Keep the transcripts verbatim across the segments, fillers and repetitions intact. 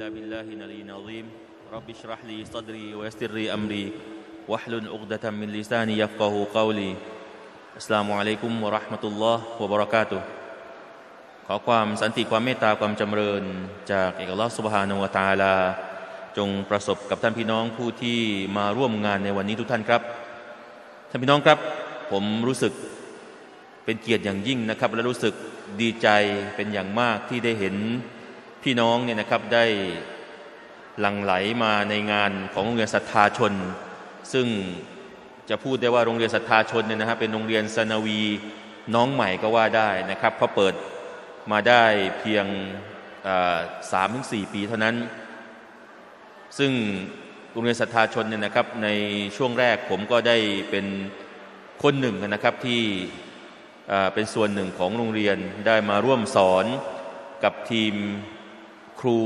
إلا بالله العلي العظيم رب اشرح لي صدري ويسر لي أمري واحلل عقدة من لساني يفقهوا قولي السلام عليكم ورحمة الله وبركاتهขอความสันติความเมตตาความจำเริญจากอัลลอฮ์ซุบฮานะฮูวะตะอาลาจงประสบกับท่านพี่น้องผู้ที่มาร่วมงานในวันนี้ทุกท่านครับท่านพี่น้องครับผมรู้สึกเป็นเกียรติอย่างยิ่งนะครับและรู้สึกดีใจเป็นอย่างมากที่ได้เห็นพี่น้องเนี่ยนะครับได้หลั่งไหลมาในงานของโรงเรียนศรัทธาชนซึ่งจะพูดได้ว่าโรงเรียนศรัทธาชนเนี่ยนะฮะเป็นโรงเรียนซะนาวีน้องใหม่ก็ว่าได้นะครับเพราะเปิดมาได้เพียง สามถึงสี่ ปีเท่านั้นซึ่งโรงเรียนศรัทธาชนเนี่ยนะครับในช่วงแรกผมก็ได้เป็นคนหนึ่งนะครับที่เป็นส่วนหนึ่งของโรงเรียนได้มาร่วมสอนกับทีมครู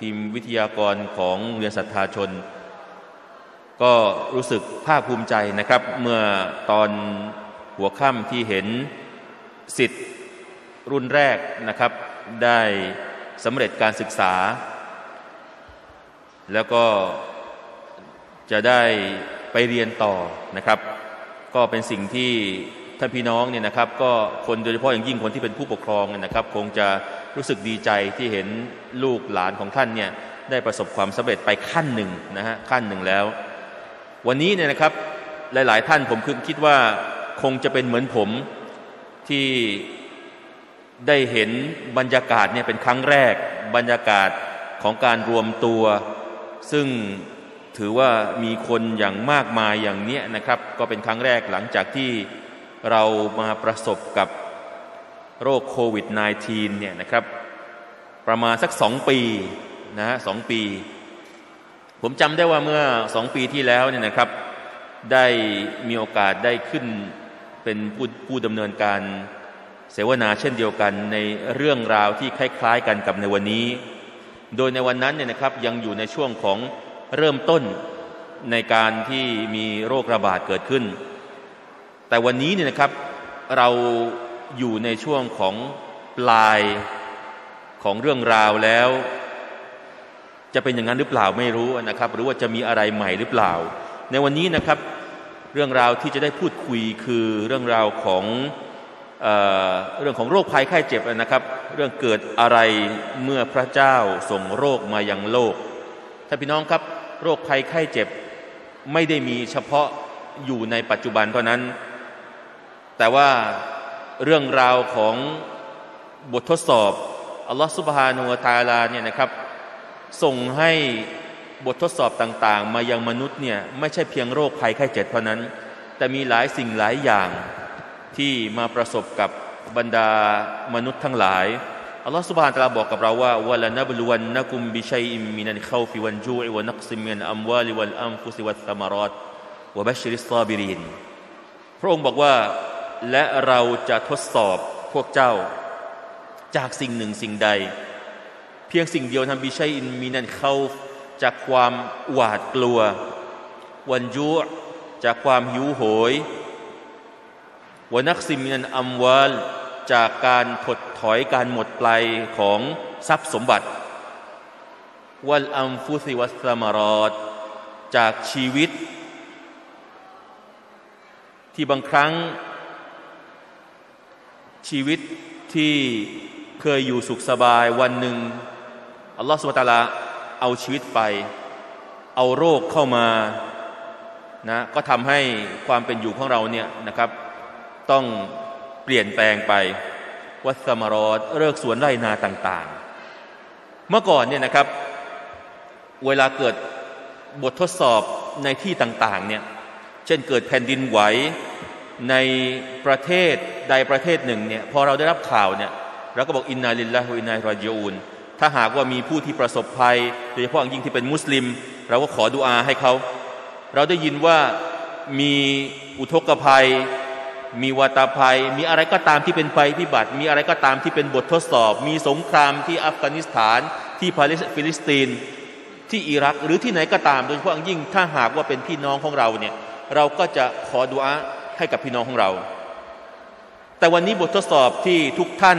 ทีมวิทยากรของโรงเรียนศรัทธาชนก็รู้สึกภาคภูมิใจนะครับเมื่อตอนหัวค่ำที่เห็นศิษย์รุ่นแรกนะครับได้สำเร็จการศึกษาแล้วก็จะได้ไปเรียนต่อนะครับก็เป็นสิ่งที่ท่านพี่น้องเนี่ยนะครับก็คนโดยเฉพาะอย่างยิ่งคนที่เป็นผู้ปกครองเนี่ยนะครับคงจะรู้สึกดีใจที่เห็นลูกหลานของท่านเนี่ยได้ประสบความสำเร็จไปขั้นหนึ่งนะฮะขั้นหนึ่งแล้ววันนี้เนี่ยนะครับหลายๆท่านผมคิดว่าคงจะเป็นเหมือนผมที่ได้เห็นบรรยากาศเนี่ยเป็นครั้งแรกบรรยากาศของการรวมตัวซึ่งถือว่ามีคนอย่างมากมายอย่างเนี้ยนะครับก็เป็นครั้งแรกหลังจากที่เรามาประสบกับโรคโควิด สิบเก้า เนี่ยนะครับประมาณสักสองปีนะฮะสองปีผมจำได้ว่าเมื่อสองปีที่แล้วเนี่ยนะครับได้มีโอกาสได้ขึ้นเป็นผู้ผู้ดำเนินการเสวนาเช่นเดียวกันในเรื่องราวที่คล้ายๆกันกับในวันนี้โดยในวันนั้นเนี่ยนะครับยังอยู่ในช่วงของเริ่มต้นในการที่มีโรคระบาดเกิดขึ้นแต่วันนี้เนี่ยนะครับเราอยู่ในช่วงของปลายของเรื่องราวแล้วจะเป็นอย่างนั้นหรือเปล่าไม่รู้นะครับหรือว่าจะมีอะไรใหม่หรือเปล่าในวันนี้นะครับเรื่องราวที่จะได้พูดคุยคือเรื่องราวของเ, เรื่องของโรคภัยไข้เจ็บนะครับเรื่องเกิดอะไรเมื่อพระเจ้าส่งโรคมายังโลกท่านพี่น้องครับโรคภัยไข้เจ็บไม่ได้มีเฉพาะอยู่ในปัจจุบันเท่านั้นแต่ว่าเรื่องราวของบททดสอบอัลลอฮฺซุบฮานะฮูวะตะอาลาเนี่ยนะครับส่งให้บททดสอบต่างๆมายังมนุษย์เนี่ยไม่ใช่เพียงโรคภัยไข้เจ็บเท่านั้นแต่มีหลายสิ่งหลายอย่างที่มาประสบกับบรรดามนุษย์ทั้งหลายอัลลอฮฺซุบฮานะฮูวะตะอาลาบอกกับเราว่าวะละนับลุวันนะกุมบิชัยอิมมินัลคอฟิวัลญูอิวะนักซิมินัลอัมวาลิวัลอันฟุซิวัสซะมะรอตวะบัชริศศอบิรินพระองค์บอกว่าและเราจะทดสอบพวกเจ้าจากสิ่งหนึ่งสิ่งใดเพียงสิ่งเดียวทำบิชัยอิมมินัลคอฟจากความหวาดกลัววัลญูจากความหิวโหยวะนักซิมินันอัมวาลจากการถดถอยการหมดไปของทรัพย์สมบัติวัลอัมฟุซิวัสซะมะรอตจากชีวิตที่บางครั้งชีวิตที่เคยอยู่สุขสบายวันหนึ่งอัลลอฮฺซุบฮานะฮูวะตะอาลาเอาชีวิตไปเอาโรคเข้ามานะก็ทำให้ความเป็นอยู่ของเราเนี่ยนะครับต้องเปลี่ยนแปลงไปวัสมารอดเลิกสวนไร่นาต่างๆเมื่อก่อนเนี่ยนะครับเวลาเกิดบททดสอบในที่ต่างๆเนี่ยเช่นเกิดแผ่นดินไหวในประเทศใดประเทศหนึ่งเนี่ยพอเราได้รับข่าวเนี่ยเราก็บอกอินนาลิลลาฮิวะอินนาอิลัยฮิรอญิอูนถ้าหากว่ามีผู้ที่ประสบภัยโดยเฉพาะอย่างยิ่งที่เป็นมุสลิมเราก็ขอดุอาให้เขาเราได้ยินว่ามีอุทกภัยมีวาตาภัยมีอะไรก็ตามที่เป็นภัยพิบัติมีอะไรก็ตามที่เป็นบททดสอบมีสงครามที่อัฟกานิสถานที่ฟิลิสตินที่อิรักหรือที่ไหนก็ตามโดยเฉพาะอย่างยิ่งถ้าหากว่าเป็นพี่น้องของเราเนี่ยเราก็จะขอดุอาให้กับพี่น้องของเราแต่วันนี้บททดสอบที่ทุกท่าน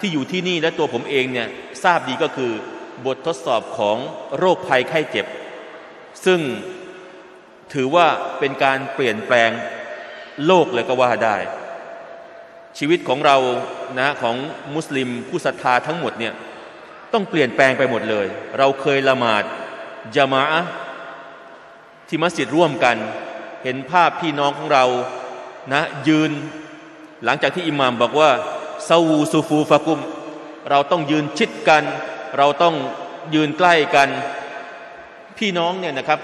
ที่อยู่ที่นี่และตัวผมเองเนี่ยทราบดีก็คือบ บททดสอบของโรคภัยไข้เจ็บซึ่งถือว่าเป็นการเปลี่ยนแปลงโลกเลยก็ว่าได้ชีวิตของเรานะของมุสลิมผู้ศรัทธาทั้งหมดเนี่ยต้องเปลี่ยนแปลงไปหมดเลยเราเคยละหมาดญะมาอะห์ที่มัสยิดร่วมกันเห็นภาพพี่น้องของเรานะยืนหลังจากที่อิหม่ามบอกว่าซาวูซูฟูฟะกุมเราต้องยืนชิดกันเราต้องยืนใกล้กันพี่น้องเนี่ยนะครับ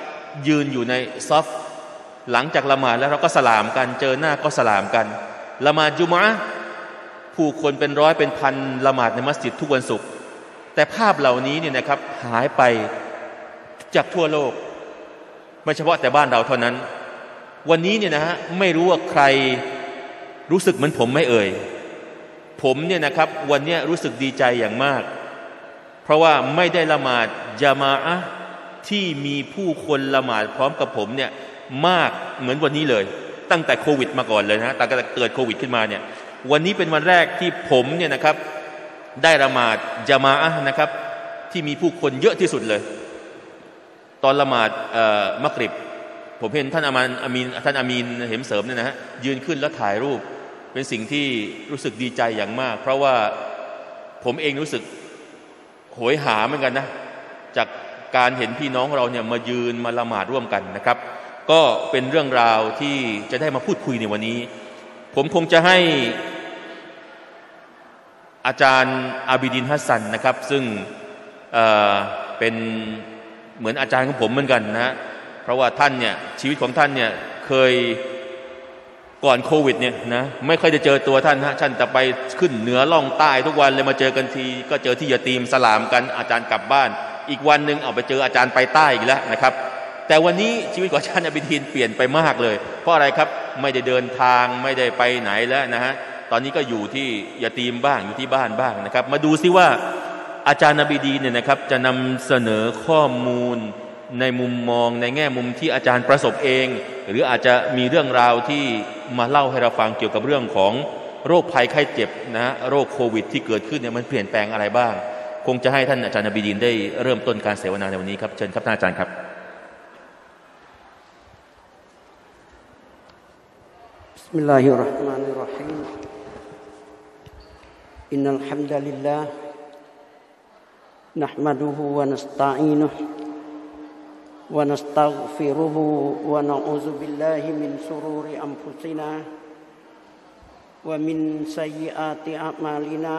ยืนอยู่ในซอฟหลังจากละหมาดแล้วเราก็สลามกันเจอหน้าก็สลามกันละหมาดจุมอะห์ผู้คนเป็นร้อยเป็นพันละหมาดในมัสยิดทุกวันศุกร์แต่ภาพเหล่านี้เนี่ยนะครับหายไปจากทั่วโลกไม่เฉพาะแต่บ้านเราเท่านั้นวันนี้เนี่ยนะฮะไม่รู้ว่าใครรู้สึกเหมือนผมไม่เอ่ยผมเนี่ยนะครับวันนี้รู้สึกดีใจอย่างมากเพราะว่าไม่ได้ละหมาดญะมาอะห์ที่มีผู้คนละหมาดพร้อมกับผมเนี่ยมากเหมือนวันนี้เลยตั้งแต่โควิดมาก่อนเลยนะตั้งแต่เกิดโควิดขึ้นมาเนี่ยวันนี้เป็นวันแรกที่ผมเนี่ยนะครับได้ละหมาดญะมาอะห์นะครับที่มีผู้คนเยอะที่สุดเลยตอนละหมาดมักริบผมเห็นท่านอามันอามีนท่านอามีนเหมเสริมเนี่ยนะฮะยืนขึ้นแล้วถ่ายรูปเป็นสิ่งที่รู้สึกดีใจอย่างมากเพราะว่าผมเองรู้สึกโหยหาเหมือนกันนะจากการเห็นพี่น้องเราเนี่ยมายืนมาละหมาดร่วมกันนะครับก็เป็นเรื่องราวที่จะได้มาพูดคุยในวันนี้ผมคงจะให้อาจารย์อาบิดินฮัสซันนะครับซึ่งเอ่อเป็นเหมือนอาจารย์ของผมเหมือนกันนะเพราะว่าท่านเนี่ยชีวิตของท่านเนี่ยเคยก่อนโควิดเนี่ยนะไม่ค่อยจะเจอตัวท่านฮะท่านจะไปขึ้นเหนือล่องใต้ทุกวันเลยมาเจอกันทีก็เจอที่ยะตีมสลามกันอาจารย์กลับบ้านอีกวันหนึ่งเอาไปเจออาจารย์ไปใต้อีกแล้วนะครับแต่วันนี้ชีวิตของอาจารย์อบิทินเปลี่ยนไปมากเลยเพราะอะไรครับไม่ได้เดินทางไม่ได้ไปไหนแล้วนะฮะตอนนี้ก็อยู่ที่ยะตีมบ้างอยู่ที่บ้านบ้างนะครับมาดูซิว่าอาจารย์อบิดีเนี่ยนะครับจะนำเสนอข้อมูลในมุมมองในแง่มุมที่อาจารย์ประสบเองหรืออาจจะมีเรื่องราวที่มาเล่าให้เราฟังเกี่ยวกับเรื่องของโรคภัยไข้เจ็บนะโรคโควิดที่เกิดขึ้นเนี่ยมันเปลี่ยนแปลงอะไรบ้างคงจะให้ท่านอาจารย์อบิดีนได้เริ่มต้นการเสวนาในวันนี้ครับเชิญครับท่านอาจารย์ครับบิสมิลลาฮิรเราะห์มานิรเราะฮีมอินนัลฮัมดุลิลลาห์نحمده ونستعينه ونستغفره ونعوذ بالله من شرور أنفسنا ومن سيئات أعمالنا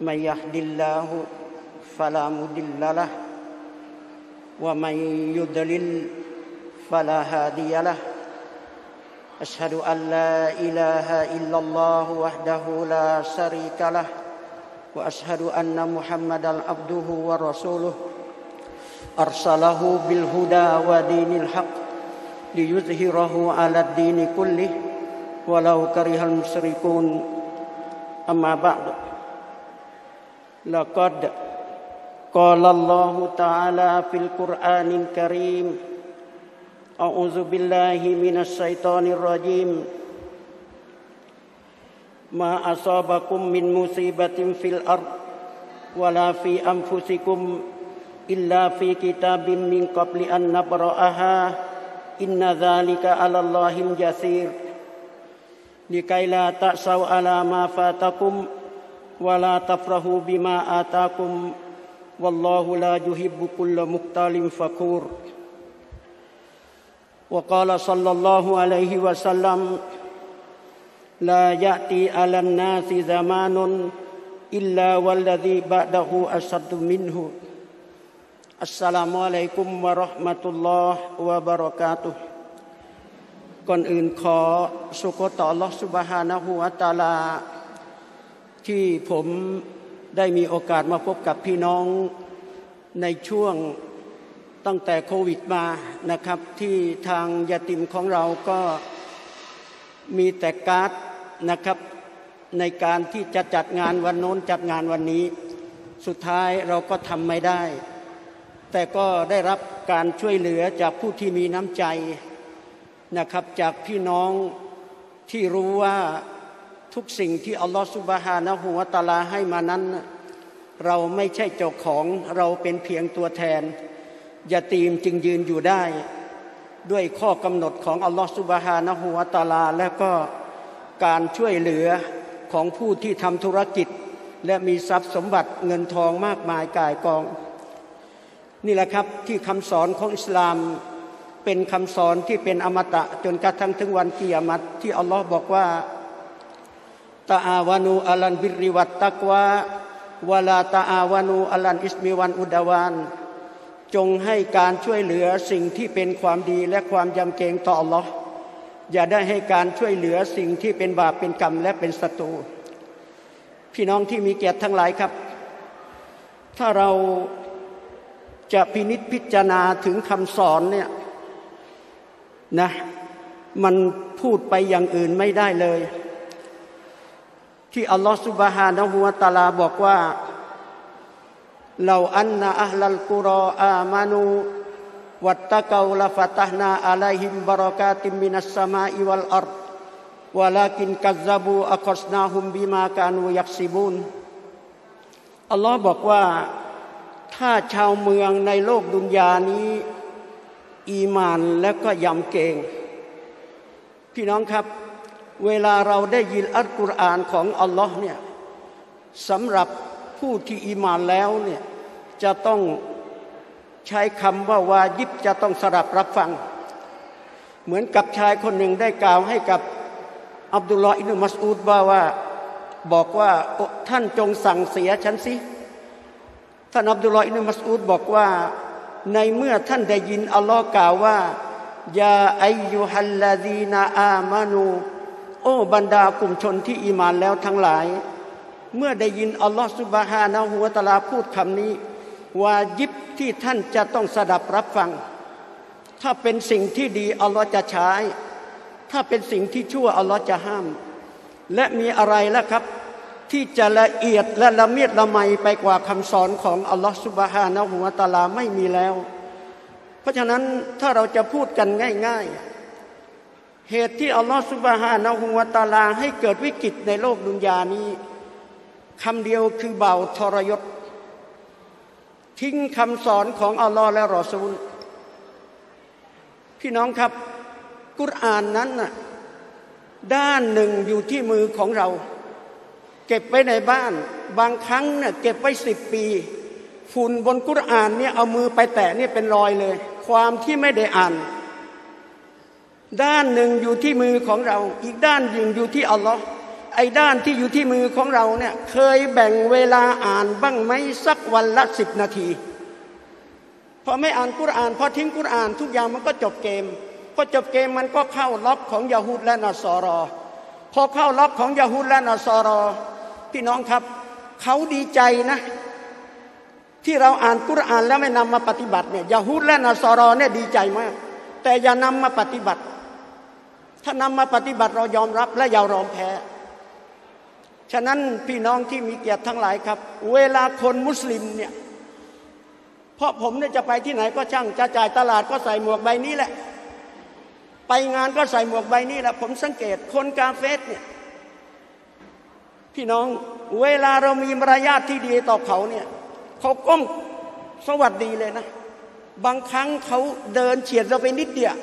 من يهد الله فلا مضل له ومن يضلل فلا هادي له أشهد أن لا إله إلا الله وحده لا شريك له وأشهد أن محمدًا عبده ورسوله أرسله بالهدى ودين الحق ليظهره على الدين كله ولو كره المشركون أما بعد لقد قال الله تعالى في القرآن الكريم أعوذ بالله من الشيطان الرجيم ما أصابكم من مصيبة في الأرض ولا في أنفسكم إلا في كتاب من قبل أن نبرأها إن ذلك على الله يسير لكي لا تأسوا على ما فاتكم ولا تفرحوا بما آتاكم والله لا يحب كل مختال فخور وقال صلى الله عليه وسلم لا يأتي على الناس زمان إلا والذي بعده أشد منه السلام عليكم ورحمة الله وبركاته ก่อนอื่นขอสุกต่ออัลลอฮฺซุบฮานะฮูวะตะอาลาที่ผมได้มีโอกาสมาพบกับพี่น้องในช่วงตั้งแต่โควิดมานะครับที่ทางยะติมของเราก็มีแต่การ์ดนะครับในการที่จะจัดงานวันโน้นจัดงานวันนี้สุดท้ายเราก็ทำไม่ได้แต่ก็ได้รับการช่วยเหลือจากผู้ที่มีน้ำใจนะครับจากพี่น้องที่รู้ว่าทุกสิ่งที่อัลลอฮฺซุบฮานะฮูวะตะอาลาให้มานั้น เราไม่ใช่เจ้าของเราเป็นเพียงตัวแทนยะตีมจึงยืนอยู่ได้ด้วยข้อกำหนดของอัลลอฮฺซุบฮานะฮูวะตะอาลาและก็การช่วยเหลือของผู้ที่ทำธุรกิจและมีทรัพย์สมบัติเงินทองมากมายก่ายกองนี่แหละครับที่คำสอนของอิสลามเป็นคำสอนที่เป็นอมตะจนกระทั่งถึงวันกิยามะฮ์ที่อัลลอฮฺบอกว่าตะอาวานูอัลลันบิริวัตตักวาวะลาตะอาวานูอัลลันอิสมิวันอุดาวานจงให้การช่วยเหลือสิ่งที่เป็นความดีและความยำเกรงต่ออัลลอฮ์อย่าได้ให้การช่วยเหลือสิ่งที่เป็นบาปเป็นกรรมและเป็นศัตรูพี่น้องที่มีเกียรติทั้งหลายครับถ้าเราจะพินิจพิจารณาถึงคำสอนเนี่ยนะมันพูดไปอย่างอื่นไม่ได้เลยที่อัลลอฮฺซุบฮานะฮูวะตะอาลาบอกว่าเราอันนะอัลลกุรออามานูวัตตะกาวลาฟะตะฮ์นาอะลัยฮิมบารอกาติมินัสสะมาอิวัลอัรฎ์วะลากินกัซซะบูอักอซนาฮุมบิมากานูยักซิบูนอัลลอฮ์บอกว่าถ้าชาวเมืองในโลกดุนยานี้อีมานและก็ยำเกรงพี่น้องครับเวลาเราได้ยินอัลกุรอานของอัลลอฮ์เนี่ยสำหรับผู้ที่อีมานแล้วเนี่ยจะต้องใช้คำว่าวาญิบจะต้องสลับรับฟังเหมือนกับชายคนหนึ่งได้กล่าวให้กับอับดุลลอฮ์อิบนุมัสอูดว่าบอกว่าท่านจงสั่งเสียฉันสิท่านอับดุลลอฮ์อิบนุมัสอูดบอกว่าในเมื่อท่านได้ยินอัลลอฮ์กล่าวว่ายาอัยยูฮัลลาดีนาอามานูโอ้บรรดากลุ่มชนที่อีมานแล้วทั้งหลายเมื่อได้ยินอัลลอฮฺซุบฮานะฮูวะตะอาลาพูดคำนี้วาญิบที่ท่านจะต้องสดับรับฟังถ้าเป็นสิ่งที่ดีอัลลอฮฺจะใช้ถ้าเป็นสิ่งที่ชั่วอัลลอฮฺจะห้ามและมีอะไรล่ะครับที่จะละเอียดและละเมียดละไมไปกว่าคำสอนของอัลลอฮฺซุบฮานะฮูวะตะอาลาไม่มีแล้วเพราะฉะนั้นถ้าเราจะพูดกันง่ายๆเหตุที่อัลลอฮฺซุบฮานะฮูวะตะอาลาให้เกิดวิกฤตในโลกดุนยานี้คำเดียวคือบ่าวทรยศทิ้งคำสอนของอัลลอฮฺและรอซูลพี่น้องครับกุรอานนั้นน่ะด้านหนึ่งอยู่ที่มือของเราเก็บไว้ในบ้านบางครั้งเนี่ยเก็บไว้สิบปีฝุ่นบนกุรอานเนี่ยเอามือไปแตะเนี่ยเป็นรอยเลยความที่ไม่ได้อ่านด้านหนึ่งอยู่ที่มือของเราอีกด้านหนึ่งอยู่ที่อัลลอฮ์ไอ้ด้านที่อยู่ที่มือของเราเนี่ยเคยแบ่งเวลาอ่านบ้างไหมสักวันละสิบนาทีพอไม่อ่านกุรอานพอทิ้งกุรอานทุกอย่างมันก็จบเกมพอจบเกมมันก็เข้าล็อกของยะฮูดและนอสรอพอเข้าล็อกของยะฮูดและนอสรอพี่น้องครับเขาดีใจนะที่เราอ่านกุรอานแล้วไม่นำมาปฏิบัติเนี่ยยะฮูดและนอสรอเนี่ยดีใจมากแต่อย่านำมาปฏิบัติถ้านำมาปฏิบัติเรายอมรับและอย่ายอมแพ้ฉะนั้นพี่น้องที่มีเกียรติทั้งหลายครับเวลาคนมุสลิมเนี่ยเพราะผมเนี่ยจะไปที่ไหนก็ช่างจะจ่ายตลาดก็ใส่หมวกใบนี้แหละไปงานก็ใส่หมวกใบนี้แหละผมสังเกตคนกาเฟสเนี่ยพี่น้องเวลาเรามีมารยาทที่ดีต่อเขาเนี่ยเขาก้มสวัสดีเลยนะบางครั้งเขาเดินเฉียดเราไปนิดเดียว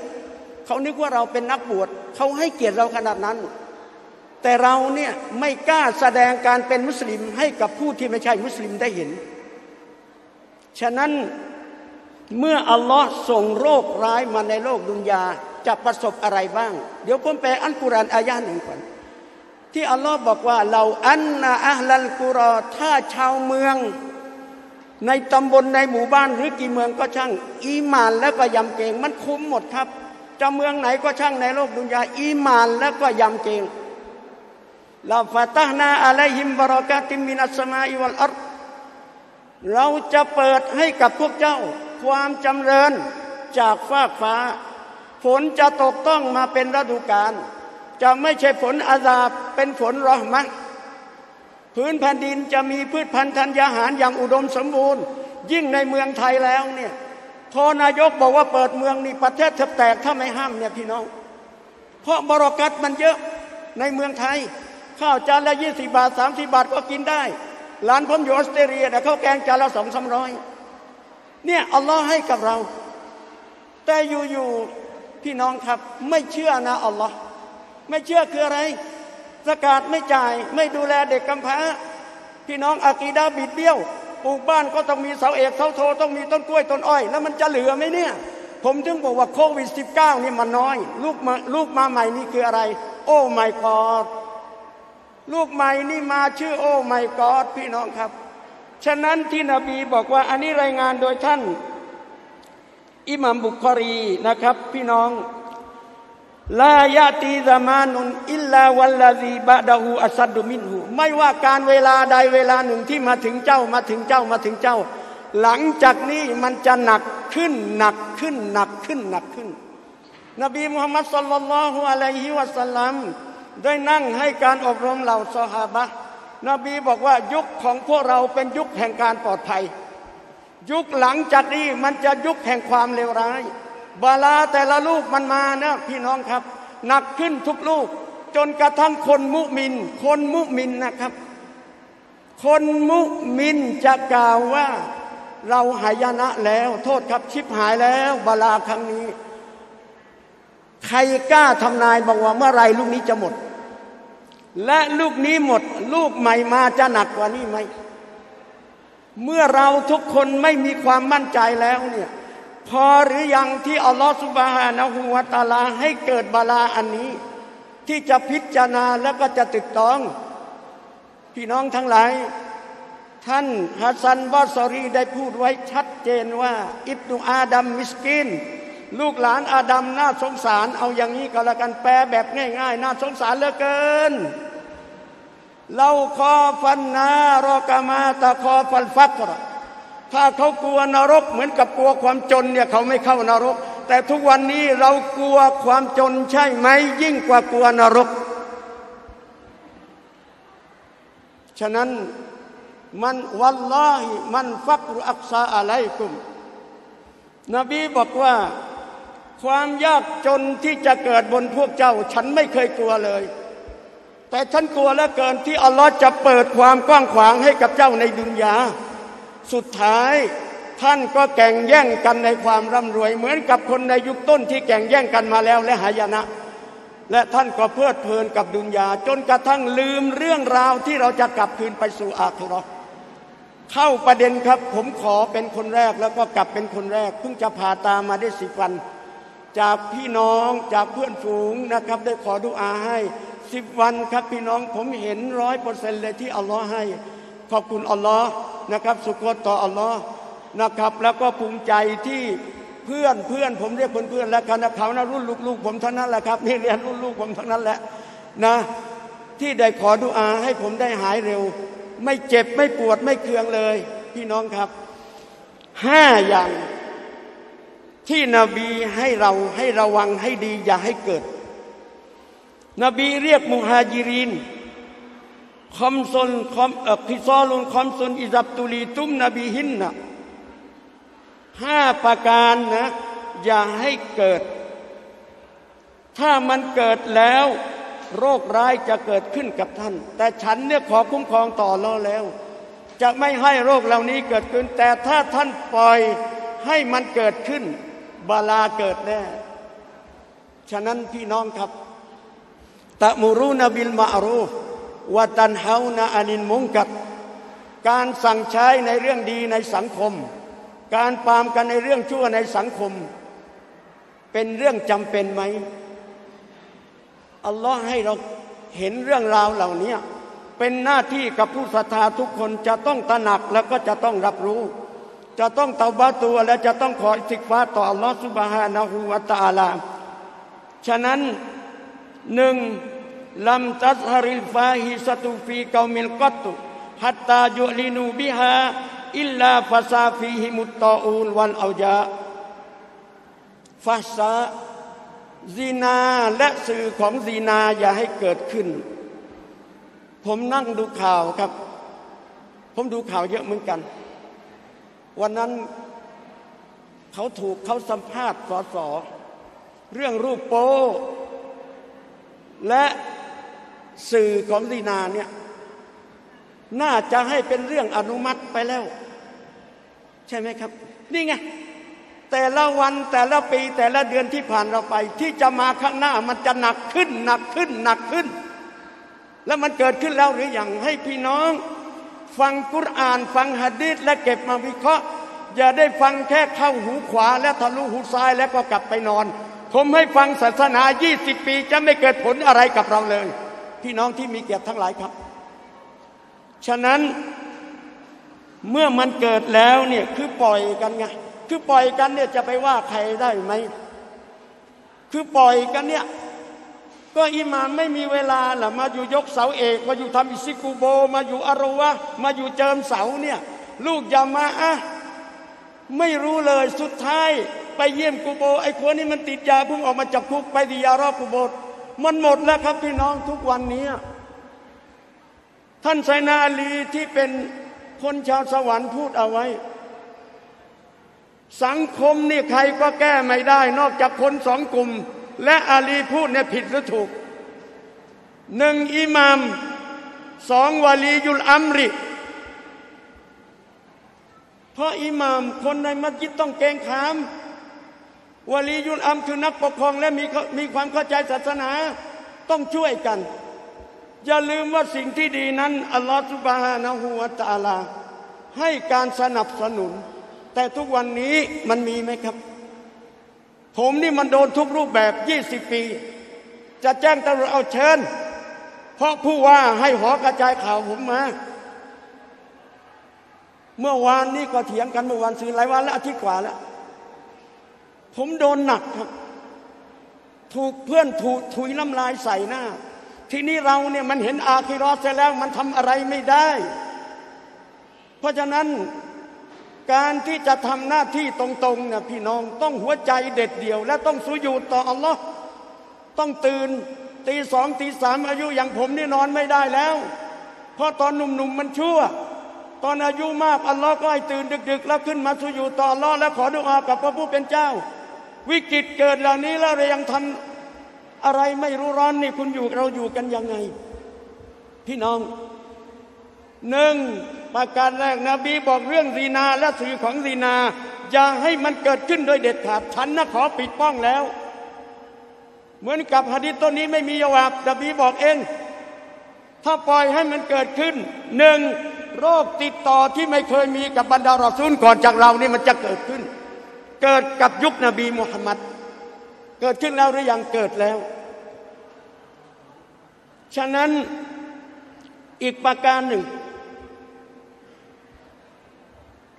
เขานึกว่าเราเป็นนักบวชเขาให้เกียรติเราขนาดนั้นแต่เราเนี่ยไม่กล้าแสดงการเป็นมุสลิมให้กับผู้ที่ไม่ใช่มุสลิมได้เห็นฉะนั้นเมื่ออัลลอฮ์ส่งโรคร้ายมาในโลกดุนยาจะประสบอะไรบ้างเดี๋ยวผมแปลอัลกุรอานอายะห์หนึ่งก่อนที่อัลลอฮ์บอกว่าเราอันนะอัลลกุรอถ้าชาวเมืองในตำบลในหมู่บ้านหรือกี่เมืองก็ช่างอีมานแล้วก็ยำเกรงมันคุ้มหมดครับจะเมืองไหนก็ช่างในโลกดุนยาอีมานแล้วก็ยำเกรงลาฟะตะฮ์นาอะลัยฮิมบารอกาติมินัสสะมาอิวัลอัรฎ์เราจะเปิดให้กับพวกเจ้าความจำเริญจากฟากฟ้าฝนจะตกต้องมาเป็นฤดูกาลจะไม่ใช่ฝนอาซาบเป็นฝนรอห์มะห์พื้นแผ่นดินจะมีพืชพันธุ์ธัญญาหารอย่างอุดมสมบูรณ์ยิ่งในเมืองไทยแล้วเนี่ยพอนายกบอกว่าเปิดเมืองนี่ประเทศแทบแตกถ้าไม่ห้ามเนี่ยพี่น้องเพราะบารอกัตมันเยอะในเมืองไทยข้าวจานละยี่สิบบาทสามสิบบาทก็กินได้ หลานผมอยู่ออสเตรเลียนะเขาแกงจานละสองสามร้อยเนี่ยอัลลอฮ์ให้กับเราแต่อยู่ๆพี่น้องครับไม่เชื่อนะอัลลอฮ์ไม่เชื่อคืออะไรสกาตไม่จ่ายไม่ดูแลเด็กกำพร้าพี่น้องอากีดาบิดเบี้ยวปลูกบ้านก็ต้องมีเสาเอกเสาโทต้องมีต้นกล้วยต้นอ้อยแล้วมันจะเหลือไหมเนี่ยผมถึงบอกว่าโควิด สิบเก้า นี่มันน้อยลูกมาลูกมาใหม่นี่คืออะไรโอ้ไม่กอดลูกใหม่นี่มาชื่อโอ้ไม่กอดพี่น้องครับฉะนั้นที่นบีบอกว่าอันนี้รายงานโดยท่านอิหม่ามบุคอรีนะครับพี่น้องลายาตีซะมานุนอิลลาวัลลาซีบะดะฮูอัสดุมินฮูไม่ว่าการเวลาใดเวลาหนึ่งที่มาถึงเจ้ามาถึงเจ้ามาถึงเจ้าหลังจากนี้มันจะหนักขึ้นหนักขึ้นหนักขึ้นหนักขึ้นนบีมุฮัมมัดศ็อลลัลลอฮุอะลัยฮิวะซัลลัมได้นั่งให้การอบรมเหล่าซอฮาบะห์นบีบอกว่ายุคของพวกเราเป็นยุคแห่งการปลอดภัยยุคหลังจากนี้มันจะยุคแห่งความเลวร้ายบาลาแต่ละลูกมันมานะพี่น้องครับหนักขึ้นทุกลูกจนกระทั่งคนมุมินคนมุมินนะครับคนมุมินจะกล่าวว่าเราหายนะแล้วโทษครับชิบหายแล้วบาลาครั้งนี้ใครกล้าทำนายบอกว่าเมื่อไรลูกนี้จะหมดและลูกนี้หมดลูกใหม่มาจะหนักกว่านี้ไหมเมื่อเราทุกคนไม่มีความมั่นใจแล้วเนี่ยพอหรือยังที่อัลลอฮฺซุบฮานะฮูวะตะอาลาให้เกิดบาลาอันนี้ที่จะพิจารณาแล้วก็จะตรึกตรองพี่น้องทั้งหลายท่านฮัสซันบอซอรีได้พูดไว้ชัดเจนว่าอิบนุอาดัมมิสกินลูกหลานอาดัมน่าสงสารเอาอย่างนี้ก็แล้วกันแปลแบบง่ายๆน่าสงสารเหลือเกินเราคอฟันนารอกามาตะคอฟันฟักรถ้าเขากลัวนรกเหมือนกับกลัวความจนเนี่ยเขาไม่เข้านรกแต่ทุกวันนี้เรากลัวความจนใช่ไหมยิ่งกว่ากลัวนรกฉะนั้นมันวัลลอฮิมันฟักรุอักซาอะลัยกุมนบีบอกว่าความยากจนที่จะเกิดบนพวกเจ้าฉันไม่เคยกลัวเลยแต่ฉันกลัวเหลือเกินที่อัลลอฮ์จะเปิดความกว้างขวางให้กับเจ้าในดุนยาสุดท้ายท่านก็แข่งแย่งกันในความร่ำรวยเหมือนกับคนในยุคต้นที่แข่งแย่งกันมาแล้วและหายนะและท่านก็เพลิดเพลินกับดุนยาจนกระทั่งลืมเรื่องราวที่เราจะกลับคืนไปสู่อาคิเราะห์เข้าประเด็นครับผมขอเป็นคนแรกแล้วก็กลับเป็นคนแรกเพิ่งจะผ่าตามาได้สิบวันจากพี่น้องจากเพื่อนฝูงนะครับได้ขอดุอาให้สิบวันครับพี่น้องผมเห็นร้อยเปอร์เซ็นต์เลยที่อัลลอฮ์ให้ขอบคุณอัลลอฮ์นะครับสุกรต่ออัลลอฮ์นะครับแล้วก็ภูมิใจที่เพื่อนเพื่อนผมเรียกเพื่อนเพื่อนแล้วกันนะเขานะรุ่นลูกๆผมทั้งนั้นแหละครับนี่เรียนรุ่นลูกผมทั้งนั้นแหละนะที่ได้ขอดุอาให้ผมได้หายเร็วไม่เจ็บไม่ปวดไม่เคืองเลยพี่น้องครับห้าอย่างที่นบีให้เราให้ระวังให้ดีอย่าให้เกิดนบีเรียกมุฮาญิรินคอมซนคอมเอ่อพิซอลุนคอมซนอิซับตุลีตุมนบีหินนะห้าประการนะอย่าให้เกิดถ้ามันเกิดแล้วโรคร้ายจะเกิดขึ้นกับท่านแต่ฉันเนี่ยขอคุ้มครองต่ออัลเลาะห์แล้วจะไม่ให้โรคเหล่านี้เกิดขึ้นแต่ถ้าท่านปล่อยให้มันเกิดขึ้นบาลาเกิดแน่ฉะนั้นพี่น้องครับตะมูรูนบิลมารูฟวะตันฮาวนะอานิลมุงกัรการสั่งใช้ในเรื่องดีในสังคมการปรามกันในเรื่องชั่วในสังคมเป็นเรื่องจำเป็นไหมอัลลอฮ์ให้เราเห็นเรื่องราวเหล่านี้เป็นหน้าที่กับผู้ศรัทธาทุกคนจะต้องตระหนักแล้วก็จะต้องรับรู้จะต้องเตาบะห์ตัวและจะต้องขออิสติฆฟาร์ต่ออัลลอฮ์ซุบฮานะฮูวะตะอาลาฉะนั้นหนึ่งลัมตัซฮะริลฟาฮิซะตุฟีกอมิลกัตตุฮัตตายุลินูบิฮาอิลลาฟะซาฟีฮิมุตตออูลวัลเอาญาฟะซาซีนาและสื่อของซีนาอย่าให้เกิดขึ้นผมนั่งดูข่าวครับผมดูข่าวเยอะเหมือนกันวันนั้นเขาถูกเขาสัมภาษณ์สสเรื่องรูปโป๊และสื่อของซีนาเนี่ย น่าจะให้เป็นเรื่องอนุมัติไปแล้วใช่ไหมครับนี่ไงแต่ละวันแต่ละปีแต่ละเดือนที่ผ่านเราไปที่จะมาข้างหน้ามันจะหนักขึ้นหนักขึ้นหนักขึ้นแล้วมันเกิดขึ้นแล้วหรือยังให้พี่น้องฟังกุรอานฟังหะดีษและเก็บมาวิเคราะห์อย่าได้ฟังแค่เข้าหูขวาและทะลุหูซ้ายแล้วก็กลับไปนอนผมให้ฟังศาสนายี่สิบปีจะไม่เกิดผลอะไรกับเราเลยพี่น้องที่มีเกียรติทั้งหลายครับฉะนั้นเมื่อมันเกิดแล้วเนี่ยคือปล่อยกันไงคือปล่อยกันเนี่ยจะไปว่าใครได้ไหมคือปล่อยกันเนี่ยก็อิหม่ามไม่มีเวลาหรอมาอยู่ยกเสาเอกมาอยู่ทำอิซิกูโบมาอยู่อารัวะมาอยู่เจิมเสาเนี่ยลูกยามาอะไม่รู้เลยสุดท้ายไปเยี่ยมกูโบไอ้คนนี้มันติดยาเพิ่งออกมาจากคุกไปดิยารอบกูโบมันหมดแล้วครับพี่น้องทุกวันนี้ท่านไซนาลีที่เป็นคนชาวสวรรค์พูดเอาไว้สังคมนี่ใครก็แก้ไม่ได้นอกจากคนสองกลุ่มและอาลีพูดเนี่ยผิดหรือถูกหนึ่งอิหม่ามสองวาลียุลอัมริเพราะอิหม่ามคนในมัสยิดต้องเกรงขามวาลียุลอัมคือนักปกครองและมีมีความเข้าใจศาสนาต้องช่วยกันอย่าลืมว่าสิ่งที่ดีนั้นอัลลอฮฺซุบฮานะฮูวะตะอาลาให้การสนับสนุนแต่ทุกวันนี้มันมีไหมครับผมนี่มันโดนทุกรูปแบบยี่สิบปีจะแจ้งตำรวจเอาเชิญเพราะผู้ว่าให้หอกระจายข่าวผมมาเมื่อวานนี่ก็เถียงกันเมื่อวานซื้อหลายวันแล้วอาทิตย์กว่าแล้วผมโดนหนักครับถูกเพื่อนถูกถุยน้ำลายใส่หน้าทีนี้เราเนี่ยมันเห็นอาคิเราะห์เสร็จแล้วมันทำอะไรไม่ได้เพราะฉะนั้นการที่จะทำหน้าที่ตรงๆเนี่ยพี่น้องต้องหัวใจเด็ดเดี่ยวและต้องสุญูดต่ออัลลอฮ์ต้องตื่นตีสองตีสามอายุอย่างผมนี่นอนไม่ได้แล้วเพราะตอนหนุ่มๆมันชั่วตอนอายุมากอัลลอฮ์ก็ให้ตื่นดึกๆแล้วขึ้นมาสุญูดต่ออัลลอฮ์และขอดุอากับพระผู้เป็นเจ้าวิกฤตเกิดเหล่านี้แล้วเรายังทำอะไรไม่รู้ร้อนนี่คุณอยู่เราอยู่กันยังไงพี่น้องหนึ่งประการแรกนบีบอกเรื่องรีนาและสื่อของรีนาอย่าให้มันเกิดขึ้นโดยเด็ดขาดฉันนะขอปิดป้องแล้วเหมือนกับหะดีษต้นนี้ไม่มียาวาบนบีบอกเองถ้าปล่อยให้มันเกิดขึ้นหนึ่งโรคติดต่อที่ไม่เคยมีกับบรรดารอซูลก่อนจากเรานี่มันจะเกิดขึ้นเกิดกับยุคนบีมุฮัมมัดเกิดขึ้นแล้วหรือยังเกิดแล้วฉะนั้นอีกประการหนึ่ง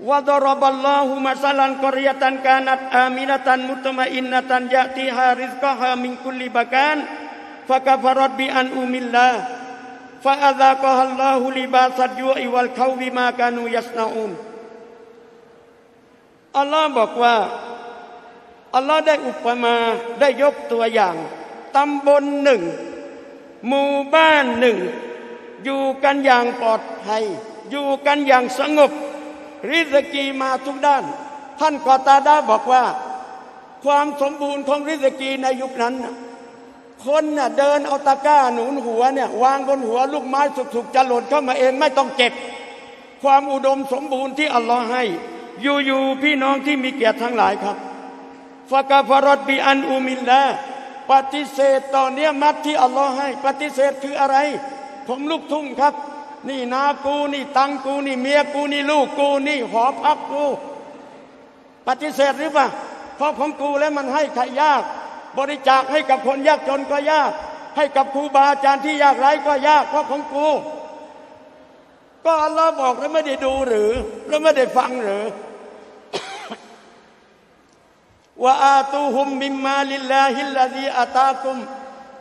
วะดะรบัลลอฮุมะซะลันกอริยะตันกานัตอามินะตันมุตมะอินนะตันยะติฮาริซกะฮามินกุลลิบะกานฟะกะฟะรัตบิอันอุมิลลาฟะอะซะกะฮัลลอฮุลิบาสัดยูอิวัลคอวิมากานูยัสนะอูนอัลลอฮ์บอกว่าอัลลอฮ์ได้อุปมาได้ยกตัวอย่างตำบลหนึ่งหมู่บ้านหนึ่งอยู่กันอย่างปลอดภัยอยู่กันอย่างสงบริสกีมาทุกด้านท่านกอตาดาบอกว่าความสมบูรณ์ของริสกีในยุคนั้นคนน่ะเดินเอาตะกร้าหนุนหัวเนี่ยวางบนหัวลูกไม้สุกๆจะหล่นเข้ามาเองไม่ต้องเก็บความอุดมสมบูรณ์ที่อัลลอฮ์ให้อยู่ๆพี่น้องที่มีเกียรติทั้งหลายครับฟะกะฟะรตบิอันอุมิลลาปฏิเสธต่อเนื้อมัดที่อัลลอฮ์ให้ปฏิเสธคืออะไรผมลูกทุ่งครับนี่นากูนี่ตังกูนี่เมียกูนี่ลูกกูนี่หอพักกูปฏิเสธหรือเปล่าเพราะของกูแล้วมันให้ใครยากบริจาคให้กับคนยากจนก็ยากให้กับครูบาอาจารย์ที่ยากไร้ก็ยากเพราะของกูก็อัลลอฮ์บอกแล้วไม่ได้ดูหรือแล้วไม่ได้ฟังหรือ ว่าอาตูฮุมมิมมาลิลลาฮิลลาดีอาตาคุม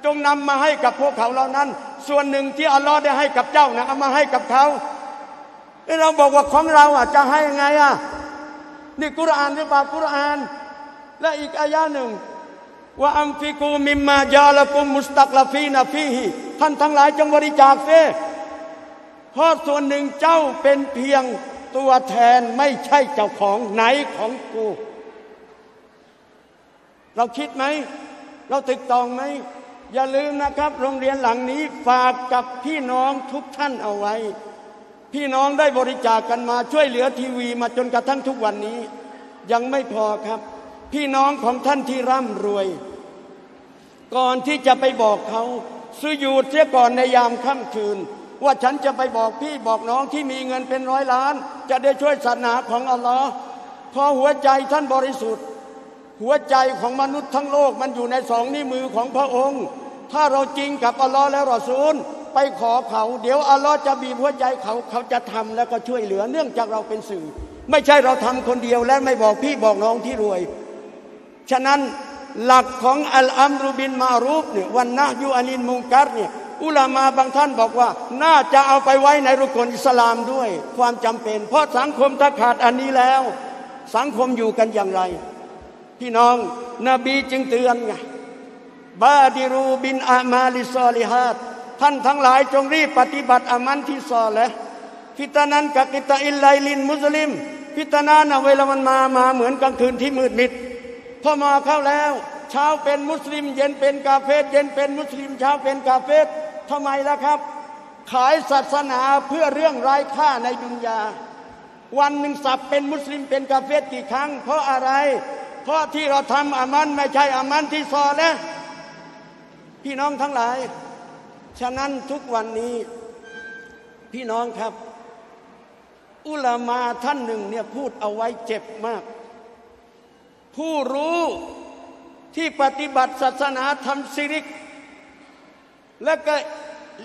จงนำมาให้กับพวกเขาเหล่านั้นส่วนหนึ่งที่อัลลอฮ์ได้ให้กับเจ้านะเอามาให้กับเขาแล้วเราบอกว่าของเราอ่ะจะให้ยังไงอ่ะนี่กุรอานหรือเปล่ากุรอานและอีกอายะหนึ่งว่าอัมฟิกูมิมมายาละกุมมุสตักลาฟีนาฟีฮิท่านทั้งหลายจงบริจาคเสียเพราะส่วนหนึ่งเจ้าเป็นเพียงตัวแทนไม่ใช่เจ้าของไหนของกูเราคิดไหมเราตึกตองไหมอย่าลืมนะครับโรงเรียนหลังนี้ฝากกับพี่น้องทุกท่านเอาไว้ พี่น้องได้บริจาค ก, กันมาช่วยเหลือทีวีมาจนกระทั่งทุกวันนี้ยังไม่พอครับพี่น้องของท่านที่ร่ำรวยก่อนที่จะไปบอกเขาสุญูดเสียก่อนในยามค่ำคืนว่าฉันจะไปบอกพี่บอกน้องที่มีเงินเป็นร้อยล้านจะได้ช่วยศาสนาของอัลลอฮ์พอหัวใจท่านบริสุทธิ์หัวใจของมนุษย์ทั้งโลกมันอยู่ในสองนิ้วมือของพระองค์ถ้าเราจริงกับอัลลอฮ์และรอซูลไปขอเขาเดี๋ยวอัลลอฮ์จะบีบหัวใจเขาเขาจะทำแล้วก็ช่วยเหลือเนื่องจากเราเป็นสื่อไม่ใช่เราทำคนเดียวและไม่บอกพี่บอกน้องที่รวยฉะนั้นหลักของอัลอัมรุบินมารูฟเนี่ยวันนะยูอานินมุงกัรเนี่ยอุลามาบางท่านบอกว่าน่าจะเอาไปไว้ในรุกนอิสลามด้วยความจำเป็นเพราะสังคมถ้าขาดอันนี้แล้วสังคมอยู่กันอย่างไรพี่น้องนบีจึงเตือนไงบาดิรูบินอามาลิซอลิฮัดท่านทั้งหลายจงรีบปฏิบัติอามันที่ซอและฟิตานันกะกิตาอิลไลลินมุสลิมฟิตานานะเวลามันมามาเหมือนกลางคืนที่มืดมิดพอมาเข้าแล้วเช้าเป็นมุสลิมเย็นเป็นกาเฟรเย็นเป็นมุสลิมเช้าเป็นกาเฟรทำไมล่ะครับขายศาสนาเพื่อเรื่องไร้ค่าในดุนยาวันหนึ่งสับเป็นมุสลิมเป็นกาเฟรกี่ครั้งเพราะอะไรเพราะที่เราทำอามันไม่ใช่อามันที่ซอและพี่น้องทั้งหลายฉะนั้นทุกวันนี้พี่น้องครับอุลามาท่านหนึ่งเนี่ยพูดเอาไว้เจ็บมากผู้รู้ที่ปฏิบัติศาสนาทำซิริกและก็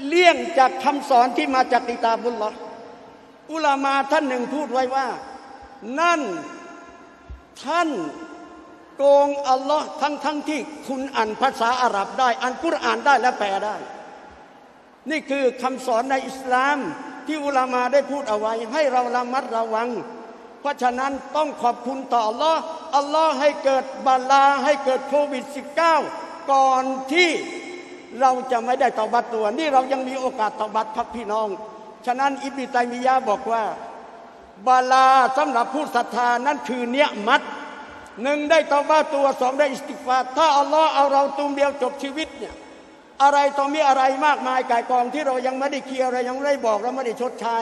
เลี่ยงจากคำสอนที่มาจากกิตาบุลลอฮ์อุลามาท่านหนึ่งพูดไว้ว่านั่นท่านโกงอัลลอฮ์ทั้งทั้งที่คุณอ่านภาษาอาหรับได้อ่านกุรอานได้และแปลได้นี่คือคำสอนในอิสลามที่อุลามาได้พูดเอาไว้ให้เราระมัดระวังเพราะฉะนั้นต้องขอบคุณต่ออัลลอฮ์อัลลอฮ์ให้เกิดบาลาให้เกิดโควิด สิบเก้า ก่อนที่เราจะไม่ได้ตอบัตตัวนี่เรายังมีโอกาสตอบัตครับพี่น้องฉะนั้นอิบนุตัยมียะห์บอกว่าบาลาสำหรับผู้ศรัทธานั้นคือเนียมัตหนึ่งได้ตอบัตตัวสองได้อิสติฆฟาร์ถ้าอัลลอฮ์เอาเราตูมเดียวจบชีวิตเนี่ยอะไรต่อมีอะไรมากมายกายกองที่เรายังไม่ได้เคลียร์อะไรยังไม่ได้บอกเราไม่ได้ชดใช้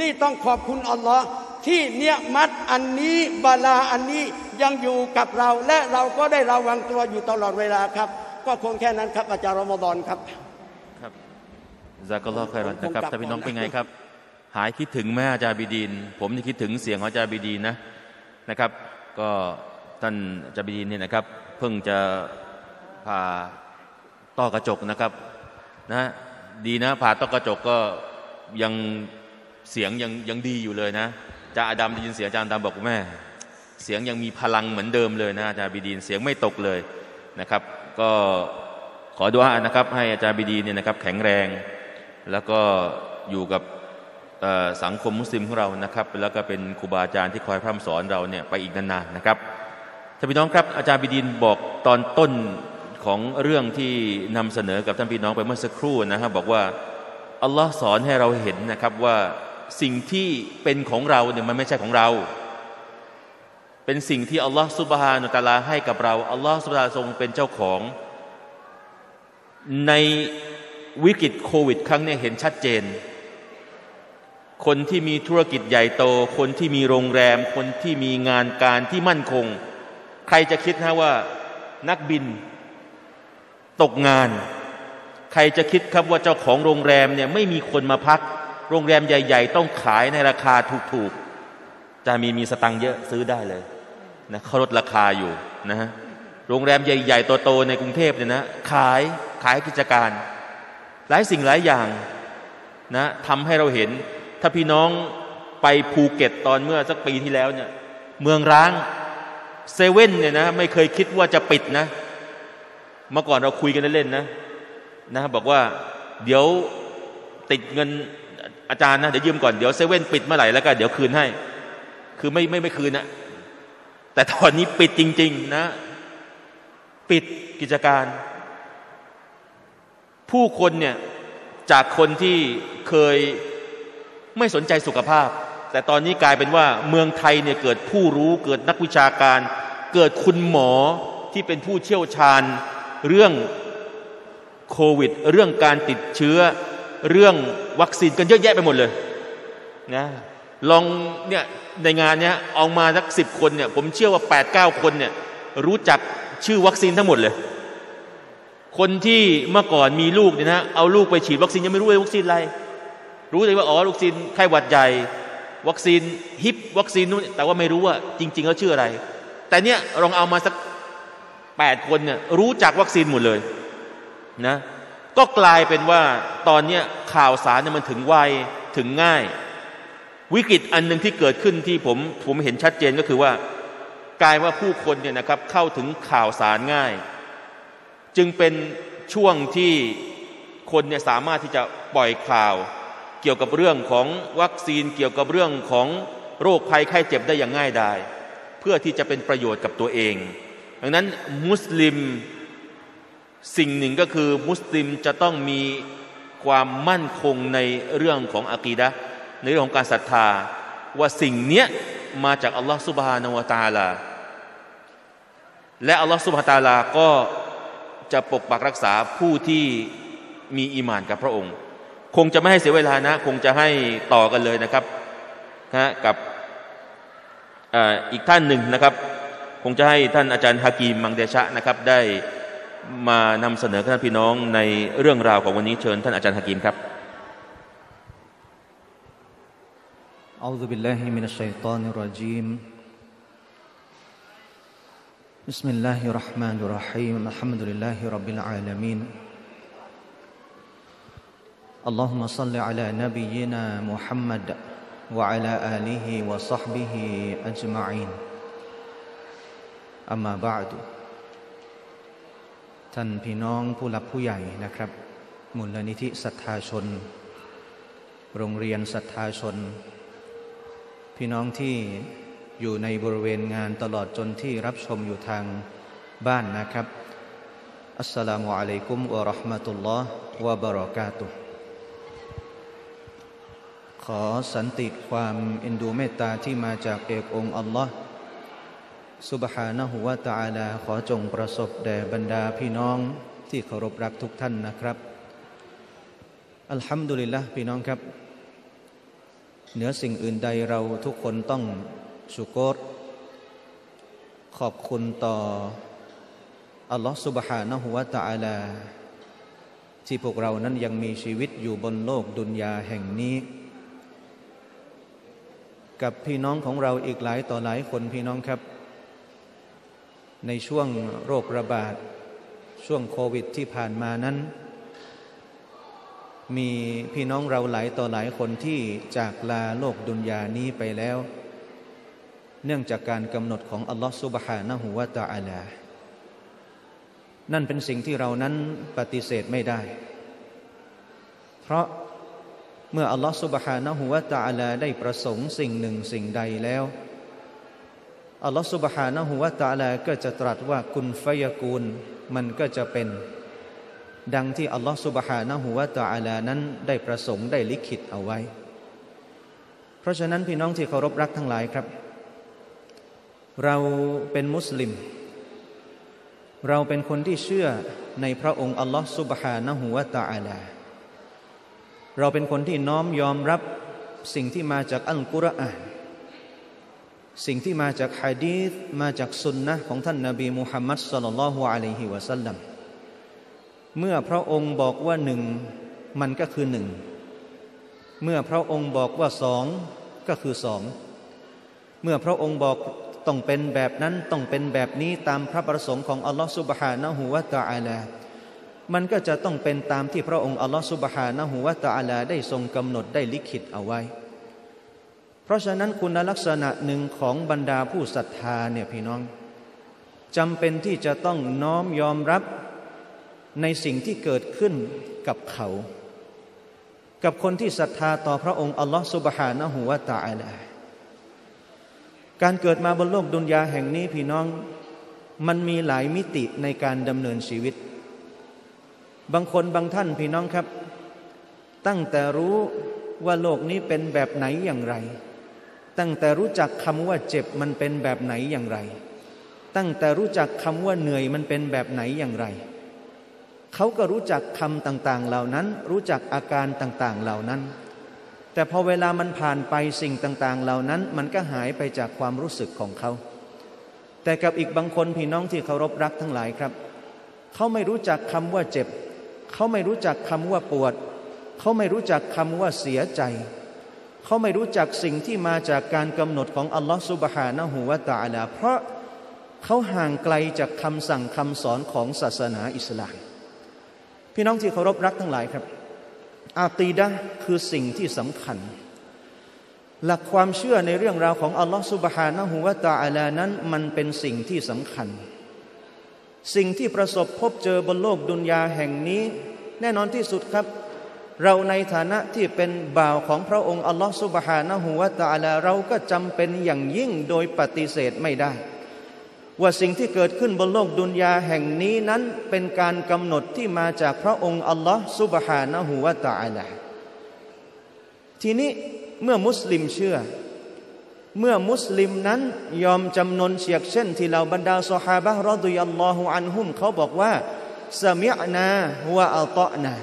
นี่ต้องขอบคุณอัลลอฮ์ที่เนียมัตอันนี้บาลาอันนี้ยังอยู่กับเราและเราก็ได้ระวังตัวอยู่ตลอดเวลาครับก็คงแค่นั้นครับอาจารย์รอมฎอนครับครับญะซักัลลอฮุค็อยรอนนะครับท่านพี่น้องเป็นไงครับหายคิดถึงแม่อาจารย์บิดีนผมจะคิดถึงเสียงของอาจารย์บิดีนนะนะครับก็ท่านอาจารย์บิดีนเนี่ยนะครับเพิ่งจะผ่าต้อกระจกนะครับนะดีนะผ่าต้อกระจกก็ยังเสียงยังยังดีอยู่เลยนะอาจารย์อาดัมได้ยินเสียงอาจารย์อาดัมบอกแม่เสียงยังมีพลังเหมือนเดิมเลยนะอาจารย์บิดีนเสียงไม่ตกเลยนะครับก็ขอดุอานะครับให้อาจารย์บิดีเนี่ยนะครับแข็งแรงแล้วก็อยู่กับสังคมมุสลิมของเรานะครับแล้วก็เป็นครูบาอาจารย์ที่คอยพร่ำสอนเราเนี่ยไปอีกนานๆนะครับท่านพี่น้องครับอาจารย์บิดีบอกตอนต้นของเรื่องที่นำเสนอกับท่านพี่น้องไปเมื่อสักครู่นะครับบอกว่าอัลลอฮ์สอนให้เราเห็นนะครับว่าสิ่งที่เป็นของเราเนี่ยมันไม่ใช่ของเราเป็นสิ่งที่อัลลอฮฺซุบฮานะฮูวะตะอาลาให้กับเราอัลลอฮฺซุบฮานะฮูวะตะอาลาทรงเป็นเจ้าของในวิกฤตโควิดครั้งนี้เห็นชัดเจนคนที่มีธุรกิจใหญ่โตคนที่มีโรงแรมคนที่มีงานการที่มั่นคงใครจะคิดนะว่านักบินตกงานใครจะคิดครับว่าเจ้าของโรงแรมเนี่ยไม่มีคนมาพักโรงแรมใหญ่ๆต้องขายในราคาถูกๆจะมีมีสตังค์เยอะซื้อได้เลยนะเขาลดราคาอยู่นะฮะโรงแรมใหญ่ๆโตๆในกรุงเทพเนี่ยนะขายขายกิจการหลายสิ่งหลายอย่างนะทำให้เราเห็นถ้าพี่น้องไปภูเก็ตตอนเมื่อสักปีที่แล้วเนี่ยเมืองร้างเซเว่นเนี่ยนะไม่เคยคิดว่าจะปิดนะเมื่อก่อนเราคุยกันเล่นๆนะนะบอกว่าเดี๋ยวติดเงินอาจารย์นะเดี๋ยวยืมก่อนเดี๋ยวเซเว่นปิดเมื่อไหร่แล้วก็เดี๋ยวคืนให้คือไม่ไม่ไม่คืนนะแต่ตอนนี้ปิดจริงๆนะปิดกิจการผู้คนเนี่ยจากคนที่เคยไม่สนใจสุขภาพแต่ตอนนี้กลายเป็นว่าเมืองไทยเนี่ยเกิดผู้รู้เกิดนักวิชาการเกิดคุณหมอที่เป็นผู้เชี่ยวชาญเรื่องโควิดเรื่องการติดเชื้อเรื่องวัคซีนกันเยอะแยะไปหมดเลย นะลองเนี่ยในงานเนี้ยเอามาสักสิบคนเนี่ยผมเชื่อว่าแปดเก้าคนเนี่ยรู้จักชื่อวัคซีนทั้งหมดเลยคนที่เมื่อก่อนมีลูกเนี่ยนะเอาลูกไปฉีดวัคซีนยังไม่รู้เลยวัคซีนอะไรรู้เลยว่าอ๋อวัคซีนไข้หวัดใหญ่วัคซีนฮิปวัคซีนนู่นแต่ว่าไม่รู้ว่าจริงๆเขาชื่ออะไรแต่เนี่ยลองเอามาสักแปดคนเนี่ยรู้จักวัคซีนหมดเลยนะก็กลายเป็นว่าตอนนี้ข่าวสารเนี่ยมันถึงไวถึงง่ายวิกฤตอันหนึ่งที่เกิดขึ้นที่ผมผมเห็นชัดเจนก็คือว่ากลายว่าผู้คนเนี่ยนะครับเข้าถึงข่าวสารง่ายจึงเป็นช่วงที่คนเนี่ยสามารถที่จะปล่อยข่าวเกี่ยวกับเรื่องของวัคซีนเกี่ยวกับเรื่องของโรคภัยไข้เจ็บได้อย่างง่ายดายเพื่อที่จะเป็นประโยชน์กับตัวเองดังนั้นมุสลิมสิ่งหนึ่งก็คือมุสลิมจะต้องมีความมั่นคงในเรื่องของอะกีดะห์ในเรื่องของการศรัทธาว่าสิ่งเนี้ยมาจากอัลลอฮฺซุบฮานะฮูวะตะอาลาและอัลลอฮฺซุบฮานะฮูวะตะอาลาก็จะปกปักรักษาผู้ที่มีอีหม่านกับพระองค์คงจะไม่ให้เสียเวลานะคงจะให้ต่อกันเลยนะครับนะกับ อ, อีกท่านหนึ่งนะครับคงจะให้ท่านอาจารย์ฮากีม มังเดชะนะครับได้มานำเสนอท่านพี่น้องในเรื่องราวของวันนี้เชิญท่านอาจารย์ฮากีมครับอัลลอฮฺบิลลาฮิมินัชชัยฏอนิรเราะญีมบิสมิลลาฮิรเราะห์มานิรเราะฮีมอัลฮัมดุลิลลาฮิร็อบบิลอาลามีนอัลลอฮุมะศ็อลลิอะลานบีญินามุฮัมมัดวะอะลาอาลิฮิวะศ็อฮบิฮิอัจมะอีนอัมมาบะอ์ดุท่านพี่น้องผู้หลักผู้ใหญ่นะครับมูลนิธิศรัทธาชนโรงเรียนศรัทธาชนพี่น้องที่อยู่ในบริเวณงานตลอดจนที่รับชมอยู่ทางบ้านนะครับอัสสลามุอะลัยกุมวะเราะห์มะตุลลอฮ์วะบะเราะกาตุฮ์ขอสันติความเอ็นดูเมตตาที่มาจากเอกองค์อัลลอฮ์ซุบฮานะฮูวะตะอาลาขอจงประสบแด่บรรดาพี่น้องที่เคารพรักทุกท่านนะครับอัลฮัมดุลิลละห์พี่น้องครับเหนือสิ่งอื่นใดเราทุกคนต้องชูกรขอบคุณต่ออัลลอฮฺซุบฮานะฮูวะตะอาลาที่พวกเรานั้นยังมีชีวิตอยู่บนโลกดุนยาแห่งนี้กับพี่น้องของเราอีกหลายต่อหลายคนพี่น้องครับในช่วงโรคระบาดช่วงโควิดที่ผ่านมานั้นมีพี่น้องเราหลายต่อหลายคนที่จากลาโลกดุนยานี้ไปแล้วเนื่องจากการกำหนดของอัลลอฮฺซุบฮานะฮูวะตะอาลานั่นเป็นสิ่งที่เรานั้นปฏิเสธไม่ได้เพราะเมื่ออัลลอฮฺซุบฮานะฮูวะตะอาลาได้ประสงค์สิ่งหนึ่งสิ่งใดแล้วอัลลอฮฺซุบฮานะฮูวะตะอาลาก็จะตรัสว่ากุนฟะยะกูนมันก็จะเป็นดังที่อัลลอฮฺซุบฮานะฮูวะตะอาลานั้นได้ประสงค์ได้ลิขิตเอาไว้เพราะฉะนั้นพี่น้องที่เคารพรักทั้งหลายครับเราเป็นมุสลิมเราเป็นคนที่เชื่อในพระองค์อัลลอฮฺซุบฮานะฮูวะตะอาลาเราเป็นคนที่น้อมยอมรับสิ่งที่มาจากอัลกุรอานสิ่งที่มาจากหะดีษมาจากสุนนะห์ของท่านนบีมุฮัมมัดศ็อลลัลลอฮุอะลัยฮิวะซัลลัมเมื่อพระองค์บอกว่าหนึ่งมันก็คือหนึ่งเมื่อพระองค์บอกว่าสองก็คือสองเมื่อพระองค์บอกต้องเป็นแบบนั้นต้องเป็นแบบนี้ตามพระประสงค์ของอัลลอฮฺซุบฮานะฮูวะตะอาลามันก็จะต้องเป็นตามที่พระองค์อัลลอฮฺซุบฮานะฮูวะตะอาลาได้ทรงกำหนดได้ลิขิตเอาไว้เพราะฉะนั้นคุณลักษณะหนึ่งของบรรดาผู้ศรัทธาเนี่ยพี่น้องจำเป็นที่จะต้องน้อมยอมรับในสิ่งที่เกิดขึ้นกับเขากับคนที่ศรัทธาต่อพระองค์อัลลอฮฺซุบฮานะฮูวะตะอาลาการเกิดมาบนโลกดุนยาแห่งนี้พี่น้องมันมีหลายมิติในการดำเนินชีวิตบางคนบางท่านพี่น้องครับตั้งแต่รู้ว่าโลกนี้เป็นแบบไหนอย่างไรตั้งแต่รู้จักคำว่าเจ็บมันเป็นแบบไหนอย่างไรตั้งแต่รู้จักคำว่าเหนื่อยมันเป็นแบบไหนอย่างไรเขาก็รู้จักคำต่างๆเหล่านั้นรู้จักอาการต่างๆเหล่านั้น แต่พอเวลามันผ่านไปสิ่งต่างๆเหล่านั้นมันก็หายไปจากความรู้สึกของเขาแต่กับอีกบางคนพี่น้องที่เคารพรักทั้งหลายครับเขาไม่รู้จักคำว่าเจ็บเขาไม่รู้จักคำว่าปวดเขาไม่รู้จักคำว่าเสียใจเขาไม่รู้จักสิ่งที่มาจากการกำหนดของอัลลอฮฺซุบฮานะฮูวะตะอาลาเพราะเขาห่างไกลจากคำสั่งคำสอนของศาสนาอิสลามพี่น้องที่เคารพรักทั้งหลายครับอากีดะห์คือสิ่งที่สำคัญหลักความเชื่อในเรื่องราวของอัลลอฮฺซุบฮานะฮูวะตะอาลานั้นมันเป็นสิ่งที่สำคัญสิ่งที่ประสบพบเจอบนโลกดุนยาแห่งนี้แน่นอนที่สุดครับเราในฐานะที่เป็นบ่าวของพระองค์อัลลอฮฺซุบฮานะฮูวะตะอาลาเราก็จำเป็นอย่างยิ่งโดยปฏิเสธไม่ได้ว่าสิ่งที่เกิดขึ้นบนโลกดุนยาแห่งนี้นั้นเป็นการกำหนดที่มาจากพระองค์อัลลอฮฺซุบฮานะฮูวะตะอาลาทีนี้เมื่อมุสลิมเชื่อเมื่อมุสลิมนั้นยอมจำนนเฉียกเช่นที่เหล่าบรรดาซอฮาบะฮ์รอฎิยัลลอฮุอันฮุมเขาบอกว่าซะมิอ์นาวะอัฏอ์นา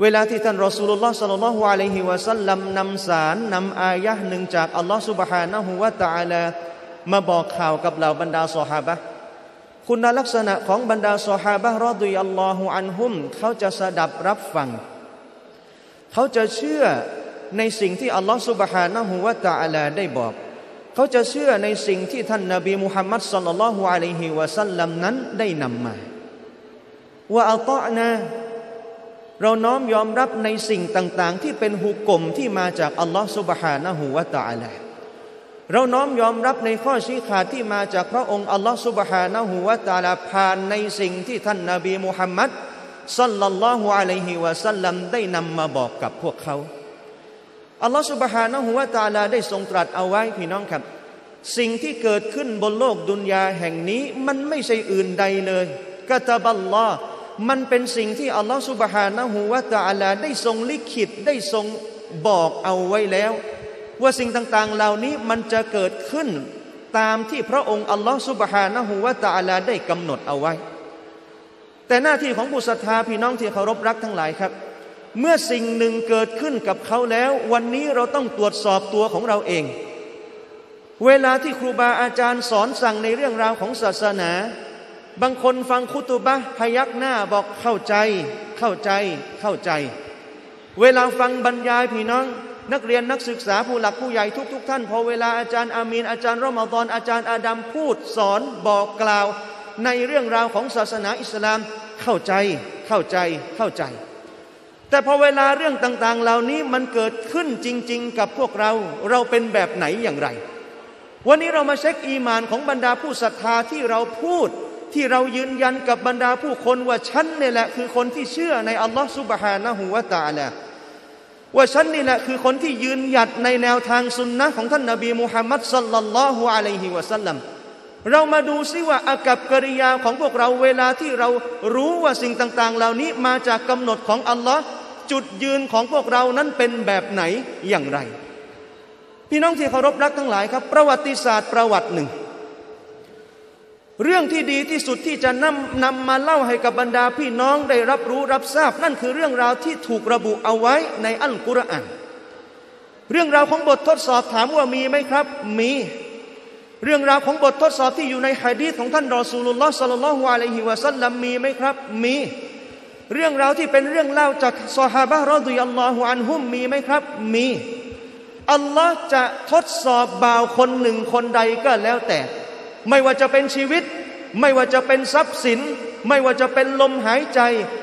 เวลาที่ท่านรอซูลุลลอฮ์ศ็อลลัลลอฮุอะลัยฮิวะซัลลัมนำสารนำอายะห์หนึ่งจากอัลลอฮ์ซุบฮานะฮูวะตะอาลามาบอกข่าวกับเหล่าบรรดาซอฮาบะฮ์คุณลักษณะของบรรดาซอฮาบะฮ์รอฎิยัลลอฮุอันฮุมเขาจะสดับรับฟังเขาจะเชื่อในสิ่งที่อัลลอฮฺซุบฮานะฮูวะตะอาลาได้บอกเขาจะเชื่อในสิ่งที่ท่านนบีมุฮัมมัดศ็อลลัลลอฮุอะลัยฮิวะซัลลัมนั้นได้นำมาวะอัฏอ์นาเราน้อมยอมรับในสิ่งต่างๆที่เป็นหุกมที่มาจากอัลลอฮฺซุบฮานะฮูวะตะอาลาเราน้อมยอมรับในข้อชี้ขาดที่มาจากพระองค์อัลลอฮฺซุบฮานะฮูวะตะอาลาผ่านในสิ่งที่ท่านนบีมุฮัมมัดศ็อลลัลลอฮุอะลัยฮิวะซัลลัมได้นำมาบอกกับพวกเขาอัลลอฮฺซุบฮานะฮูวะตะอาลาได้ทรงตรัสเอาไว้พี่น้องครับสิ่งที่เกิดขึ้นบนโลกดุนยาแห่งนี้มันไม่ใช่อื่นใดเลยกะตะบัลลอฮ์มันเป็นสิ่งที่อัลลอฮฺซุบฮานะฮูวะตะอาลาได้ทรงลิขิตได้ทรงบอกเอาไว้แล้วว่าสิ่งต่างๆเหล่านี้มันจะเกิดขึ้นตามที่พระองค์อัลลอฮฺซุบฮานะฮูวะตะอาลาได้กำหนดเอาไว้แต่หน้าที่ของผู้ศรัทธาพี่น้องที่เคารพรักทั้งหลายครับเมื่อสิ่งหนึ่งเกิดขึ้นกับเขาแล้ววันนี้เราต้องตรวจสอบตัวของเราเองเวลาที่ครูบาอาจารย์สอนสั่งในเรื่องราวของศาสนาบางคนฟังคุตุบะพยักหน้าบอกเข้าใจเข้าใจเข้าใจเวลาฟังบรรยายพี่น้องนักเรียนนักศึกษาผู้หลักผู้ใหญ่ทุกๆท่านพอเวลาอาจารย์อามีนอาจารย์รอมฎอนอาจารย์อาดัมพูดสอนบอกกล่าวในเรื่องราวของศาสนาอิสลามเข้าใจเข้าใจเข้าใจแต่พอเวลาเรื่องต่างๆเหล่านี้มันเกิดขึ้นจริงๆกับพวกเราเราเป็นแบบไหนอย่างไรวันนี้เรามาเช็คอีหม่านของบรรดาผู้ศรัทธาที่เราพูดที่เรายืนยันกับบรรดาผู้คนว่าฉันนี่แหละคือคนที่เชื่อในอัลลอฮฺซุบฮานะฮูวะตะอาลาว่าฉันนี่แหละคือคนที่ยืนหยัดในแนวทางสุนนะของท่านนบีมุฮัมมัดศ็อลลัลลอฮุอะลัยฮิวะซัลลัมเรามาดูซิว่าอากัปกิริยาของพวกเราเวลาที่เรารู้ว่าสิ่งต่างๆเหล่านี้มาจากกำหนดของอัลลอฮ์จุดยืนของพวกเรานั้นเป็นแบบไหนอย่างไรพี่น้องที่เคารพรักทั้งหลายครับประวัติศาสตร์ประวัติหนึ่งเรื่องที่ดีที่สุดที่จะนำนำมาเล่าให้กับบรรดาพี่น้องได้รับรู้รับทราบนั่นคือเรื่องราวที่ถูกระบุเอาไว้ในอัลกุรอานเรื่องราวของบททดสอบถามว่ามีไหมครับมีเรื่องราวของบททดสอบที่อยู่ในหะดีษของท่านรอซูลุลลอฮ์ศ็อลลัลลอฮุอะลัยฮิวะซัลลัมมีไหมครับมีเรื่องราวที่เป็นเรื่องเล่าจากซอฮาบะฮ์รอฎิยัลลอฮุอันฮุมมีไหมครับมีอัลลอฮ์จะทดสอบบ่าวคนหนึ่งคนใดก็แล้วแต่ไม่ว่าจะเป็นชีวิตไม่ว่าจะเป็นทรัพย์สินไม่ว่าจะเป็นลมหายใจ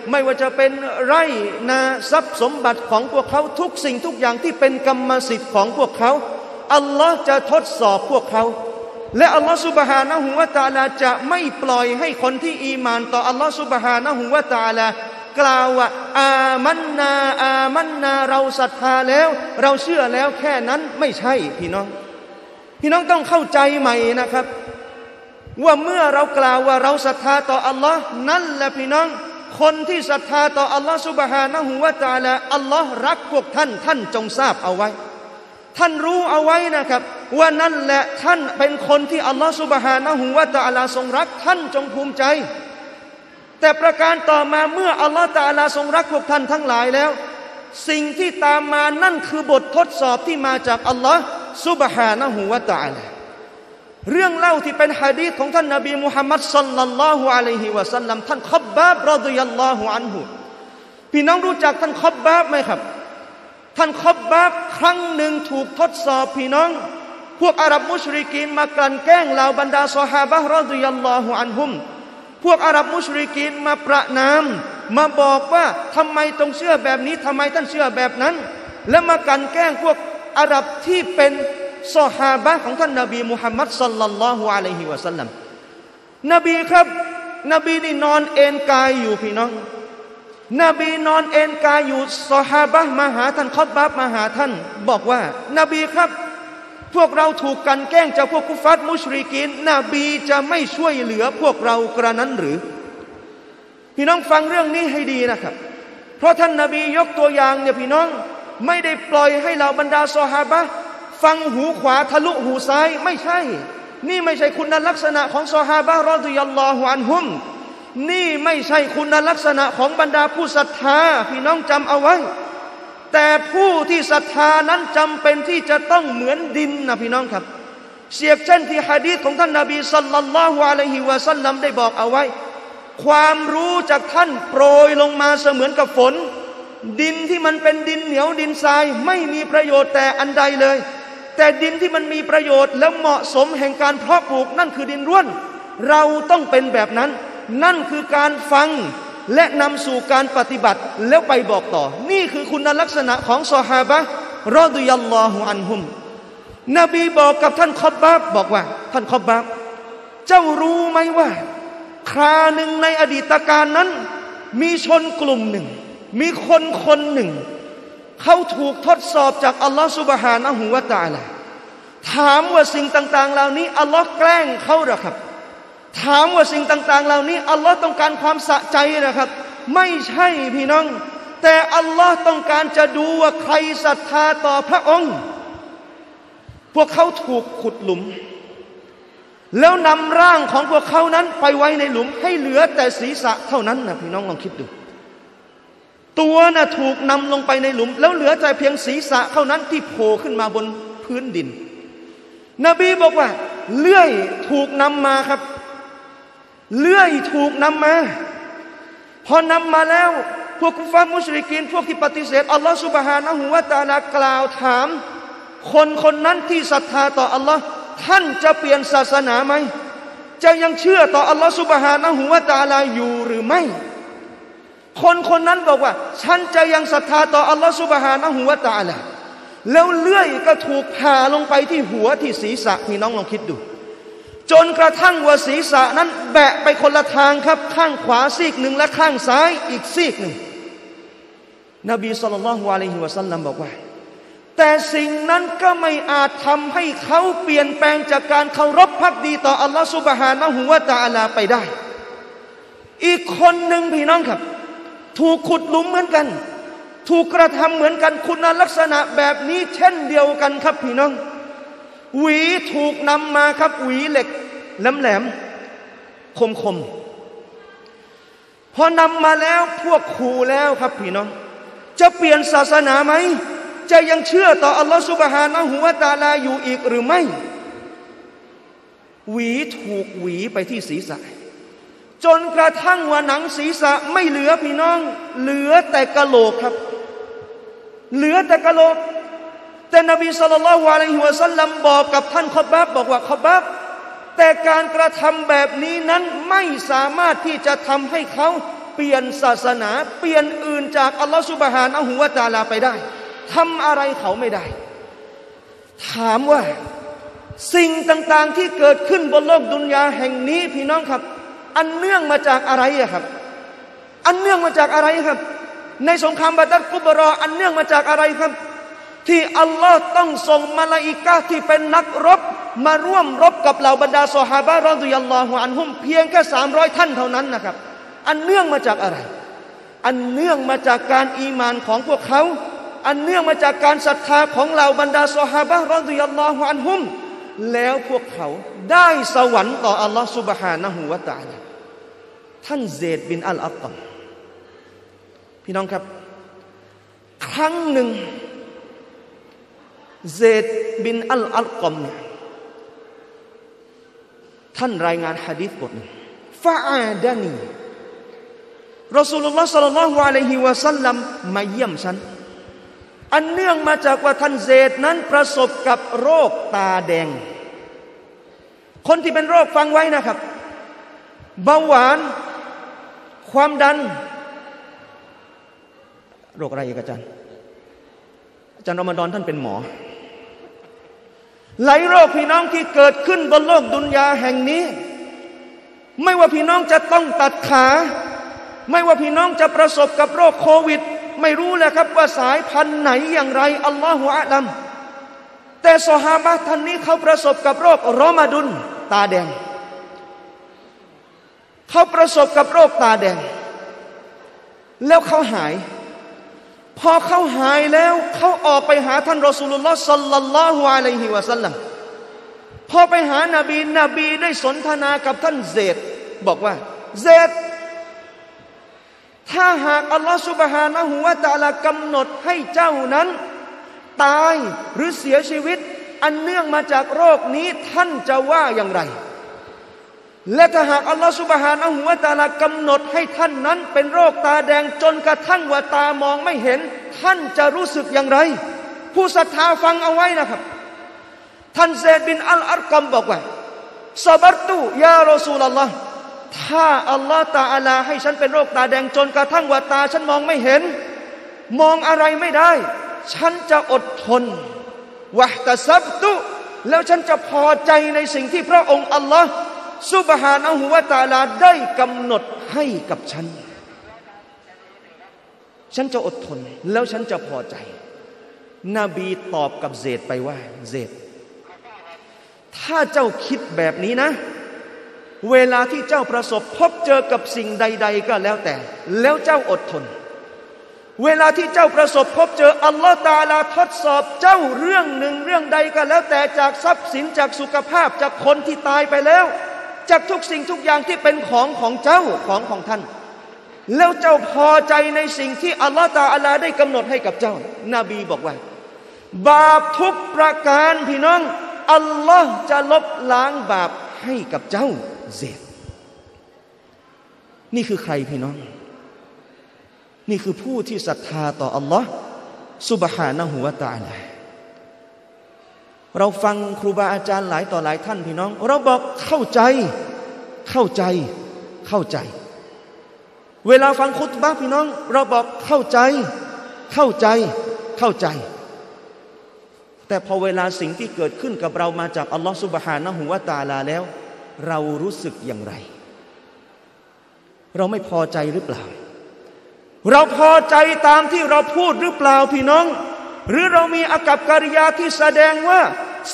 ไม่ว่าจะเป็นไร่นาทรัพย์สมบัติของพวกเขาทุกสิ่งทุกอย่างที่เป็นกรรมสิทธิ์ของพวกเขาอัลลอฮ์จะทดสอบพวกเขาและอัลลอฮฺซุบฮานะฮูวะตะอาลาจะไม่ปล่อยให้คนที่อีหม่านต่ออัลลอฮฺซุบฮานะฮูวะตะอาลากล่าวว่าอามันนาอามันนาเราศรัทธาแล้วเราเชื่อแล้วแค่นั้นไม่ใช่พี่น้องพี่น้องต้องเข้าใจใหม่นะครับว่าเมื่อเรากล่าวว่าเราศรัทธาต่ออัลลอฮ์นั่นแหละพี่น้องคนที่ศรัทธาต่ออัลลอฮฺซุบฮานะฮูวะตะอาลาอัลลอฮ์รักพวกท่านท่านจงทราบเอาไว้ท่านรู้เอาไว้นะครับว่านั่นแหละท่านเป็นคนที่อัลลอฮฺซุบฮานะฮูวะตะอาลาทรงรักท่านจงภูมิใจแต่ประการต่อมาเมื่ออัลลอฮฺตะอาลาทรงรักพวกท่านทั้งหลายแล้ว สิ่งที่ตามมานั่นคือบททดสอบที่มาจากอัลลอฮ์ซุบฮานะฮูวะตะอาลาเรื่องเล่าที่เป็นหะดีษของท่านนบีมุฮัมมัดศ็อลลัลลอฮุอะลัยฮิวะซัลลัมท่านค็อบบาบรอฎิยัลลอฮุอันฮุพี่น้องรู้จักท่านค็อบบาบไหมครับท่านค็อบบาบครั้งหนึ่งถูกทดสอบพี่น้องพวกอาหรับมุชริกีนมากลั่นแกล้งเหล่าบรรดาซอฮาบะห์รอฎิยัลลอฮุอันฮุมพวกอาหรับมุชริกีนมาประนามมาบอกว่าทำไมต้องเชื่อแบบนี้ทำไมท่านเชื่อแบบนั้นและมากลั่นแกล้งพวกอาหรับที่เป็นซอฮาบะห์ของท่านนบีมุฮัมมัดศ็อลลัลลอฮุอะลัยฮิวะซัลลัมนบีครับนบีนี่นอนเอนกายอยู่พี่น้องนบีนอนเอนกายอยู่ซอฮาบะห์มาหาท่านค็อบบาบมาหาท่านบอกว่านบีครับพวกเราถูกกันแกล้งจากพวกกุฟาตมุชริกีนนบีจะไม่ช่วยเหลือพวกเรากระนั้นหรือพี่น้องฟังเรื่องนี้ให้ดีนะครับเพราะท่านนบียกตัวอย่างเนี่ยพี่น้องไม่ได้ปล่อยให้เหล่าบรรดาซอฮาบะห์ฟังหูขวาทะลุหูซ้ายไม่ใช่นี่ไม่ใช่คุณลักษณะของซอฮาบะห์รอฎิยัลลอฮุอันฮุมนี่ไม่ใช่คุณลักษณะของบรรดาผู้ศรัทธาพี่น้องจำเอาไว้แต่ผู้ที่ศรัทธานั้นจำเป็นที่จะต้องเหมือนดินนะพี่น้องครับเสียบเช่นที่หะดีษของท่านนบีศ็อลลัลลอฮุอะลัยฮิวะซัลลัมได้บอกเอาไว้ความรู้จากท่านโปรยลงมาเสมือนกับฝนดินที่มันเป็นดินเหนียวดินทรายไม่มีประโยชน์แต่อันใดเลยแต่ดินที่มันมีประโยชน์และเหมาะสมแห่งการเพาะปลูกนั่นคือดินร่วนเราต้องเป็นแบบนั้นนั่นคือการฟังและนำสู่การปฏิบัติแล้วไปบอกต่อนี่คือคุณลักษณะของซอฮาบะห์รอฎิยัลลอฮุอันฮุมนบีบอกกับท่านค็อบบาบบอกว่าท่านค็อบบาบเจ้ารู้ไหมว่าคราหนึ่งในอดีตกาลนั้นมีชนกลุ่มหนึ่งมีคนคนหนึ่งเขาถูกทดสอบจากอัลลอฮฺซุบฮานะฮูวะตะอาลาถามว่าสิ่งต่างๆเหล่านี้อัลลอฮ์แกล้งเขาหรือครับถามว่าสิ่งต่างๆเหล่านี้อัลลอฮ์ต้องการความสะใจหรือครับไม่ใช่พี่น้องแต่อัลลอฮ์ต้องการจะดูว่าใครศรัทธาต่อพระองค์พวกเขาถูกขุดหลุมแล้วนำร่างของพวกเขานั้นไปไว้ในหลุมให้เหลือแต่ศีรษะเท่านั้นนะพี่น้องลองคิดดูตัวน่ะถูกนำลงไปในหลุมแล้วเหลือแต่เพียงศีรษะเท่านั้นที่โผล่ขึ้นมาบนพื้นดินนบีบอกว่าเลื่อยถูกนำมาครับเลื่อยถูกนำมาพอนำมาแล้วพวกกุฟาร์มุชริกีนพวกที่ปฏิเสธอัลลอฮฺซุบฮานะฮูวะตะอาลากล่าวถามคนคนนั้นที่ศรัทธาต่ออัลลอฮ์ท่านจะเปลี่ยนศาสนาไหมจะยังเชื่อต่ออัลลอฮฺซุบฮานะฮูวะตะอาลาอยู่หรือไม่คนคนนั้นบอกว่าฉันจะยังศรัทธาต่ออัลลอฮฺซุบฮานะฮูวะตะอาลาแล้วเลื่อยก็ถูกผ่าลงไปที่หัวที่ศีรษะพี่น้องลองคิดดูจนกระทั่งว่าศีรษะนั้นแบะไปคนละทางครับข้างขวาซีกหนึ่งและข้างซ้ายอีกซีกหนึ่งนบีศ็อลลัลลอฮุอะลัยฮิวะซัลลัมบอกว่าแต่สิ่งนั้นก็ไม่อาจทำให้เขาเปลี่ยนแปลงจากการเคารพภักดีต่ออัลลอฮฺซุบฮานะฮูวะตะอาลาไปได้อีกคนหนึ่งพี่น้องครับถูกขุดหลุมเหมือนกันถูกกระทำเหมือนกันคุณลักษณะแบบนี้เช่นเดียวกันครับพี่น้องหวีถูกนำมาครับหวีเหล็กแหลมๆคมๆพอนำมาแล้วพวกขู่แล้วครับพี่น้องจะเปลี่ยนศาสนาไหมจะยังเชื่อต่ออัลลอฮฺซุบฮานะฮูวะตะอาลาอยู่อีกหรือไม่หวีถูกหวีไปที่ศีรษะจนกระทั่งว่าหนังศีรษะไม่เหลือพี่น้องเหลือแต่กะโหลกครับเหลือแต่กะโหลกแต่นบีศ็อลลัลลอฮุอะลัยฮิวะซัลลัมบอกกับท่านค็อบบาบบอกว่าค็อบบาบแต่การกระทำแบบนี้นั้นไม่สามารถที่จะทำให้เขาเปลี่ยนศาสนาเปลี่ยนอื่นจากอัลลอฮฺซุบฮานะฮูวะตะอาลาไปได้ทำอะไรเขาไม่ได้ถามว่าสิ่งต่างๆที่เกิดขึ้นบนโลกดุนยาแห่งนี้พี่น้องครับอันเนื่องมาจากอะไรอะครับอันเนื่องมาจากอะไรครับในสงครามบาดัรกุบรออันเนื่องมาจากอะไรครับที่อัลลอฮ์ต้องส่งมลาอิกะฮ์ที่เป็นนักรบมาร่วมรบกับเหล่าบรรดาซอฮาบะห์รอฎิยัลลอฮุอันฮุมเพียงแค่สามร้อยท่านเท่านั้นนะครับอันเนื่องมาจากอะไรอันเนื่องมาจากการอีหม่านของพวกเขาอันเนื่องมาจากการศรัทธาของเหล่าบรรดาซอฮาบะห์รอฎิยัลลอฮุอันฮุมแล้วพวกเขาได้สวรรค์ต่ออัลลอฮ์ซุบฮานะฮูวะตะอาลาท่านเซดบินอัลอัตตัมพี่น้องครับใค ครั้งหนึ่งเซดบินอัลอัลกอมเนี่ยท่านรายงานหะดีษบทหนึ่งฟะอาดานีรอซูลุลลอฮ์ศ็อลลัลลอฮุอะลัยฮิวะซัลลัมมาเยี่ยมฉันอันเนื่องมาจากว่าท่านเซดนั้นประสบกับโรคตาแดงคนที่เป็นโรคฟังไว้นะครับเบาหวานความดันโรคอะไรอีกอาจารย์อาจารย์รอมฎอนท่านเป็นหมอหลายโรคพี่น้องที่เกิดขึ้นบนโลกดุนยาแห่งนี้ไม่ว่าพี่น้องจะต้องตัดขาไม่ว่าพี่น้องจะประสบกับโรคโควิดไม่รู้แหละครับว่าสายพันธุ์ไหนอย่างไรอัลลอฮฺอาลัมแต่ซอฮาบะห์ท่านนี้เขาประสบกับโรครอมฎอนตาแดงเขาประสบกับโรคตาแดงแล้วเขาหายพอเขาหายแล้วเขาออกไปหาท่านรอซูลุลลอฮ์ศ็อลลัลลอฮุอะลัยฮิวะซัลลัมพอไปหานบีนบีได้สนทนากับท่านเซดบอกว่าเซดถ้าหากอัลลอฮ์ซุบฮานะฮูวะตะอาลากำหนดให้เจ้านั้นตายหรือเสียชีวิตอันเนื่องมาจากโรคนี้ท่านจะว่าอย่างไรและถ้าหากอัลลอฮฺซุบฮานะฮูวะตะอาลากำหนดให้ท่านนั้นเป็นโรคตาแดงจนกระทั่งว่าตามองไม่เห็นท่านจะรู้สึกอย่างไรผู้ศรัทธาฟังเอาไว้นะครับท่านเซดบินอัลอัรกอมบอกว่าซะบัรตุยารอซูลลอฮฺถ้าอัลลอฮฺตะอาลาให้ฉันเป็นโรคตาแดงจนกระทั่งว่าตาฉันมองไม่เห็นมองอะไรไม่ได้ฉันจะอดทนวะฮ์ตะซับตุแล้วฉันจะพอใจในสิ่งที่พระองค์อัลลอฮฺซุบฮานะฮูวะตะอาลาได้กำหนดให้กับฉันฉันจะอดทนแล้วฉันจะพอใจนบีตอบกับเซดไปว่าเซดถ้าเจ้าคิดแบบนี้นะเวลาที่เจ้าประสบพบเจอกับสิ่งใดๆก็แล้วแต่แล้วเจ้าอดทนเวลาที่เจ้าประสบพบเจออัลลอฮฺตะอาลาทดสอบเจ้าเรื่องหนึ่งเรื่องใดก็แล้วแต่จากทรัพย์สินจากสุขภาพจากคนที่ตายไปแล้วจากทุกสิ่งทุกอย่างที่เป็นของของเจ้าของของท่านแล้วเจ้าพอใจในสิ่งที่อัลลอฮฺตะอาลาได้กำหนดให้กับเจ้านบีบอกว่าบาปทุกประการพี่น้องอัลลอฮฺจะลบล้างบาปให้กับเจ้าเซดนี่คือใครพี่น้องนี่คือผู้ที่ศรัทธาต่ออัลลอฮฺซุบฮานะฮูวะตะอาลาเราฟังครูบาอาจารย์หลายต่อหลายท่านพี่น้องเราบอกเข้าใจเข้าใจเข้าใจเวลาฟังคุตบะห์พี่น้องเราบอกเข้าใจเข้าใจเข้าใจแต่พอเวลาสิ่งที่เกิดขึ้นกับเรามาจากอัลลอฮฺซุบฮานะฮูวะตะอาลาแล้วเรารู้สึกอย่างไรเราไม่พอใจหรือเปล่าเราพอใจตามที่เราพูดหรือเปล่าพี่น้องหรือเรามีอากัปกิริยาที่แสดงว่า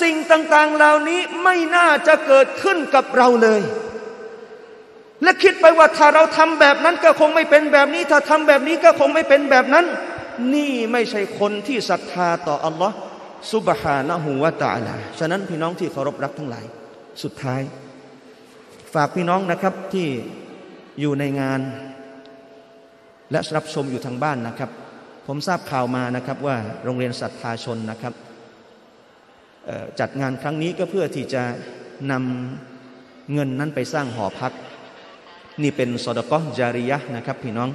สิ่งต่างๆเหล่านี้ไม่น่าจะเกิดขึ้นกับเราเลยและคิดไปว่าถ้าเราทำแบบนั้นก็คงไม่เป็นแบบนี้ถ้าทำแบบนี้ก็คงไม่เป็นแบบนั้นนี่ไม่ใช่คนที่ศรัทธาต่ออัลลอฮฺซุบฮานะฮูวะตะอาลาฉะนั้นพี่น้องที่เคารพรักทั้งหลายสุดท้ายฝากพี่น้องนะครับที่อยู่ในงานและรับชมอยู่ทางบ้านนะครับผมทราบข่าวมานะครับว่าโรงเรียนศรัทธาชนนะครับจัดงานครั้งนี้ก็เพื่อที่จะนำเงินนั้นไปสร้างหอพักนี่เป็นซอดะกอฮ์ญาริยะห์นะครับพี่น้อง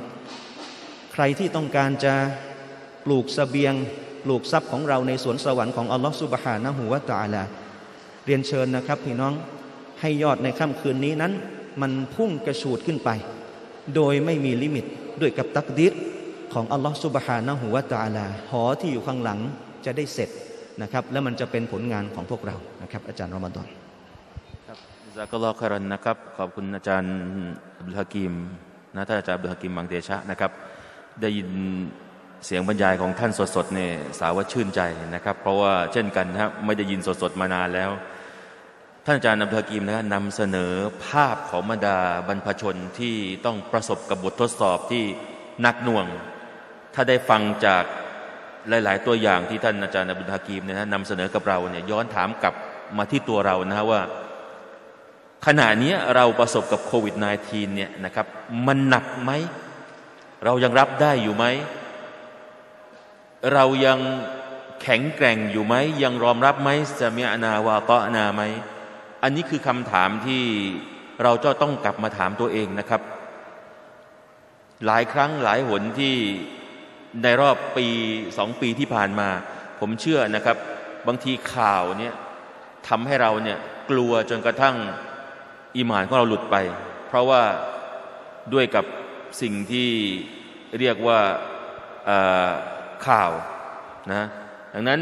ใครที่ต้องการจะปลูกเสบียงปลูกทรัพย์ของเราในสวนสวรรค์ของอัลลอฮฺซุบฮานะฮูวะตะอาลาเรียนเชิญนะครับพี่น้องให้ยอดในค่ำคืนนี้นั้นมันพุ่งกระฉูดขึ้นไปโดยไม่มีลิมิตด้วยกับตักดีรของอัลลอฮฺซุบฮานะฮูวะตะอาลาหอที่อยู่ข้างหลังจะได้เสร็จนะครับแล้วมันจะเป็นผลงานของพวกเรานะครับอาจารย์รอมฎอนครับญะซากัลลอฮุค็อยรันนะครับขอบคุณอาจารย์อับดุลฮะกีมนะท่านอาจารย์อับดุลฮะกีมบางเดชะนะครับได้ยินเสียงบรรยายของท่านสดๆเนี่ยสาวชื่นใจนะครับเพราะว่าเช่นกันครับไม่ได้ยินสดๆมานานแล้วท่านอาจารย์อับดุลฮะกีมนะนำเสนอภาพของบรรดาบรรพชนที่ต้องประสบกับบททดสอบที่หนักหน่วงถ้าได้ฟังจากหลายๆตัวอย่างที่ท่านอาจารย์อับดุลฮะกีมเนี่ยนำเสนอกับเราเนี่ยย้อนถามกลับมาที่ตัวเรานะฮะว่าขณะนี้เราประสบกับโควิด สิบเก้า เนี่ยนะครับมันหนักไหมเรายังรับได้อยู่ไหม เรายังแข็งแกร่งอยู่ไหมยังรอมรับไหมสะมีอ์นาวะฏออ์นาไหมอันนี้คือคำถามที่เราจะต้องกลับมาถามตัวเองนะครับหลายครั้งหลายหนที่ในรอบปีสองปีที่ผ่านมาผมเชื่อนะครับบางทีข่าวเนี่ยทำให้เราเนี่ยกลัวจนกระทั่งอีหม่านของเราหลุดไปเพราะว่าด้วยกับสิ่งที่เรียกว่าข่าวนะดังนั้น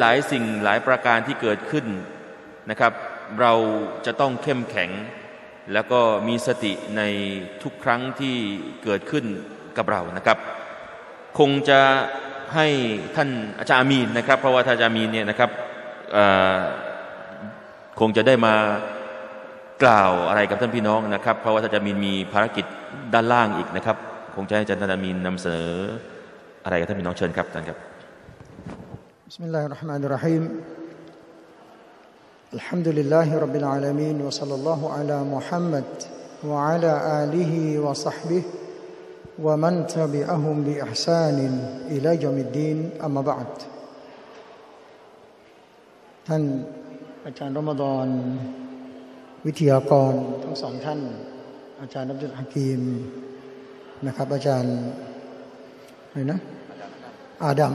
หลายๆสิ่งหลายประการที่เกิดขึ้นนะครับเราจะต้องเข้มแข็งแล้วก็มีสติในทุกครั้งที่เกิดขึ้นกับเรานะครับคงจะให้ท่านอาจารย์อามีนนะครับเพราะว่าท่านอาจารย์อามีนเนี่ยนะครับคงจะได้มากล่าวอะไรกับท่านพี่น้องนะครับเพราะว่าท่านอาจารย์อามีนมีภารกิจด้านล่างอีกนะครับคงจะให้อาจารย์อามีนนำเสนออะไรกับท่านพี่น้องเชิญครับท่านครับบิสมิลลาฮิรเราะห์มานิรเราะฮีมالحمد لله رب العالمين وصلى الله على محمد وعلى آله وصحبه ومن تبعهم بإحسان إلى يوم الدين أما بعد ท่านอาจารย์รอมฎอนวิทยากรทั้งสองท่านอาจารย์อับดุลฮะกีมนะครับอาจารย์อะไรนะอาดัม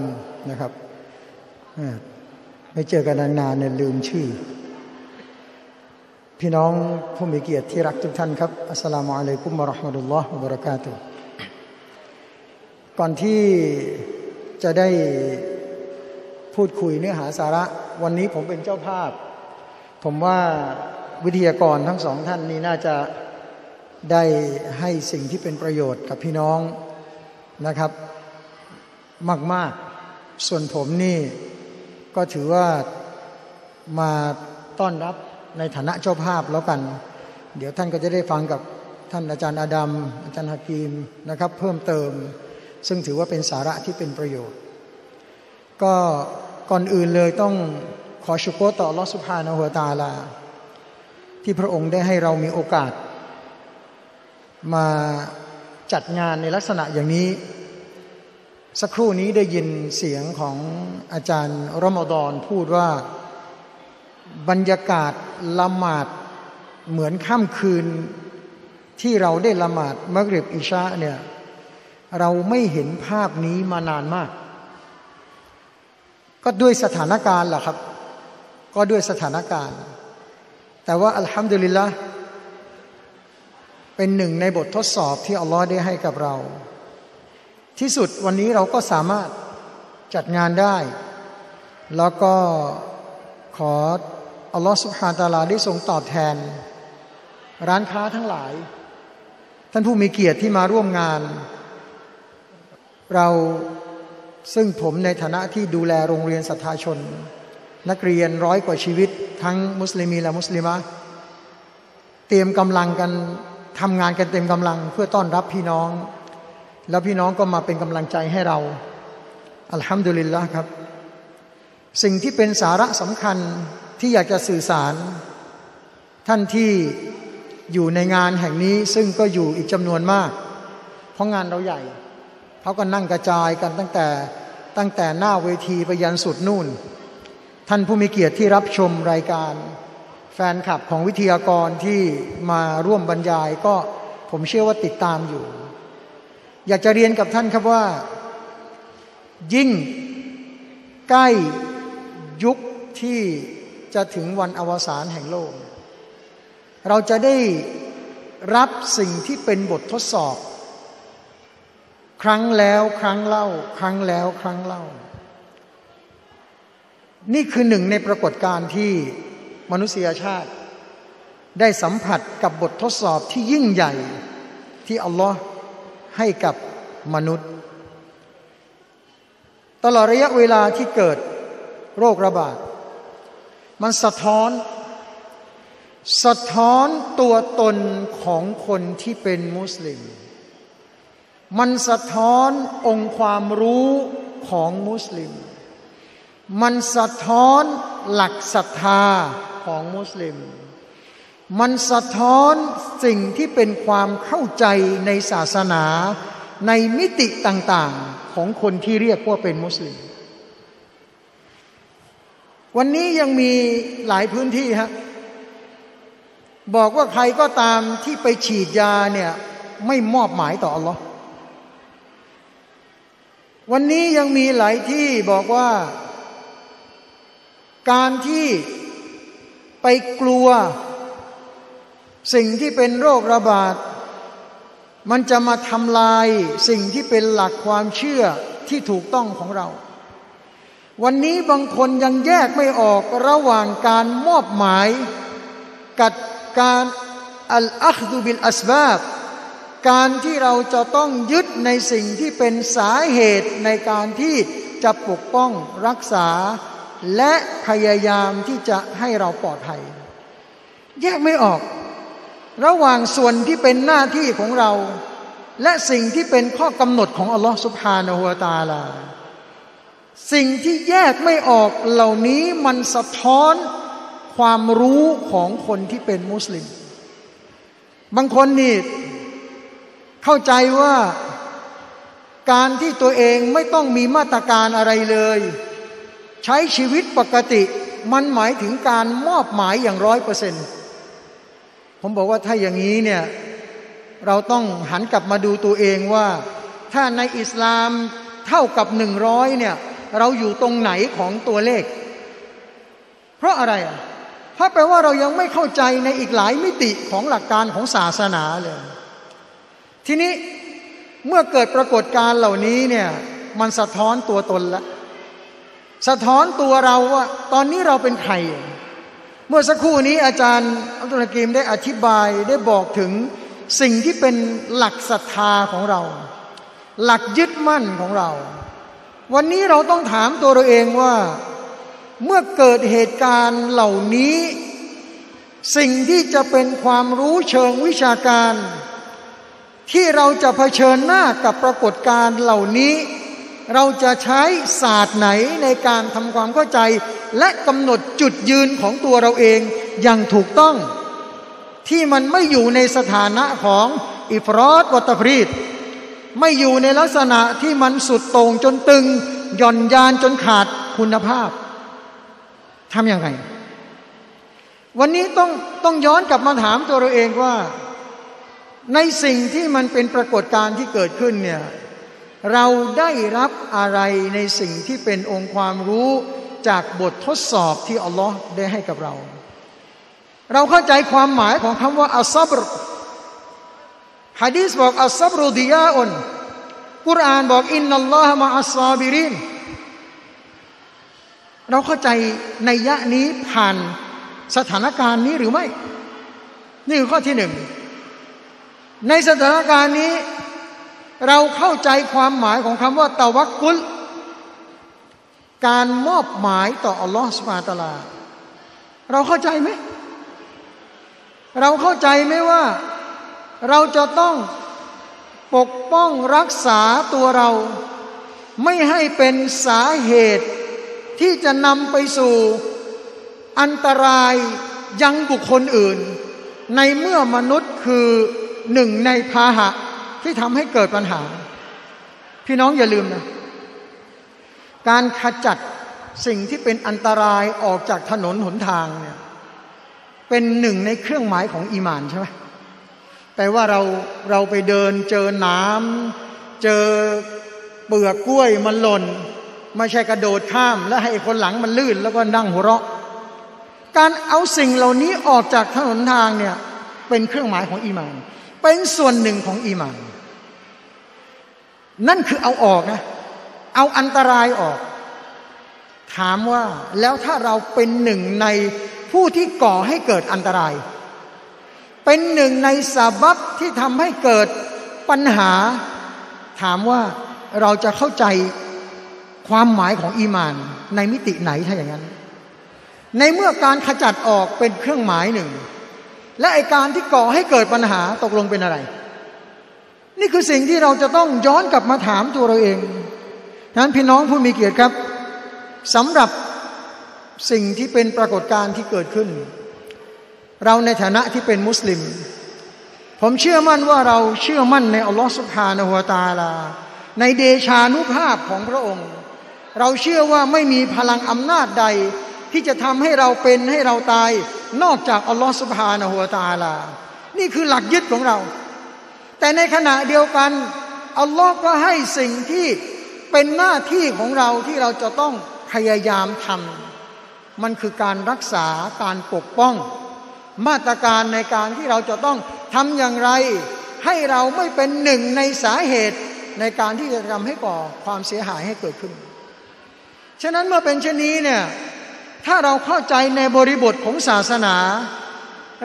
นะครับไม่เจอกันนานๆเนี่ยลืมชื่อพี่น้องผู้มีเกียรติที่รักทุกท่านครับอัสสลามุอะลัยกุมวะเราะห์มะตุลลอฮ์วะบะเราะกาตุฮ์ก่อนที่จะได้พูดคุยเนื้อหาสาระวันนี้ผมเป็นเจ้าภาพผมว่าวิทยากรทั้งสองท่านนี้น่าจะได้ให้สิ่งที่เป็นประโยชน์กับพี่น้องนะครับมากๆส่วนผมนี่ก็ถือว่ามาต้อนรับในฐานะเจ้าภาพแล้วกันเดี๋ยวท่านก็จะได้ฟังกับท่านอาจารย์อาดัมอาจารย์ฮะกีมนะครับเพิ่มเติมซึ่งถือว่าเป็นสาระที่เป็นประโยชน์ก็ก่อนอื่นเลยต้องขอชุกรต่ออัลลอฮฺซุบฮานะฮูวะตะอาลาที่พระองค์ได้ให้เรามีโอกาสมาจัดงานในลักษณะอย่างนี้สักครู่นี้ได้ยินเสียงของอาจารย์รอมฎอนพูดว่าบรรยากาศละหมาดเหมือนค่ำคืนที่เราได้ละหมาดมักริบอิชาเนี่ยเราไม่เห็นภาพนี้มานานมากก็ด้วยสถานการณ์ล่ะครับก็ด้วยสถานการณ์แต่ว่าอัลฮัมดุลิลละห์เป็นหนึ่งในบททดสอบที่อัลลอฮ์ได้ให้กับเราที่สุดวันนี้เราก็สามารถจัดงานได้แล้วก็ขออัลลอฮฺซุบฮานะฮูวะตะอาลาได้ทรงตอบแทนร้านค้าทั้งหลายท่านผู้มีเกียรติที่มาร่วมงานเราซึ่งผมในฐานะที่ดูแลโรงเรียนศรัทธาชนนักเรียนร้อยกว่าชีวิตทั้งมุสลิมีและมุสลิมะเตรียมกำลังกันทำงานกันเต็มกำลังเพื่อต้อนรับพี่น้องแล้วพี่น้องก็มาเป็นกำลังใจให้เราอัลฮัมดุลิลละห์ครับสิ่งที่เป็นสาระสำคัญที่อยากจะสื่อสารท่านที่อยู่ในงานแห่งนี้ซึ่งก็อยู่อีกจำนวนมากเพราะงานเราใหญ่เขาก็นั่งกระจายกันตั้งแต่ตั้งแต่หน้าเวทีไปยันสุดนู่นท่านผู้มีเกียรติที่รับชมรายการแฟนคลับของวิทยากรที่มาร่วมบรรยายก็ผมเชื่อว่าติดตามอยู่อยากจะเรียนกับท่านครับว่ายิ่งใกล้ยุคที่จะถึงวันอวสานแห่งโลกเราจะได้รับสิ่งที่เป็นบททดสอบครั้งแล้วครั้งเล่าครั้งแล้วครั้งเล่านี่คือหนึ่งในปรากฏการณ์ที่มนุษยชาติได้สัมผัสกับบททดสอบที่ยิ่งใหญ่ที่อัลลอฮ์ให้กับมนุษย์ตลอดระยะเวลาที่เกิดโรคระบาดมันสะท้อนสะท้อนตัวตนของคนที่เป็นมุสลิมมันสะท้อนองค์ความรู้ของมุสลิมมันสะท้อนหลักศรัทธาของมุสลิมมันสะท้อนสิ่งที่เป็นความเข้าใจในศาสนาในมิติต่างๆข ของคนที่เรียกว่าเป็นมุสลิมวันนี้ยังมีหลายพื้นที่ฮะบอกว่าใครก็ตามที่ไปฉีดยาเนี่ยไม่มอบหมายต่ออัลลอฮ์วันนี้ยังมีหลายที่บอกว่าการที่ไปกลัวสิ่งที่เป็นโรคระบาดมันจะมาทำลายสิ่งที่เป็นหลักความเชื่อที่ถูกต้องของเราวันนี้บางคนยังแยกไม่ออกระหว่างการมอบหมายกับการอัลอัคดุบิลอัสบาบการที่เราจะต้องยึดในสิ่งที่เป็นสาเหตุในการที่จะปกป้องรักษาและพยายามที่จะให้เราปลอดภัยแยกไม่ออกระหว่างส่วนที่เป็นหน้าที่ของเราและสิ่งที่เป็นข้อกำหนดของอัลลอฮฺซุบฮานะฮูวะตะอาลาสิ่งที่แยกไม่ออกเหล่านี้มันสะท้อนความรู้ของคนที่เป็นมุสลิมบางคนนี่เข้าใจว่าการที่ตัวเองไม่ต้องมีมาตรการอะไรเลยใช้ชีวิตปกติมันหมายถึงการมอบหมายอย่างร้อยเปอร์เซ็นต์ผมบอกว่าถ้าอย่างนี้เนี่ยเราต้องหันกลับมาดูตัวเองว่าถ้าในอิสลามเท่ากับหนึ่งร้อยเนี่ยเราอยู่ตรงไหนของตัวเลขเพราะอะไรอ่ะเพราะแปลว่าเรายังไม่เข้าใจในอีกหลายมิติของหลักการของศาสนาเลยทีนี้เมื่อเกิดปรากฏการณ์เหล่านี้เนี่ยมันสะท้อนตัวตนละสะท้อนตัวเราว่าตอนนี้เราเป็นใครเมื่อสักครู่นี้อาจารย์อัลกีมได้อธิบายได้บอกถึงสิ่งที่เป็นหลักศรัทธาของเราหลักยึดมั่นของเราวันนี้เราต้องถามตัวเราเองว่าเมื่อเกิดเหตุการณ์เหล่านี้สิ่งที่จะเป็นความรู้เชิงวิชาการที่เราจะเผชิญหน้ากับปรากฏการณ์เหล่านี้เราจะใช้ศาสตร์ไหนในการทำความเข้าใจและกำหนดจุดยืนของตัวเราเองอย่างถูกต้องที่มันไม่อยู่ในสถานะของอิฟรอตวัตฟรีดไม่อยู่ในลักษณะที่มันสุดโต่งจนตึงหย่อนยานจนขาดคุณภาพทำอย่างไรวันนี้ต้องต้องย้อนกลับมาถามตัวเราเองว่าในสิ่งที่มันเป็นปรากฏการณ์ที่เกิดขึ้นเนี่ยเราได้รับอะไรในสิ่งที่เป็นองค์ความรู้จากบททดสอบที่อัลลอฮ์ได้ให้กับเราเราเข้าใจความหมายของคำว่าอัสซับรหะดีษบอกอัสซับรุดิยาอุนกุรอานบอกอินนัลลอฮะมะอัสซาบิรินเราเข้าใจนัยยะนี้ผ่านสถานการณ์นี้หรือไม่นี่คือข้อที่หนึ่งในสถานการณ์นี้เราเข้าใจความหมายของคำว่าตะวักกุลการมอบหมายต่ออัลลอฮฺซุบฮานะฮูวะตะอาลาเราเข้าใจไหมเราเข้าใจไหมว่าเราจะต้องปกป้องรักษาตัวเราไม่ให้เป็นสาเหตุที่จะนำไปสู่อันตรายยังบุคคลอื่นในเมื่อมนุษย์คือหนึ่งในพาหะที่ทำให้เกิดปัญหาพี่น้องอย่าลืมนะการขจัดสิ่งที่เป็นอันตรายออกจากถนนหนทางเนี่ยเป็นหนึ่งในเครื่องหมายของอีหม่านใช่ไหมแปลว่าเราเราไปเดินเจอน้ำเจอเปลือกกล้วยมันหล่นไม่ใช่กระโดดข้ามแล้วให้คนหลังมันลื่นแล้วก็นั่งหัวเราะการเอาสิ่งเหล่านี้ออกจากถนนทางเนี่ยเป็นเครื่องหมายของอีหม่านเป็นส่วนหนึ่งของอีหม่านนั่นคือเอาออกนะเอาอันตรายออกถามว่าแล้วถ้าเราเป็นหนึ่งในผู้ที่ก่อให้เกิดอันตรายเป็นหนึ่งในซาบับที่ทำให้เกิดปัญหาถามว่าเราจะเข้าใจความหมายของอีหม่านในมิติไหนถ้าอย่างนั้นในเมื่อการขจัดออกเป็นเครื่องหมายหนึ่งและไอ้การที่ก่อให้เกิดปัญหาตกลงเป็นอะไรนี่คือสิ่งที่เราจะต้องย้อนกลับมาถามตัวเราเองฉะนั้นพี่น้องผู้มีเกียรติครับสำหรับสิ่งที่เป็นปรากฏการณ์ที่เกิดขึ้นเราในฐานะที่เป็นมุสลิมผมเชื่อมั่นว่าเราเชื่อมั่นในอัลลอฮฺซุบฮานะฮูวะตะอาลา ในเดชานุภาพของพระองค์เราเชื่อว่าไม่มีพลังอำนาจใดที่จะทำให้เราเป็นให้เราตายนอกจากอัลลอฮฺซุบฮานะฮูวะตะอาลานี่คือหลักยึดของเราแต่ในขณะเดียวกันอัลลอฮฺก็ให้สิ่งที่เป็นหน้าที่ของเราที่เราจะต้องพยายามทำมันคือการรักษาการปกป้องมาตรการในการที่เราจะต้องทำอย่างไรให้เราไม่เป็นหนึ่งในสาเหตุในการที่จะทำให้ก่อความเสียหายให้เกิดขึ้นฉะนั้นเมื่อเป็นเช่นนี้เนี่ยถ้าเราเข้าใจในบริบทของศาสนา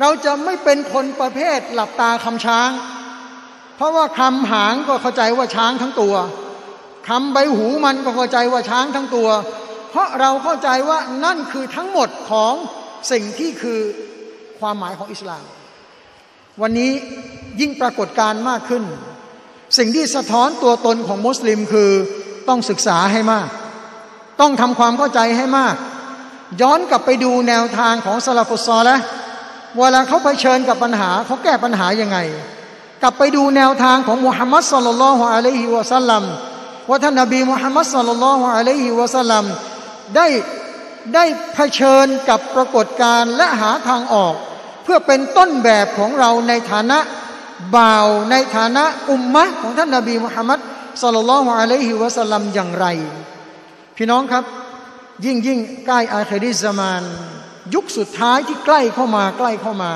เราจะไม่เป็นคนประเภทหลับตาคำช้างเพราะว่าคำหางก็เข้าใจว่าช้างทั้งตัวคำใบหูมันก็เข้าใจว่าช้างทั้งตัวเพราะเราเข้าใจว่านั่นคือทั้งหมดของสิ่งที่คือความหมายของอิสลามวันนี้ยิ่งปรากฏการณ์มากขึ้นสิ่งที่สะท้อนตัวตนของมุสลิมคือต้องศึกษาให้มากต้องทำความเข้าใจให้มากย้อนกลับไปดูแนวทางของซะลาฟุสซอละห์เวลาเขาเผชิญกับปัญหาเขาแก้ปัญหายังไงกลับไปดูแนวทางของมุฮัมมัดศ็อลลัลลอฮุอะลัยฮิวะซัลลัมว่าท่านนบีมุฮัมมัดศ็อลลัลลอฮุอะลัยฮิวะซัลลัมได้ได้เผชิญกับปรากฏการณ์และหาทางออกเพื่อเป็นต้นแบบของเราในฐานะบ่าวในฐานะอุมมะของท่านนบีมุฮัมมัดศ็อลลัลลอฮุอะลัยฮิวะซัลลัมอย่างไรพี่น้องครับยิ่งยิ่งใกล้อาคิริซซะมานยุคสุดท้ายที่ใกล้เข้ามาใกล้เข้ามา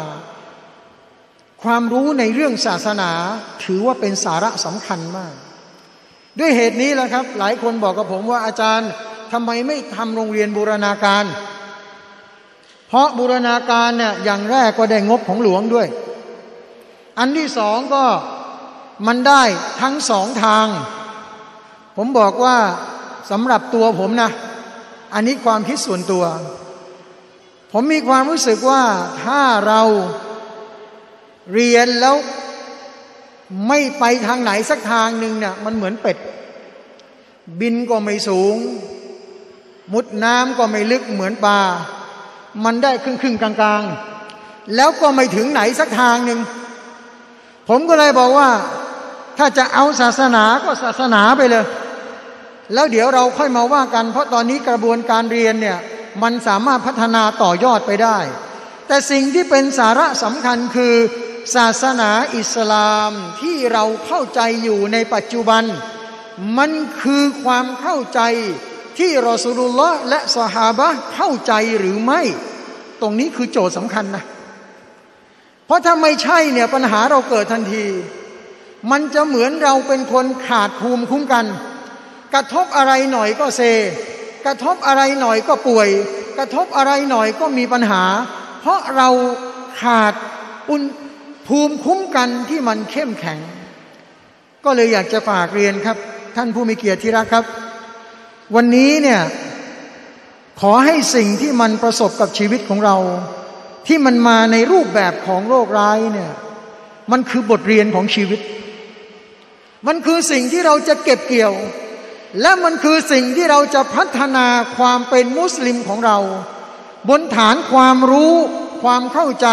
ความรู้ในเรื่องศาสนาถือว่าเป็นสาระสำคัญมากด้วยเหตุนี้แหละครับหลายคนบอกกับผมว่าอาจารย์ทำไมไม่ทำโรงเรียนบูรณาการเพราะบูรณาการเนี่ยอย่างแรกก็ได้งบของหลวงด้วยอันที่สองก็มันได้ทั้งสองทางผมบอกว่าสำหรับตัวผมนะอันนี้ความคิดส่วนตัวผมมีความรู้สึกว่าถ้าเราเรียนแล้วไม่ไปทางไหนสักทางหนึ่งเนี่ยมันเหมือนเป็ดบินก็ไม่สูงมุดน้ำก็ไม่ลึกเหมือนปลามันได้ครึ่งๆกลางๆแล้วก็ไม่ถึงไหนสักทางหนึ่งผมก็เลยบอกว่าถ้าจะเอาศาสนาก็ศาสนาไปเลยแล้วเดี๋ยวเราค่อยมาว่ากันเพราะตอนนี้กระบวนการเรียนเนี่ยมันสามารถพัฒนาต่อยอดไปได้แต่สิ่งที่เป็นสาระสำคัญคือศาสนาอิสลามที่เราเข้าใจอยู่ในปัจจุบันมันคือความเข้าใจที่รอซูลุลลอฮ์และซอฮาบะห์เข้าใจหรือไม่ตรงนี้คือโจทย์สำคัญนะเพราะถ้าไม่ใช่เนี่ยปัญหาเราเกิดทันทีมันจะเหมือนเราเป็นคนขาดภูมิคุ้มกันกระทบอะไรหน่อยก็เซกระทบอะไรหน่อยก็ป่วยกระทบอะไรหน่อยก็มีปัญหาเพราะเราขาดภูมิคุ้มกันที่มันเข้มแข็งก็เลยอยากจะฝากเรียนครับท่านผู้มีเกียรติที่รักครับวันนี้เนี่ยขอให้สิ่งที่มันประสบกับชีวิตของเราที่มันมาในรูปแบบของโรคร้ายเนี่ยมันคือบทเรียนของชีวิตมันคือสิ่งที่เราจะเก็บเกี่ยวและมันคือสิ่งที่เราจะพัฒนาความเป็นมุสลิมของเราบนฐานความรู้ความเข้าใจ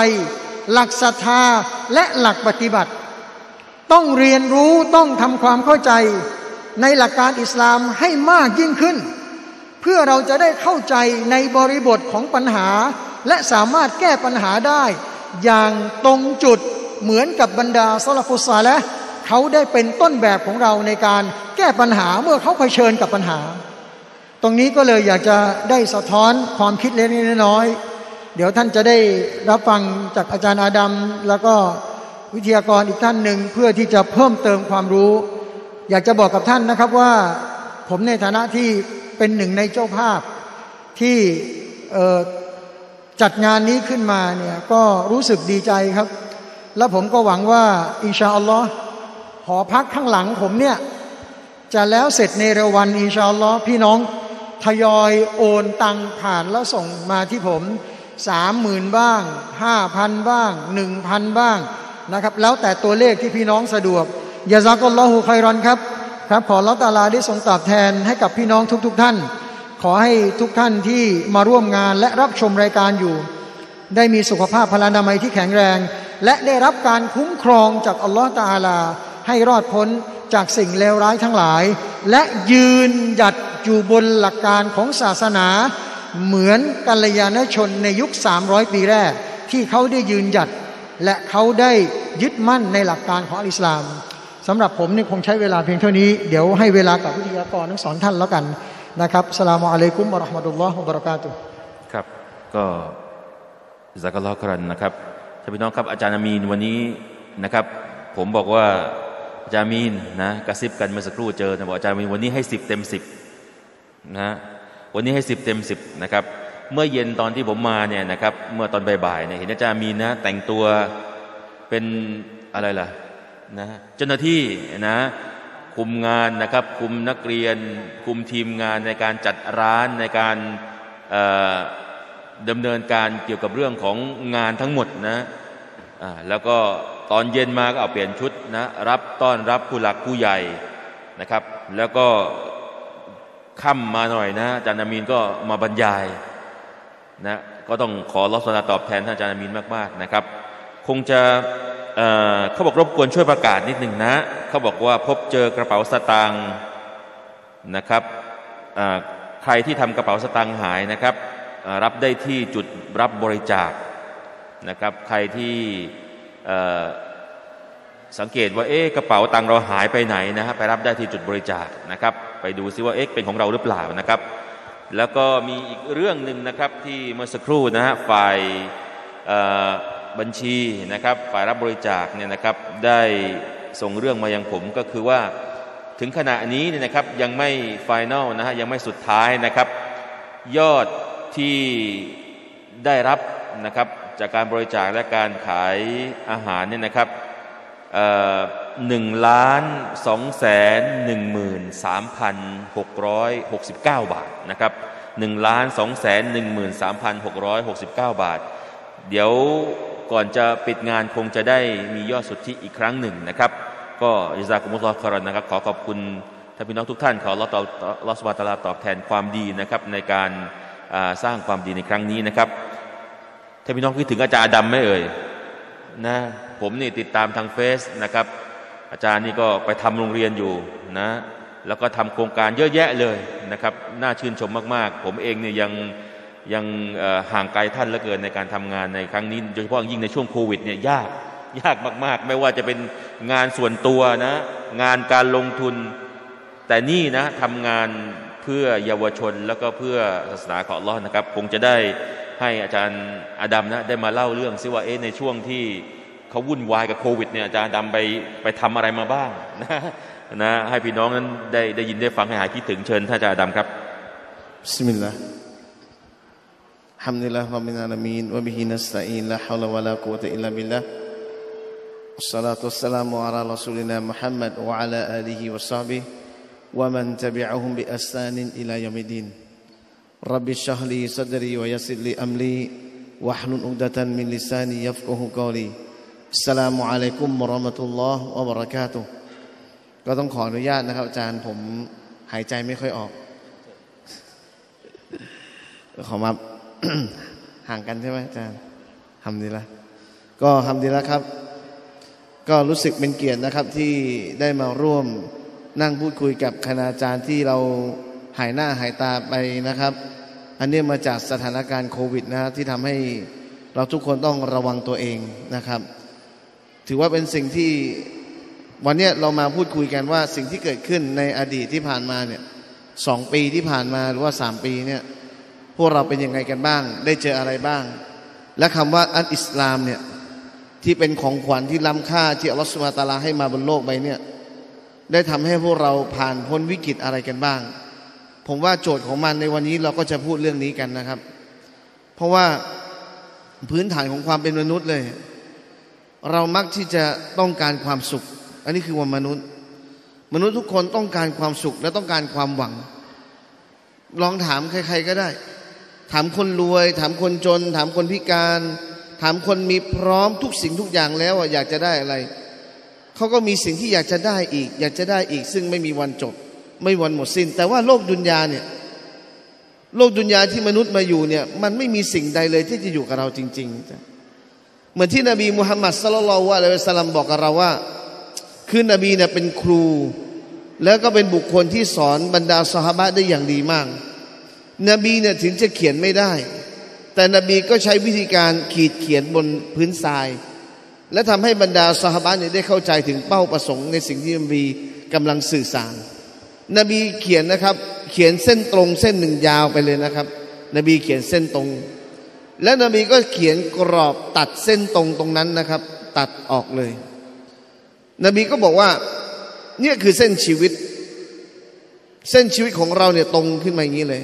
หลักศรัทธาและหลักปฏิบัติต้องเรียนรู้ต้องทำความเข้าใจในหลักการอิสลามให้มากยิ่งขึ้นเพื่อเราจะได้เข้าใจในบริบทของปัญหาและสามารถแก้ปัญหาได้อย่างตรงจุดเหมือนกับบรรดาซะลาฟุสซอละห์เขาได้เป็นต้นแบบของเราในการแก้ปัญหาเมื่อเขาเผชิญกับปัญหาตรงนี้ก็เลยอยากจะได้สะท้อนความคิดเล็กๆน้อยๆเดี๋ยวท่านจะได้รับฟังจากอาจารย์อาดัมแล้วก็วิทยากรอีกท่านหนึ่งเพื่อที่จะเพิ่มเติมความรู้อยากจะบอกกับท่านนะครับว่าผมในฐานะที่เป็นหนึ่งในเจ้าภาพที่จัดงานนี้ขึ้นมาเนี่ยก็รู้สึกดีใจครับและผมก็หวังว่าอินชาอัลลอฮ์หอพักข้างหลังผมเนี่ยจะแล้วเสร็จในเร็ววันอินชาอัลลอฮ์พี่น้องทยอยโอนตังผ่านแล้วส่งมาที่ผมสามหมื่นบ้างห้าพันบ้างหนึ่งพันบ้างนะครับแล้วแต่ตัวเลขที่พี่น้องสะดวกยะซากัลลอฮุค็อยรอนครับครับขออัลเลาะห์ตะอาลาได้ทรงตอบแทนให้กับพี่น้องทุกๆท่านขอให้ทุกท่านที่มาร่วมงานและรับชมรายการอยู่ได้มีสุขภาพพลานามัยที่แข็งแรงและได้รับการคุ้มครองจากอัลเลาะห์ตะอาลาให้รอดพ้น จากสิ่งเลวร้ายทั้งหลายและยืนหยัดอยู่บนหลักการของศาสนาเหมือนกัลยาณชนในยุคสามร้อยปีแรกที่เขาได้ยืนหยัดและเขาได้ยึดมั่นในหลักการของอิสลามสำหรับผมนี่คงใช้เวลาเพียงเท่านี้เดี๋ยวให้เวลากับวิทยากรทั้งสองท่านแล้วกันนะครับอัสลามุอะลัยกุมวะเราะห์มะตุลลอฮิวะบะเราะกาตุฮ์ครับก็ญะซากัลลอฮุค็อยรันนะครับท่านพี่น้องครับอาจารย์อามีนวันนี้นะครับผมบอกว่าอาจารย์อามีนนะกระซิบกันเมื่อสักครู่เจอนะบอกอาจารย์อามีนวันนี้ให้สิบเต็มสิบนะวันนี้ให้สิบเต็มสิบนะครับเมื่อเย็นตอนที่ผมมาเนี่ยนะครับเมื่อตอนบ่ายๆเนี่ยเห็นอาจารย์อามีนนะแต่งตัวเป็นอะไรล่ะนะเจ้าหน้าที่นะคุมงานนะครับคุมนักเรียนคุมทีมงานในการจัดร้านในการดำเนินการเกี่ยวกับเรื่องของงานทั้งหมดนะแล้วก็ตอนเย็นมาก็เอาเปลี่ยนชุดนะรับต้อนรับผู้หลักผู้ใหญ่นะครับแล้วก็ค่ำมาหน่อยนะอาจารย์อามีนก็มาบรรยายนะก็ต้องขอรับสนองตอบแทนท่านอาจารย์อามีนมากๆนะครับคงจะเขาบอกรบกวนช่วยประกาศนิดหนึ่งนะเขาบอกว่าพบเจอกระเป๋าสตางค์นะครับใครที่ทำกระเป๋าสตางค์หายนะครับรับได้ที่จุดรับบริจาคนะครับใครที่สังเกตว่าเอ๊ะกระเป๋าตังค์เราหายไปไหนนะฮะไปรับได้ที่จุดบริจาคนะครับไปดูซิว่าเอ๊ะเป็นของเราหรือเปล่านะครับแล้วก็มีอีกเรื่องหนึ่งนะครับที่เมื่อสักครู่นะฮะฝ่ายบัญชีนะครับฝ่ายรับบริจาคเนี่ยนะครับได้ส่งเรื่องมายังผมก็คือว่าถึงขณะนี้เนี่ยนะครับยังไม่ฟิแนลนะฮะยังไม่สุดท้ายนะครับยอดที่ได้รับนะครับจากการบริจาคและการขายอาหารเนี่ยนะครับหนึ่งล้านสองแสนหนึ่งหมื่นสามพันหกร้อยหกสิบเก้าบาทนะครับหนึ่งล้านสองแสนหนึ่งหมื่นสามพันหกร้อยหกสิบเก้าบาทเดี๋ยวก่อนจะปิดงานคงจะได้มียอดสุทธิอีกครั้งหนึ่งนะครับก็ญะซากุมุลลอฮุค็อยรันนะครับขอขอบคุณท่านพี่น้องทุกท่านขออัลลอฮ์ซุบฮานะฮูวะตะอาลาตอบแทนความดีนะครับในการสร้างความดีในครั้งนี้นะครับท่านพี่น้องคิดถึงอาจารย์ดำไหมเอ่ยนะผมนี่ติดตามทางเฟซนะครับอาจารย์นี่ก็ไปทำโรงเรียนอยู่นะแล้วก็ทำโครงการเยอะแยะเลยนะครับน่าชื่นชมมากๆผมเองเนี่ยยังยังห่างไกลท่านเหลือเกินในการทำงานในครั้งนี้โดยเฉพาะยิ่งในช่วงโควิดเนี่ยยากยากมากๆไม่ว่าจะเป็นงานส่วนตัวนะงานการลงทุนแต่นี่นะทำงานเพื่อเยาวชนแล้วก็เพื่อศาสนาของอัลลอฮ์นะครับคงจะได้ให้อาจารย์อาดัมนะได้มาเล่าเรื่องซิว่าเอ๊ะในช่วงที่เขาวุ่นวายกับโควิดเนี่ยอาจารย์อาดัมไปไปทำอะไรมาบ้างนะนะให้พี่น้องนั้นได้ได้ยินได้ฟังให้หายคิดถึงเชิญท่านอาจารย์อาดัมครับบิสมิลลาห์ฮัมดุลิลลาฮิร็อบบิลอาลามีนวะบิฮินัสตะอีนลาฮาวละวะลากุวะตะอิลลาบิลลาห์Assalatu wassalamu ala rasulina Muhammad wa ala alihi wa sahbihi wa man tabi'ahum bi ihsanin ila yaumiddin. Rabbi shrahli sadri wa yassir li amri wahlul 'uqdatan min lisani yafqahu qawli. Assalamu alaikum warahmatullahi wabarakatuh. ก็ต้องขออนุญาตนะครับอาจารย์ผมหายใจไม่ค่อยออกขอมาห่างกันใช่ไหมอาจารย์ฮัมดุลิลละห์ก็ฮัมดุลิลละห์ครับก็รู้สึกเป็นเกียรตินะครับที่ได้มาร่วมนั่งพูดคุยกับคณาจารย์ที่เราหายหน้าหายตาไปนะครับอันนี้มาจากสถานการณ์โควิดนะครับที่ทำให้เราทุกคนต้องระวังตัวเองนะครับถือว่าเป็นสิ่งที่วันนี้เรามาพูดคุยกันว่าสิ่งที่เกิดขึ้นในอดีตที่ผ่านมาเนี่ยสองปีที่ผ่านมาหรือว่าสามปีเนี่ยพวกเราเป็นยังไงกันบ้างได้เจออะไรบ้างและคำว่าอัลอิสลามเนี่ยที่เป็นของขวัญที่ล้ำค่าที่อัลลอฮฺซุบฮานะฮูวะตะอาลาให้มาบนโลกใบนี้ได้ทำให้พวกเราผ่านพ้นวิกฤตอะไรกันบ้างผมว่าโจทย์ของมันในวันนี้เราก็จะพูดเรื่องนี้กันนะครับเพราะว่าพื้นฐานของความเป็นมนุษย์เลยเรามักที่จะต้องการความสุขอันนี้คือว่ามนุษย์มนุษย์ทุกคนต้องการความสุขและต้องการความหวังลองถามใครๆก็ได้ถามคนรวยถามคนจนถามคนพิการถามคนมีพร้อมทุกสิ่งทุกอย่างแล้วอยากจะได้อะไรเขาก็มีสิ่งที่อยากจะได้อีกอยากจะได้อีกซึ่งไม่มีวันจบไม่วันหมดสิ้นแต่ว่าโลกดุนยาเนี่ยโลกดุนยาที่มนุษย์มาอยู่เนี่ยมันไม่มีสิ่งใดเลยที่จะอยู่กับเราจริงๆเหมือนที่นบีมุฮัมมัดศ็อลลัลลอฮุอะลัยฮิวะซัลลัมบอกกับเราว่า คือนบีเนี่ยเป็นครูแล้วก็เป็นบุคคลที่สอนบรรดาซอฮาบะห์ได้อย่างดีมากนบีเนี่ยถึงจะเขียนไม่ได้แต่นบีก็ใช้วิธีการขีดเขียนบนพื้นทรายและทำให้บรรดาซอฮาบะห์เนี่ยได้เข้าใจถึงเป้าประสงค์ในสิ่งที่นบีกำลังสื่อสารนบีเขียนนะครับเขียนเส้นตรงเส้นหนึ่งยาวไปเลยนะครับนบีเขียนเส้นตรงและนบีก็เขียนกรอบตัดเส้นตรงตรงนั้นนะครับตัดออกเลยนบีก็บอกว่าเนี่ยคือเส้นชีวิตเส้นชีวิตของเราเนี่ยตรงขึ้นมาอย่างนี้เลย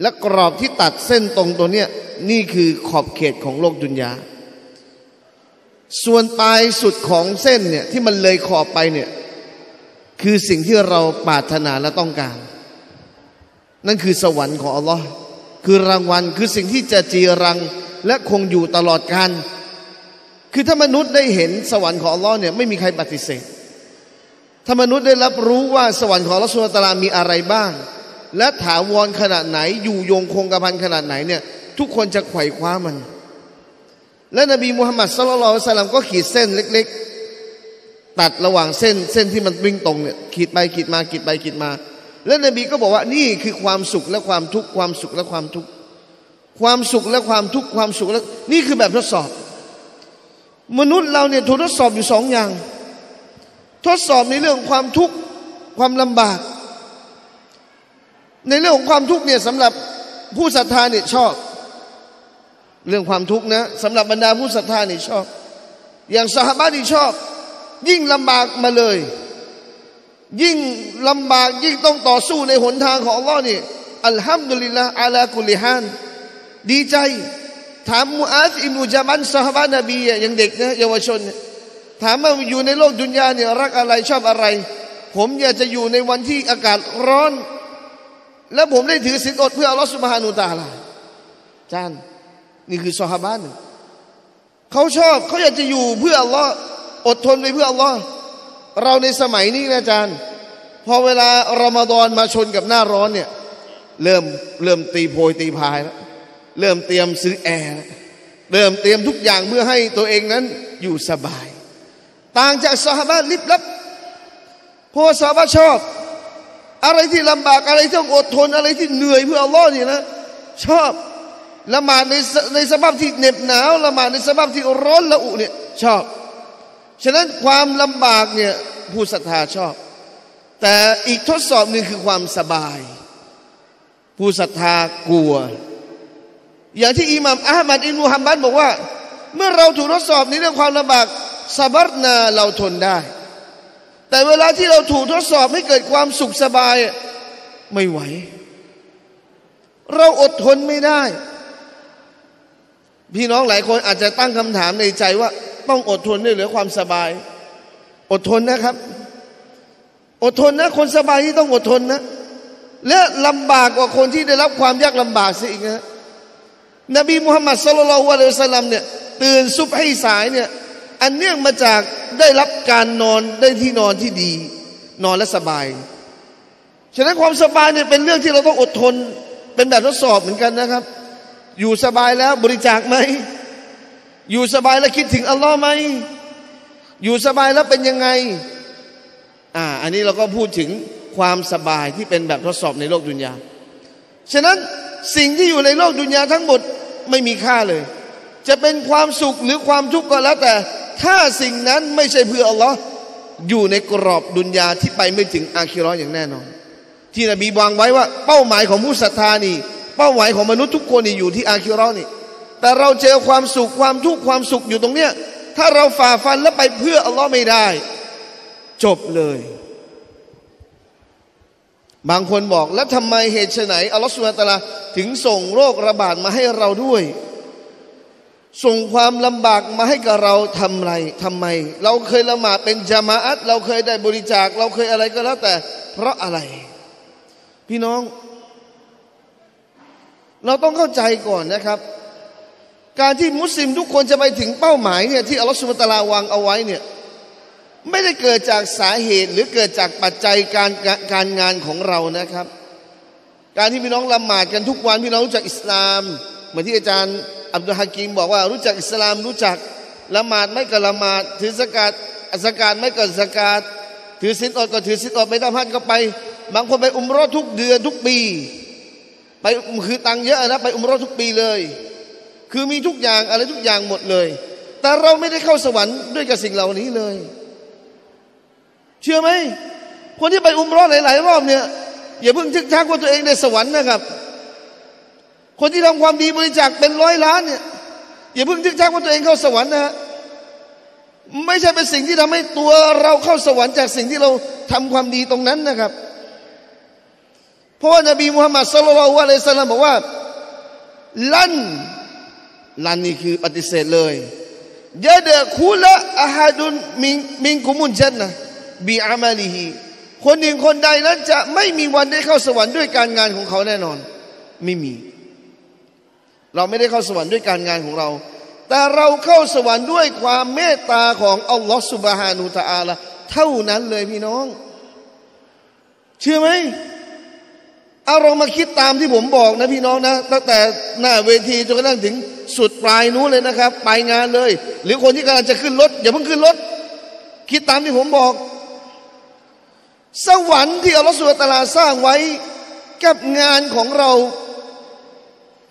และกรอบที่ตัดเส้นตรงตัวเนี้ยนี่คือขอบเขตของโลกดุนยาส่วนปลายสุดของเส้นเนี่ยที่มันเลยขอบไปเนี่ยคือสิ่งที่เราปรารถนาและต้องการนั่นคือสวรรค์ของอัลลอฮ์คือรางวัลคือสิ่งที่จะจีรังและคงอยู่ตลอดกาลคือถ้ามนุษย์ได้เห็นสวรรค์ของอัลลอฮ์เนี่ยไม่มีใครปฏิเสธถ้ามนุษย์ได้รับรู้ว่าสวรรค์ของอัลลอฮ์ซุบฮานะฮูวะตะอาลามีอะไรบ้างและถาวรขนาดไหนอยู่ยงคงกระพันขนาดไหนเนี่ยทุกคนจะไขว่คว้ามันและนบีมุฮัมมัดศ็อลลัลลอฮุอะลัยฮิวะซัลลัมก็ขีดเส้นเล็กๆตัดระหว่างเส้นเส้นที่มันวิ่งตรงเนี่ยขีดไปขีดมาขีดไปขีดมาและนบีก็บอกว่านี่คือความสุขและความทุกข์ความสุขและความทุกข์ความสุขและความทุกข์ความสุขและนี่คือแบบทดสอบมนุษย์เราเนี่ยถูกทดสอบอยู่สองอย่างทดสอบในเรื่องความทุกข์ความลำบากในเรื่องของความทุกข์เนี่ยสำหรับผู้ศรัทธาเนี่ยชอบเรื่องความทุกข์นะสำหรับบรรดาผู้ศรัทธาเนี่ยชอบอย่างซอฮาบะห์นี่ชอบยิ่งลำบากมาเลยยิ่งลำบากยิ่งต้องต่อสู้ในหนทางของอัลลอฮ์นี่อัลฮัมดุลิลลาฮ์อะลากุลิฮานดีใจถามมูอาซอิบนุญะบัลซอฮาบะห์นบีอย่างเด็กนะเยาวชนถามว่าอยู่ในโลกดุนยาเนี่ยรักอะไรชอบอะไรผมอยากจะอยู่ในวันที่อากาศร้อนแล้วผมได้ถือศีลอดเพื่ออัลลอฮฺซุบฮานะฮูวะตะอาลาจานนี่คือซอฮาบะห์เขาชอบเขาอยากจะอยู่เพื่ออัลลอฮ์อดทนไปเพื่ออัลลอฮ์เราในสมัยนี้นะอาจารย์พอเวลารอมฎอนมาชนกับหน้าร้อนเนี่ยเริ่มเริ่มตีโพยตีพายแล้วเริ่มเตรียมซื้อแอร์เริ่มเตรียมทุกอย่างเพื่อให้ตัวเองนั้นอยู่สบายต่างจากซอฮาบะห์ลิบลับเพราะซอฮาบะห์ชอบอะไรที่ลำบากอะไรที่ต้องอดทนอะไรที่เหนื่อยเพื่ออัลลอฮ์นี่นะชอบละหมาดในในสภาพที่เหน็บหนาวละหมาดในสภาพที่ร้อนละอุเนี่ยชอบฉะนั้นความลำบากเนี่ยผู้ศรัทธาชอบแต่อีกทดสอบหนึ่งคือความสบายผู้ศรัทธากลัวอย่างที่อิหม่ามอะห์มัดอิบนุฮัมบัลบอกว่าเมื่อเราถูกทดสอบในเรื่องความลำบากซะบัรนาเราทนได้แต่เวลาที่เราถูกทดสอบให้เกิดความสุขสบายไม่ไหวเราอดทนไม่ได้พี่น้องหลายคนอาจจะตั้งคำถามในใจว่าต้องอดทนด้วยหรือความสบายอดทนนะครับอดทนนะคนสบายที่ต้องอดทนนะและลำบากกว่าคนที่ได้รับความยากลำบากซะอีกนะนบีมุฮัมมัดศ็อลลัลลอฮุอะลัยฮิวะซัลลัมเนี่ยตื่นซุบฮีสายเนี่ยอันเนื่องมาจากได้รับการนอนได้ที่นอนที่ดีนอนและสบายฉะนั้นความสบายเนี่ยเป็นเรื่องที่เราต้องอดทนเป็นแบบทดสอบเหมือนกันนะครับอยู่สบายแล้วบริจาคไหมอยู่สบายแล้วคิดถึงอัลลอฮ์ไหมอยู่สบายแล้วเป็นยังไงอ่าอันนี้เราก็พูดถึงความสบายที่เป็นแบบทดสอบในโลกดุนยาฉะนั้นสิ่งที่อยู่ในโลกดุนยาทั้งหมดไม่มีค่าเลยจะเป็นความสุขหรือความทุกข์ก็แล้วแต่ถ้าสิ่งนั้นไม่ใช่เพื่ออัลลอฮ์อยู่ในกรอบดุนยาที่ไปไม่ถึงอาคิเราะห์อย่างแน่นอนที่นบีวางไว้ว่าเป้าหมายของผู้ศรัทธานี่เป้าหมายของมนุษย์ทุกคนนี่อยู่ที่อาคิเราะห์นี่แต่เราเจอความสุขความทุกข์ความสุขอยู่ตรงเนี้ยถ้าเราฝ่าฟันแล้วไปเพื่ออัลลอฮ์ไม่ได้จบเลยบางคนบอกแล้วทำไมเหตุไฉนอัลลอฮ์ซุบฮานะฮูวะตะอาลาถึงส่งโรคระบาดมาให้เราด้วยส่งความลำบากมาให้กับเราทำไรทำไมเราเคยละหมาดเป็นญะมาอะห์เราเคยได้บริจาคเราเคยอะไรก็แล้วแต่เพราะอะไรพี่น้องเราต้องเข้าใจก่อนนะครับการที่มุสลิมทุกคนจะไปถึงเป้าหมายเนี่ยที่อัลลอฮฺซุบฮานะฮูวะตะอาลาวางเอาไว้เนี่ยไม่ได้เกิดจากสาเหตุหรือเกิดจากปัจจัยการการงานของเรานะครับการที่พี่น้องละหมาดกันทุกวันพี่น้องรู้จักอิสลามเหมือนที่อาจารย์อับดุลฮะกีมบอกว่ารู้จักอิสลามรู้จัก ละหมาดไม่ก็ละหมาดถือสกาดสกาดไม่ก็สกาดถือศีลอดก็ถือศีลอดไม่ต้องพันก็ไปบางคนไปอุมเราะห์ทุกเดือนทุกปีไปคือตังเยอะนะไปอุมเราะห์ทุกปีเลยคือมีทุกอย่างอะไรทุกอย่างหมดเลยแต่เราไม่ได้เข้าสวรรค์ด้วยกับสิ่งเหล่านี้เลยเชื่อไหมคนที่ไปอุมเราะห์หลายๆรอบเนี่ยอย่าเพิ่งทึกทักว่าตัวเองได้สวรรค์นะครับคนที่ทำความดีบริจาคเป็นร้อยล้านเนี่ยอย่าเพิ่งทึกทักว่าตัวเองเข้าสวรรค์นะฮะไม่ใช่เป็นสิ่งที่ทำให้ตัวเราเข้าสวรรค์จากสิ่งที่เราทำความดีตรงนั้นนะครับเพราะว่านบีมุฮัมมัดศ็อลลัลลอฮุอะลัยฮิวะซัลลัมบอกว่าลันลันนี่คือปฏิเสธเลยยะดะคุละอะฮะดุนมินมินกุมุลญันนะฮ์บิอะมัลิฮิคนหนึ่งคนใดนั้นจะไม่มีวันได้เข้าสวรรค์ด้วยการงานของเขาแน่นอนไม่มีเราไม่ได้เข้าสวรรค์ด้วยการงานของเราแต่เราเข้าสวรรค์ด้วยความเมตตาของอัลลอฮฺซุบฮานะฮูวะตะอาลาเท่านั้นเลยพี่น้องเชื่อไหมเอาเรามาคิดตามที่ผมบอกนะพี่น้องนะตั้งแต่หน้าเวทีจนกระทั่งถึงสุดปลายนู้นเลยนะครับปลายงานเลยหรือคนที่กำลังจะขึ้นรถอย่าเพิ่งขึ้นรถคิดตามที่ผมบอกสวรรค์ที่อัลลอฮฺซุบฮานะฮูวะตะอาลาสร้างไว้กับงานของเรา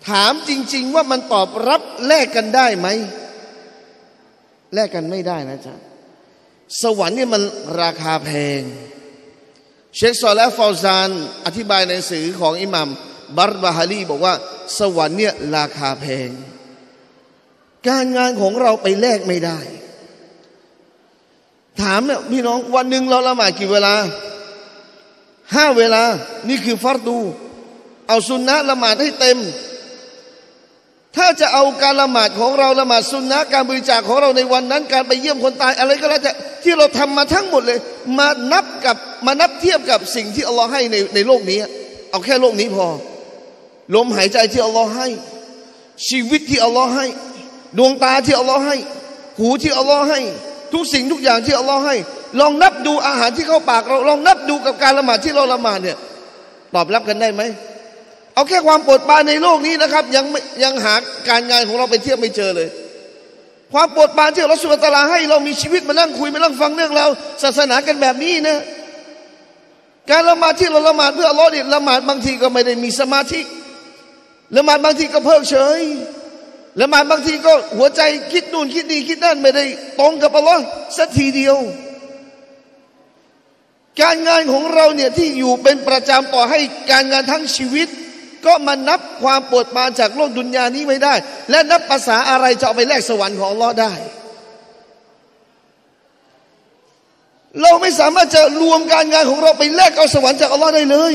ถามจริงๆว่ามันตอบรับแลกกันได้ไหมแลกกันไม่ได้นะจ๊ะสวรรค์นี่มันราคาแพงเชคซอและฟาวซานอธิบายในหนังสือของอิหม่ามบัรบาฮาลีบอกว่าสวรรค์เนี่ยราคาแพงการงานของเราไปแลกไม่ได้ถามเนี่ยพี่น้องวันหนึ่งเราละหมาดกี่เวลาห้าเวลานี่คือฟัรดูเอาซุนนะละหมาดให้เต็มถ้าจะเอาการละหมาดของเราละหมาดซุนนะการบริจาคของเราในวันนั้นการไปเยี่ยมคนตายอะไรก็แล้วแต่ที่เราทำมาทั้งหมดเลยมานับกับมานับเทียบกับสิ่งที่อัลลอฮ์ให้ในในโลกนี้เอาแค่โลกนี้พอลมหายใจที่อัลลอฮ์ให้ชีวิตที่อัลลอฮ์ให้ดวงตาที่อัลลอฮ์ให้หูที่อัลลอฮ์ให้ทุกสิ่งทุกอย่างที่อัลลอฮ์ให้ลองนับดูอาหารที่เข้าปากเราลองนับดูกับการละหมาดที่เราละหมาดเนี่ยตอบรับกันได้ไหมเอาแค่ความโปรดปรานในโลกนี้นะครับยังยังหาการงานของเราไปเทียบไม่เจอเลยความโปรดปรานที่อัลลอฮฺซุบฮานะฮูวะตะอาลาให้เรามีชีวิตมานั่งคุยมานั่งฟังเรื่องเราศาสนากันแบบนี้นะการละหมาดที่เราละหมาดเพื่ออัลลอฮ์เนี่ยละหมาดบางทีก็ไม่ได้มีสมาธิละหมาดบางทีก็เพิกเฉยละหมาดบางทีก็หัวใจคิดนู่นคิดนี่คิดนั่นไม่ได้ตรงกับอัลลอฮ์สักทีเดียวการงานของเราเนี่ยที่อยู่เป็นประจำต่อให้การงานทั้งชีวิตก็มานับความโปรดปรานจากโลกดุนยานี้ไม่ได้และนับภาษาอะไรจะเอาไปแลกสวรรค์ของอัลลอฮ์ได้เราไม่สามารถจะรวมการงานของเราไปแลกเอาสวรรค์จากอัลลอฮ์ได้เลย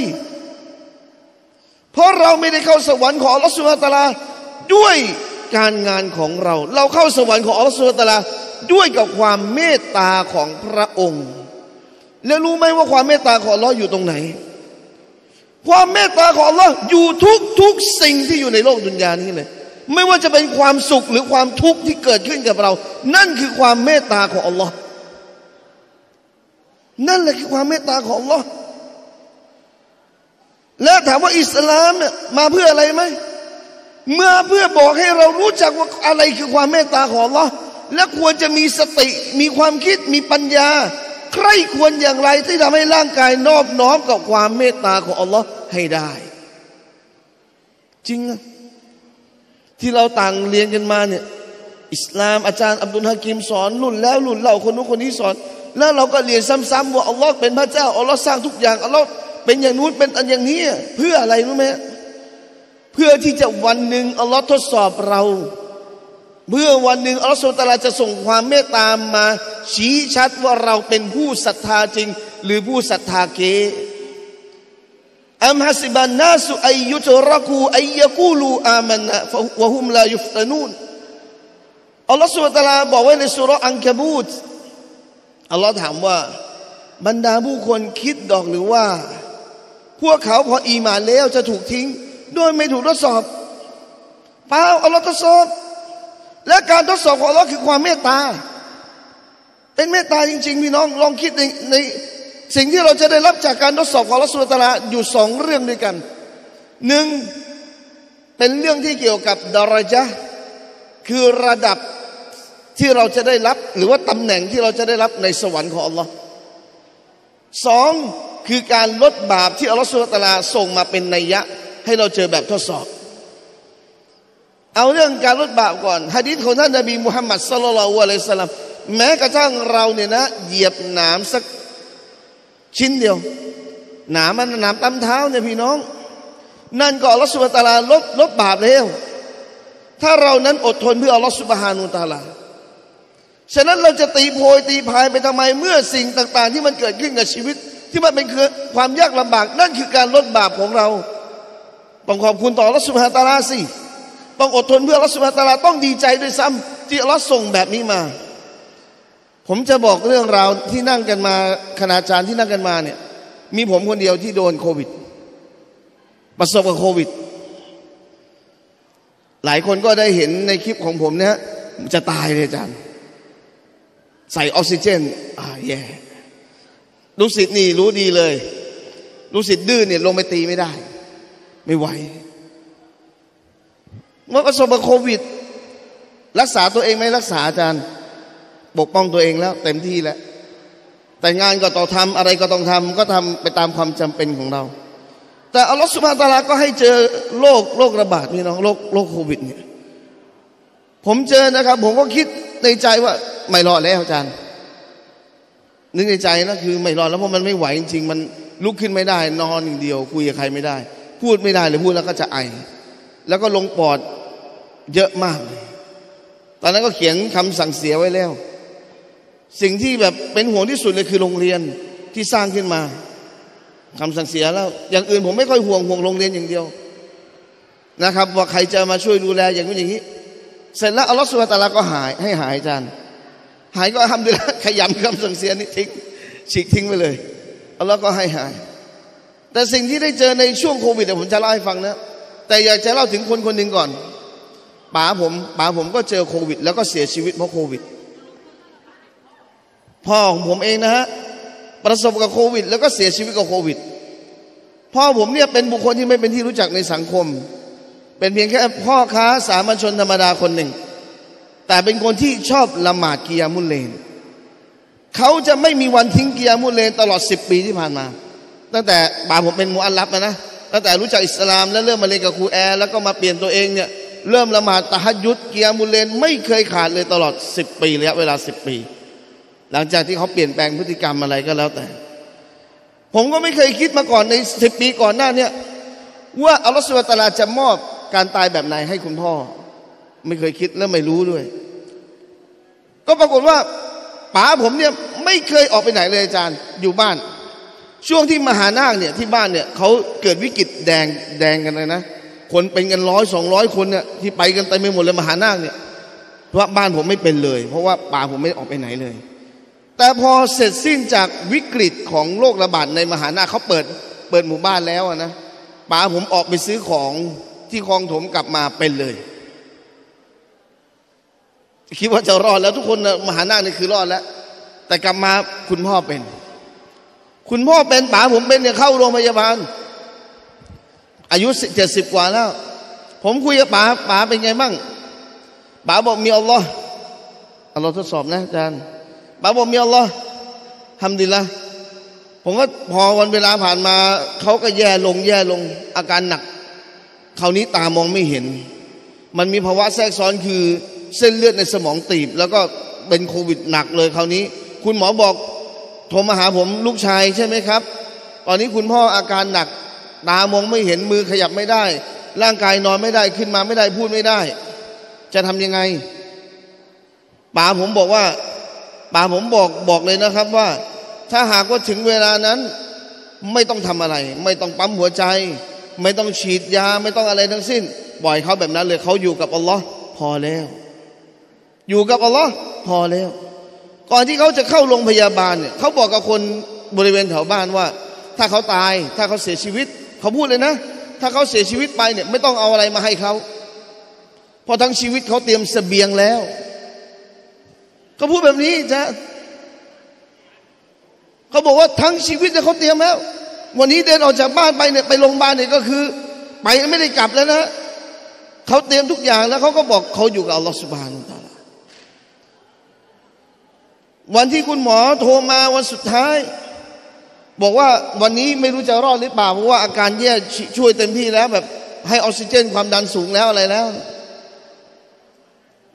เพราะเราไม่ได้เข้าสวรรค์ของอัลลอฮ์ซุบฮานะฮูวะตะอาลาด้วยการงานของเราเราเข้าสวรรค์ของอัลลอฮ์ซุบฮานะฮูวะตะอาลาด้วยกับความเมตตาของพระองค์แล้วรู้ไหมว่าความเมตตาของอัลลอฮ์อยู่ตรงไหนความเมตตาของอัลลอฮ์อยู่ทุกทุกสิ่งที่อยู่ในโลกดุนยานี้เลยไม่ว่าจะเป็นความสุขหรือความทุกข์ที่เกิดขึ้นกับเรานั่นคือความเมตตาของอัลลอฮ์นั่นแหละคือความเมตตาของอัลลอฮ์แล้วถามว่าอิสลามเนี่ยมาเพื่ออะไรไหมเมื่อเพื่อบอกให้เรารู้จักว่าอะไรคือความเมตตาของอัลลอฮ์และควรจะมีสติมีความคิดมีปัญญาใครควรอย่างไรที่ทำให้ร่างกายนอบน้อมกับความเมตตาของอัลลอฮ์ให้ได้จริงนะที่เราต่างเรียนกันมาเนี่ยอิสลามอาจารย์อับดุลฮะกิมสอนรุ่นแล้วรุ่นเล่าคนนู้นคนนี้สอนแล้วเราก็เรียนซ้ำๆว่าอัลลอฮ์เป็นพระเจ้าอัลลอฮ์สร้างทุกอย่างอัลลอฮ์เป็นอย่างนู้นเป็นอันอย่างนี้เพื่ออะไรรู้ไหมเพื่อที่จะวันหนึ่งอัลลอฮ์ทดสอบเราเมื่อวันหนึ่งอัลลอฮฺซุบฮานะฮูวะตะอาลาจะส่งความเมตตามาชี้ชัดว่าเราเป็นผู้ศรัทธาจริงหรือผู้ศรัทธาเกอัมฮะซิบันนาสุอัยยุตรักูอัยยะกูลูอามันนะวะฮุมลายุฟตะนูนอัลลอฮฺซุบฮานะฮูวะตะอาลาบอกไว้ในซูเราะห์อังกะบูตอัลลอฮฺถามว่าบรรดาผู้คนคิดดอกหรือว่าพวกเขาพออีหม่านแล้วจะถูกทิ้งโดยไม่ถูกทดสอบเปล่าอัลลอฮฺทดสอบและการทดสอบของอัลลอฮ์คือความเมตตาเป็นเมตตาจริงๆพี่น้องลองคิดในในสิ่งที่เราจะได้รับจากการทดสอบของอัลลอฮ์ซุบฮานะฮูวะตะอาลาอยู่สองเรื่องด้วยกันหนึ่งเป็นเรื่องที่เกี่ยวกับดะเราะจะห์คือระดับ ที่เราจะได้รับหรือว่าตำแหน่งที่เราจะได้รับในสวรรค์ของอัลลอฮ์สองคือการลดบาปที่อัลลอฮ์ซุบฮานะฮูวะตะอาลาส่งมาเป็นนัยยะให้เราเจอแบบทดสอบเอาเรื่องการลดบาปก่อนหะดีษของท่านนบีมุฮัมมัดศ็อลลัลลอฮุอะลัยฮิวะซัลลัมแม้กระทั่งเราเนี่ยนะเหยียบหนามสักชิ้นเดียวหนามมันหนามตำเท้าเนี่ยพี่น้องนั่นก็อัลลอฮ์ซุบฮานะฮูวะตะอาลาลดลดบาปแล้วถ้าเรานั้นอดทนเพื่ออัลลอฮ์ซุบฮานะฮูวะตะอาลาฉะนั้นเราจะตีโพยตีพายไปทำไมเมื่อสิ่งต่างๆที่มันเกิดขึ้นกับชีวิตที่มันเป็นคือความยากลำบากนั่นคือการลดบาปของเราต้องขอบคุณต่ออัลลอฮ์ซุบฮานะฮูวะตะอาลาสิต้องอดทนเพื่ออัลลอฮ์ซุบฮานะฮูวะตะอาลาต้องดีใจด้วยซ้ำที่อัลลอฮ์ส่งแบบนี้มาผมจะบอกเรื่องราวที่นั่งกันมาคณาจารย์ที่นั่งกันมาเนี่ยมีผมคนเดียวที่โดนโควิดประสบกับโควิดหลายคนก็ได้เห็นในคลิปของผมเนี่ยจะตายเลยอาจารย์ใส่ออกซิเจนอ่าแย่ลูกศิษย์นี่รู้ดีเลยลูกศิษย์ดื้อเนี่ยลงไปตีไม่ได้ไม่ไหวเมื่อประสบกับโควิดรักษาตัวเองไม่รักษาอาจารย์ปกป้องตัวเองแล้วเต็มที่แล้วแต่งานก็ต้องทำอะไรก็ต้องทำก็ทำไปตามความจำเป็นของเราแต่อัลลอฮฺซุบฮานะฮูวะตะอาลาก็ให้เจอโรคโรคระบาดนี่น้องโรคโรคโควิดเนี่ยผมเจอนะครับผมก็คิดในใจว่าไม่รอดแล้วอาจารย์นึกในใจนะคือไม่รอดแล้วเพราะมันไม่ไหวจริงๆมันลุกขึ้นไม่ได้นอนอย่างเดียวคุยกับใครไม่ได้พูดไม่ได้เลยพูดแล้วก็จะไอแล้วก็ลงปอดเยอะมากตอนนั้นก็เขียนคำสั่งเสียไว้แล้วสิ่งที่แบบเป็นห่วงที่สุดเลยคือโรงเรียนที่สร้างขึ้นมาคำสั่งเสียแล้วอย่างอื่นผมไม่ค่อยห่วงห่วงโรงเรียนอย่างเดียวนะครับว่าใครจะมาช่วยดูแลอย่างนี้อย่างนี้เสร็จแล้วอัลลอฮฺซุบฮานะฮูวะตะอาลาก็หายให้หายอาจารย์หายก็อัลฮัมดุลิลละห์ขยำคำสั่งเสียนี้ทิ้งฉีกทิ้งไปเลยอัลลอฮฺก็ให้หายแต่สิ่งที่ได้เจอในช่วงโควิดผมจะเล่าให้ฟังนะแต่อยากจะเล่าถึงคนคนหนึ่งก่อนป๋าผมป๋าผมก็เจอโควิดแล้วก็เสียชีวิตเพราะโควิดพ่อของผมเองนะฮะประสบกับโควิดแล้วก็เสียชีวิตกับโควิดพ่อผมเนี่ยเป็นบุคคลที่ไม่เป็นที่รู้จักในสังคมเป็นเพียงแค่พ่อค้าสามัญชนธรรมดาคนหนึ่งแต่เป็นคนที่ชอบละหมาดกิยามุลเลนเขาจะไม่มีวันทิ้งกิยามุลเลนตลอดสิบปีที่ผ่านมาตั้งแต่บ่าผมเป็นมุอัลลัฟนะตั้งแต่รู้จักอิสลามแล้วเริ่มมาเรียนกับครูแอร์แล้วก็มาเปลี่ยนตัวเองเนี่ยเริ่มละหมาดตะฮัจญุดกิยามุลเลนไม่เคยขาดเลยตลอดสิบปีระยะเวลาสิบปีหลังจากที่เขาเปลี่ยนแปลงพฤติกรรมอะไรก็แล้วแต่ผมก็ไม่เคยคิดมาก่อนในสิบปีก่อนหน้าเนี่ยว่าอัลลอฮฺซุบฮานะฮูวะตะอาลาจะมอบการตายแบบไหนให้คุณพ่อไม่เคยคิดและไม่รู้ด้วยก็ปรากฏว่าป๋าผมเนี่ยไม่เคยออกไปไหนเลยอาจารย์อยู่บ้านช่วงที่มหานาคเนี่ยที่บ้านเนี่ยเขาเกิดวิกฤตแดงแดงกันเลยนะคนเป็นกันร้อยสองร้อยคนเนี่ยที่ไปกันเต็มไปหมดเลยมหานาคเนี่ยเพราะบ้านผมไม่เป็นเลยเพราะว่าป๋าผมไม่ออกไปไหนเลยแต่พอเสร็จสิ้นจากวิกฤตของโรคระบาดในมหานาคเขาเปิดเปิดหมู่บ้านแล้วนะป๋าผมออกไปซื้อของที่คลองถมกลับมาเป็นเลยคิดว่าจะรอดแล้วทุกคนมหานาคนี่คือรอดแล้วแต่กลับมาคุณพ่อเป็นคุณพ่อเป็นป๋าผมเป็นเนี่ยเข้าโรงพยาบาลอายุเจ็ดสิบกว่าแล้วผมคุยกับป๋าป๋าเป็นไงบ้างป๋าบอกมีอัลลอฮ์อัลลอฮ์ทดสอบนะอาจารย์ป๋าบอกมีอัลลอฮ์ฮัมดุลิลละห์ผมก็พอวันเวลาผ่านมาเขาก็แย่ลงแย่ลงอาการหนักคราวนี้ตามองไม่เห็นมันมีภาวะแทรกซ้อนคือเส้นเลือดในสมองตีบแล้วก็เป็นโควิดหนักเลยคราวนี้คุณหมอบอกโทรมาหาผมลูกชายใช่ไหมครับตอนนี้คุณพ่ออาการหนักตามองไม่เห็นมือขยับไม่ได้ร่างกายนอนไม่ได้ขึ้นมาไม่ได้พูดไม่ได้จะทำยังไงป๋าผมบอกว่าป๋าผมบอกบอกเลยนะครับว่าถ้าหากว่าถึงเวลานั้นไม่ต้องทำอะไรไม่ต้องปั๊มหัวใจไม่ต้องฉีดยาไม่ต้องอะไรทั้งสิ้นปล่อยเขาแบบนั้นเลยเขาอยู่กับอัลลอฮ์พอแล้วอยู่กับอัลลอฮ์พอแล้วก่อนที่เขาจะเข้าโรงพยาบาลเนี่ยเขาบอกกับคนบริเวณแถวบ้านว่าถ้าเขาตายถ้าเขาเสียชีวิตเขาพูดเลยนะถ้าเขาเสียชีวิตไปเนี่ยไม่ต้องเอาอะไรมาให้เขาเพราะทั้งชีวิตเขาเตรียมเสบียงแล้วเขาพูดแบบนี้จ้ะเขาบอกว่าทั้งชีวิตเขาเตรียมแล้ววันนี้เดินออกจากบ้านไปเนี่ยไปโรงพยาบาลเนี่ยก็คือไปไม่ได้กลับแล้วนะเขาเตรียมทุกอย่างแล้วเขาก็บอกเขาอยู่กับอัลลอฮฺซุบฮานะฮูวะตะอาลา วันที่คุณหมอโทรมาวันสุดท้ายบอกว่าวันนี้ไม่รู้จะรอดหรือเปล่าเพราะว่าอาการแย่ช่วยเต็มที่แล้วแบบให้ออกซิเจนความดันสูงแล้วอะไรแล้ว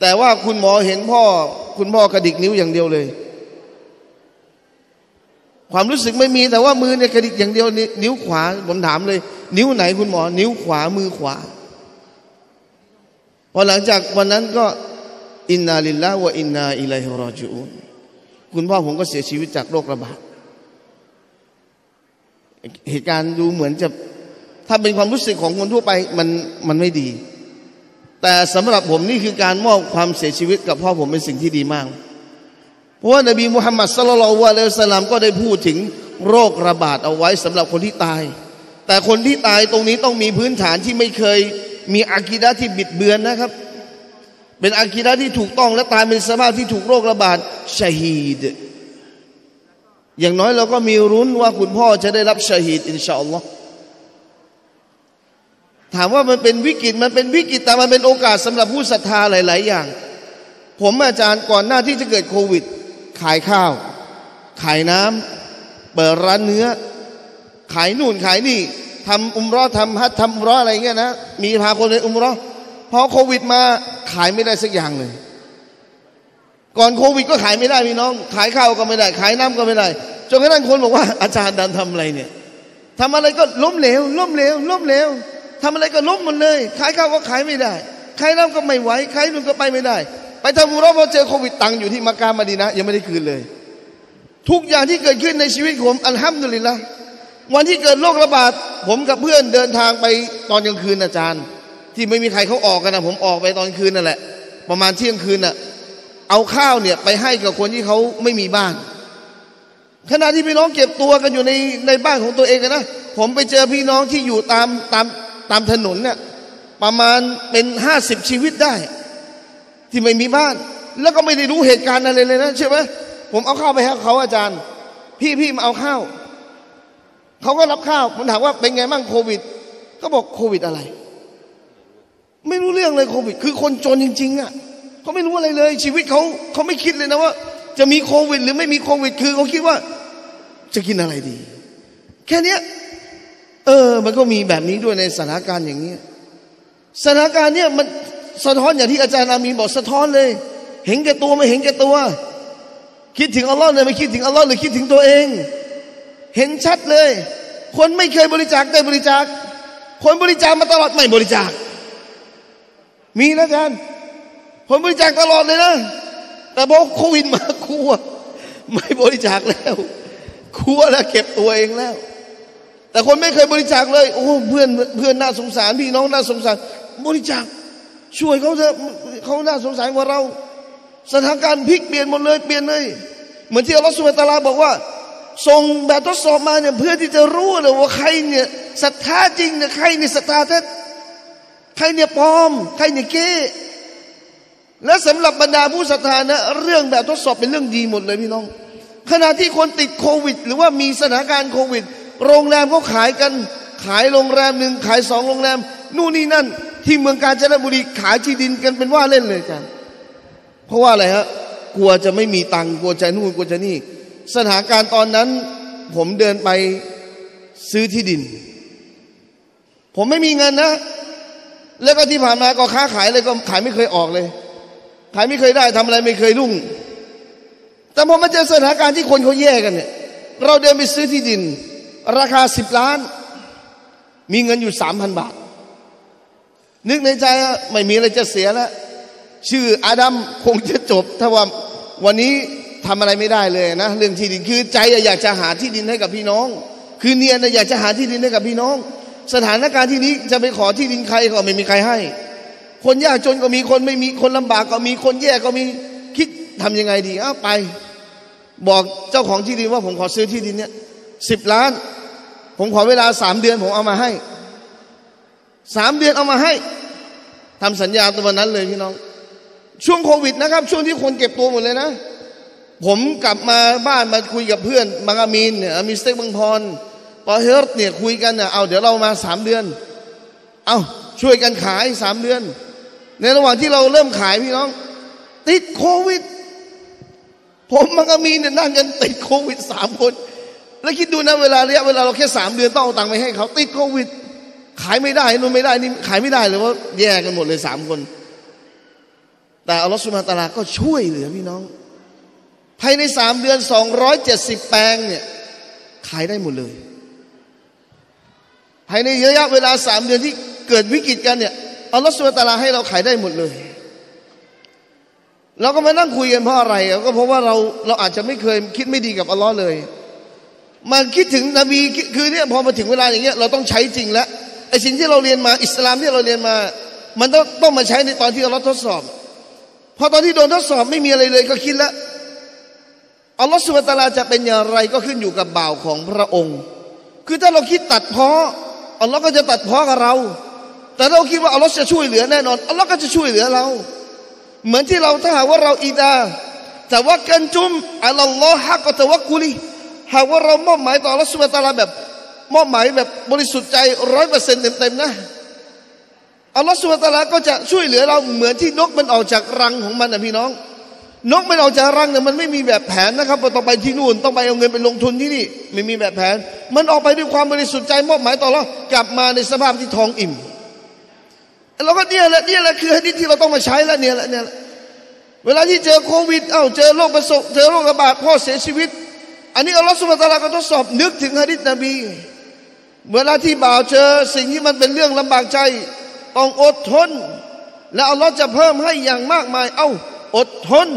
แต่ว่าคุณหมอเห็นพ่อคุณพ่อกระดิกนิ้วอย่างเดียวเลยความรู้สึกไม่มีแต่ว่ามือเนี่ยกระดิกอย่างเดียวนิ้วขวาผมถามเลยนิ้วไหนคุณหมอนิ้วขวามือขวาพอหลังจากวันนั้นก็อินนาลิลลาฮิวะอินนาอิลัยฮิรอญิอูนคุณพ่อผมก็เสียชีวิตจากโรคระบาดเหตุการณ์ดูเหมือนจะถ้าเป็นความรู้สึกของคนทั่วไปมันมันไม่ดีแต่สำหรับผมนี่คือการมอบความเสียชีวิตกับพ่อผมเป็นสิ่งที่ดีมากเพราะว่านบีมุฮัมมัดศ็อลลัลลอฮุอะลัยฮิวะซัลลัมก็ได้พูดถึงโรคระบาดเอาไว้สำหรับคนที่ตายแต่คนที่ตายตรงนี้ต้องมีพื้นฐานที่ไม่เคยมีอากีดะห์ที่บิดเบือนนะครับเป็นอากีดะห์ที่ถูกต้องและตายเป็นสภาพที่ถูกโรคระบาดชะฮีดอย่างน้อยเราก็มีรุ้นว่าคุณพ่อจะได้รับชะฮีดอินชาอัลลอฮ์ถามว่ามันเป็นวิกฤตมันเป็นวิกฤตแต่มันเป็นโอกาสสำหรับผู้ศรัทธาหลายๆอย่างผมอาจารย์ก่อนหน้าที่จะเกิดโควิดขายข้าวขายน้ำเปิดร้านเนื้อขายนู่นขายนี่ทำอุมเราะห์ทำฮัจญ์ทำอุมเราะห์อะไรเงี้ยนะมีพาคนไปอุมเราะห์พอโควิดมาขายไม่ได้สักอย่างเลยก่อนโควิดก็ขายไม่ได้พี่น้องขายข้าวก็ไม่ได้ขายน้ำก็ไม่ได้จนกระทั่งคนบอกว่าอาจารย์ดันทำอะไรเนี่ยทำอะไรก็ล้มเหลวล้มเหลวล้มเหลวทำอะไรก็ล้มหมดเลยขายข้าวก็ขายไม่ได้ขายน้ำก็ไม่ไหวขายนู่นก็ไปไม่ได้ไปทำอุมเราะห์พอเจอโควิดตังอยู่ที่มักกะฮ์มะดีนะห์ยังไม่ได้คืนเลยทุกอย่างที่เกิดขึ้นในชีวิตผมอัลฮัมดุลิลละห์วันที่เกิดโรคระบาดผมกับเพื่อนเดินทางไปตอนกลางคืนอาจารย์ที่ไม่มีใครเขาออกกันนะผมออกไปตอนคืนนั่นแหละประมาณเที่ยงคืนน่ะเอาข้าวเนี่ยไปให้กับคนที่เขาไม่มีบ้านขณะที่พี่น้องเก็บตัวกันอยู่ในในบ้านของตัวเองนะผมไปเจอพี่น้องที่อยู่ตามตามตามถนนเนี่ยประมาณเป็นห้าสิบชีวิตได้ที่ไม่มีบ้านแล้วก็ไม่ได้รู้เหตุการณ์อะไรเลยนะใช่ไหมผมเอาข้าวไปให้เขาอาจารย์พี่พี่มาเอาข้าวเขาก็รับข้าวผมถามว่าเป็นไงบ้างโควิดเขาบอกโควิดอะไรไม่รู้เรื่องเลยโควิดคือคนจนจริงๆอ่ะเขาไม่รู้อะไรเลยชีวิตเขาเขาไม่คิดเลยนะว่าจะมีโควิดหรือไม่มีโควิดคือเขาคิดว่าจะกินอะไรดีแค่นี้เออมันก็มีแบบนี้ด้วยในสถานการณ์อย่างนี้สถานการณ์เนี่ยมันสะท้อนอย่างที่อาจารย์อามีนบอกสะท้อนเลยเห็นแก่ตัวไม่เห็นแก่ตัวคิดถึงอัลลอฮ์เลยไม่คิดถึงอัลลอฮ์เลยคิดถึงตัวเองเห็นชัดเลยคนไม่เคยบริจาคได้บริจาคคนบริจาคมาตลอดไม่บริจาคมีนะอาจารย์คนบริจาคตลอดเลยนะแต่บอกโควิดมากลัวไม่บริจาคแล้วกลัวแล้วเก็บตัวเองแล้วแต่คนไม่เคยบริจาคเลยโอ้เพื่อนเพื่อนน่าสงสารพี่น้องน่าสงสารบริจาคช่วยเขาเถอะเขาน่าสงสารกว่าเราสถานการณ์พลิกเปลี่ยนหมดเลยเปลี่ยนเลยเหมือนที่อัลลอฮฺซุบฮานะฮูวะตะอาลาบอกว่าส่งแบบทดสอบมาเนี่ยเพื่อที่จะรู้เลยว่าใครเนี่ยศรัทธาจริงเนี่ยใครเนี่ยศรัทธาแท้ใครเนี่ยปลอมใครเนี่ยเก๊และสำหรับบรรดาผู้ศรัทธานะเรื่องแบบทดสอบเป็นเรื่องดีหมดเลยพี่น้องขณะที่คนติดโควิดหรือว่ามีสถานการณ์โควิดโรงแรมเขาขายกันขายโรงแรมหนึ่งขายสองโรงแรมนู่นนี่นั่นที่เมืองกาญจนบุรีขายที่ดินกันเป็นว่าเล่นเลยกันเพราะว่าอะไรฮะกลัวจะไม่มีตังค์กลัวจะนู่นกลัวจะนี่สถานการณ์ตอนนั้นผมเดินไปซื้อที่ดินผมไม่มีเงินนะแล้วก็ที่ผ่านมาก็ค้าขายเลยก็ขายไม่เคยออกเลยขายไม่เคยได้ทำอะไรไม่เคยรุ่งแต่พอมาเจอสถานการณ์ที่คนเขาแย่กันเนี่ยเราเดินไปซื้อที่ดินราคาสิบล้านมีเงินอยู่ สามพัน บาทนึกในใจว่าไม่มีอะไรจะเสียแล้วชื่ออาดัมคงจะจบถ้าว่าวันนี้ทำอะไรไม่ได้เลยนะเรื่องที่ดินคือใจอยากจะหาที่ดินให้กับพี่น้องคือเนียนอยากจะหาที่ดินให้กับพี่น้องสถานการณ์ที่นี้จะไปขอที่ดินใครก็ไม่มีใครให้คนยากจนก็มีคนไม่มีคนลำบากก็มีคนแย่ก็มีคิดทำยังไงดีอ้าวไปบอกเจ้าของที่ดินว่าผมขอซื้อที่ดินเนี้ยสิบล้านผมขอเวลาสามเดือนผมเอามาให้สามเดือนเอามาให้ทำสัญญาตัวนั้นเลยพี่น้องช่วงโควิดนะครับช่วงที่คนเก็บตัวหมดเลยนะผมกลับมาบ้านมาคุยกับเพื่อนมังอามีนเนี่ยมีสเต็กบางพรปอเฮิร์ตเนี่ยคุยกันเนี่ยเอาเดี๋ยวเรามาสามเดือนเอาช่วยกันขายสามเดือนในระหว่างที่เราเริ่มขายพี่น้องติดโควิด ผมมันก็มีเนี่ยนั่งกันติดโควิดสามคนแล้วคิดดูนะเวลาระยะเวลาเราแค่สามเดือนต้องเอาตังค์ไปให้เขาติดโควิดขายไม่ได้นู่นไม่ได้นี่ขายไม่ได้เลยว่าแย่กันหมดเลยสามคนแต่อัลลอฮฺซุบฮานะฮูวะตะอาลาก็ช่วยเหลือพี่น้องภายในสามเดือนสองร้อยเจ็ดสิบแปลงเนี่ยขายได้หมดเลยภายในระยะเวลาสามเดือนที่เกิดวิกฤตกันเนี่ยอัลลอฮฺซุบฮานะฮูวะตะอาลาให้เราขายได้หมดเลยเราก็มานั่งคุยกันเพราะอะไรก็เพราะว่าเราเราอาจจะไม่เคยคิดไม่ดีกับอัลลอฮ์เลยมาคิดถึงนบีคือเนี่ยพอมาถึงเวลาอย่างเงี้ยเราต้องใช้จริงแล้วไอ้สิ่งที่เราเรียนมาอิสลามที่เราเรียนมามันต้องต้องมาใช้ในตอนที่อัลลอฮ์ทดสอบพอตอนที่โดนทดสอบไม่มีอะไรเลยก็คิดแล้วอัลลอฮ์ซุบฮานะฮูวะตะอาลาจะเป็นอย่างไรก็ขึ้นอยู่กับบ่าวของพระองค์คือถ้าเราคิดตัดพ้ออัลลอฮ์ก็จะตัดพ้อกับเราแต่เราคิดว่าอัลลอฮ์จะช่วยเหลือแน่นอนอัลลอฮ์ก็จะช่วยเหลือเราเหมือนที่เราถ้าหากว่าเราอิดาแต่ว่ากันจุมอัลลอฮ์ฮะกะตะวักกุลีหากว่าเรามอบหมายต่ออัลลอฮ์ซุบฮานะฮูวะตะอาลาแบบมอบหมายแบบบริสุทธิ์ใจร้อยเปอร์เซ็นต์เต็มๆนะอัลลอฮ์ซุบฮานะฮูวะตะอาลาก็จะช่วยเหลือเราเหมือนที่นกมันออกจากรังของมันนะพี่น้องนกมันออกจากรังเนี่ยมันไม่มีแบบแผนนะครับต้องไปที่นู่นต้องไปเอาเงินไปลงทุนที่นี่ไม่มีแบบแผนมันออกไปด้วยความบริสุทธิ์ใจมอบหมายต่ออัลลอฮ์กลับมาในสภาพที่ท้องอิ่มเราก็เนี่ยแหละเนี่ยแหละคือที่ที่เราต้องมาใช้แล้วเนี่ยแหละเนี่ยเวลาที่เจอโควิดเอ้าเจอโรคประสบเจอโรคระบาดพ่อเสียชีวิตอันนี้อัลลอฮฺซุบฮานะฮูวะตะอาลาก็ทดสอบนึกถึงหะดีษนบีเวลาที่บ่าวเจอสิ่งที่มันเป็นเรื่องลำบากใจต้องอดทนและอัลลอฮฺจะเพิ่มให้อย่างมากมายเอ้าอดทน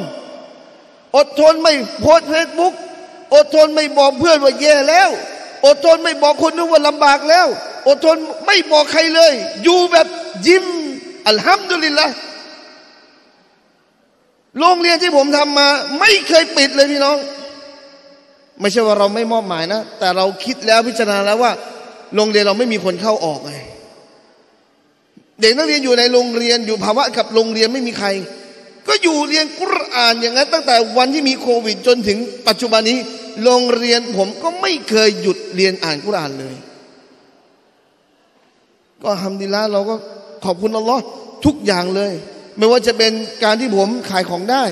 อดทนไม่โพสเฟซบุ๊กอดทนไม่บอกเพื่อนว่าแย่แล้วอดทนไม่บอกคนนู้นว่าลำบากแล้วอดทนไม่บอกใครเลยอยู่แบบยิ้มอัลฮัมดุลิลละห์โรงเรียนที่ผมทำมาไม่เคยปิดเลยพี่น้องไม่ใช่ว่าเราไม่มอบหมายนะแต่เราคิดแล้วพิจารณาแล้วว่าโรงเรียนเราไม่มีคนเข้าออกไงเด็กนักเรียนอยู่ในโรงเรียนอยู่ภาวะกับโรงเรียนไม่มีใครก็อยู่เรียนกุรอานอย่างนั้นตั้งแต่วันที่มีโควิดจนถึงปัจจุบันนี้โรงเรียนผมก็ไม่เคยหยุดเรียนอ่านกุรอานเลยก็อัลฮัมดุลิลละห์เราก็ขอบคุณอัลลอฮ์ทุกอย่างเลยไม่ว่าจะเป็นการที่ผมขายของได้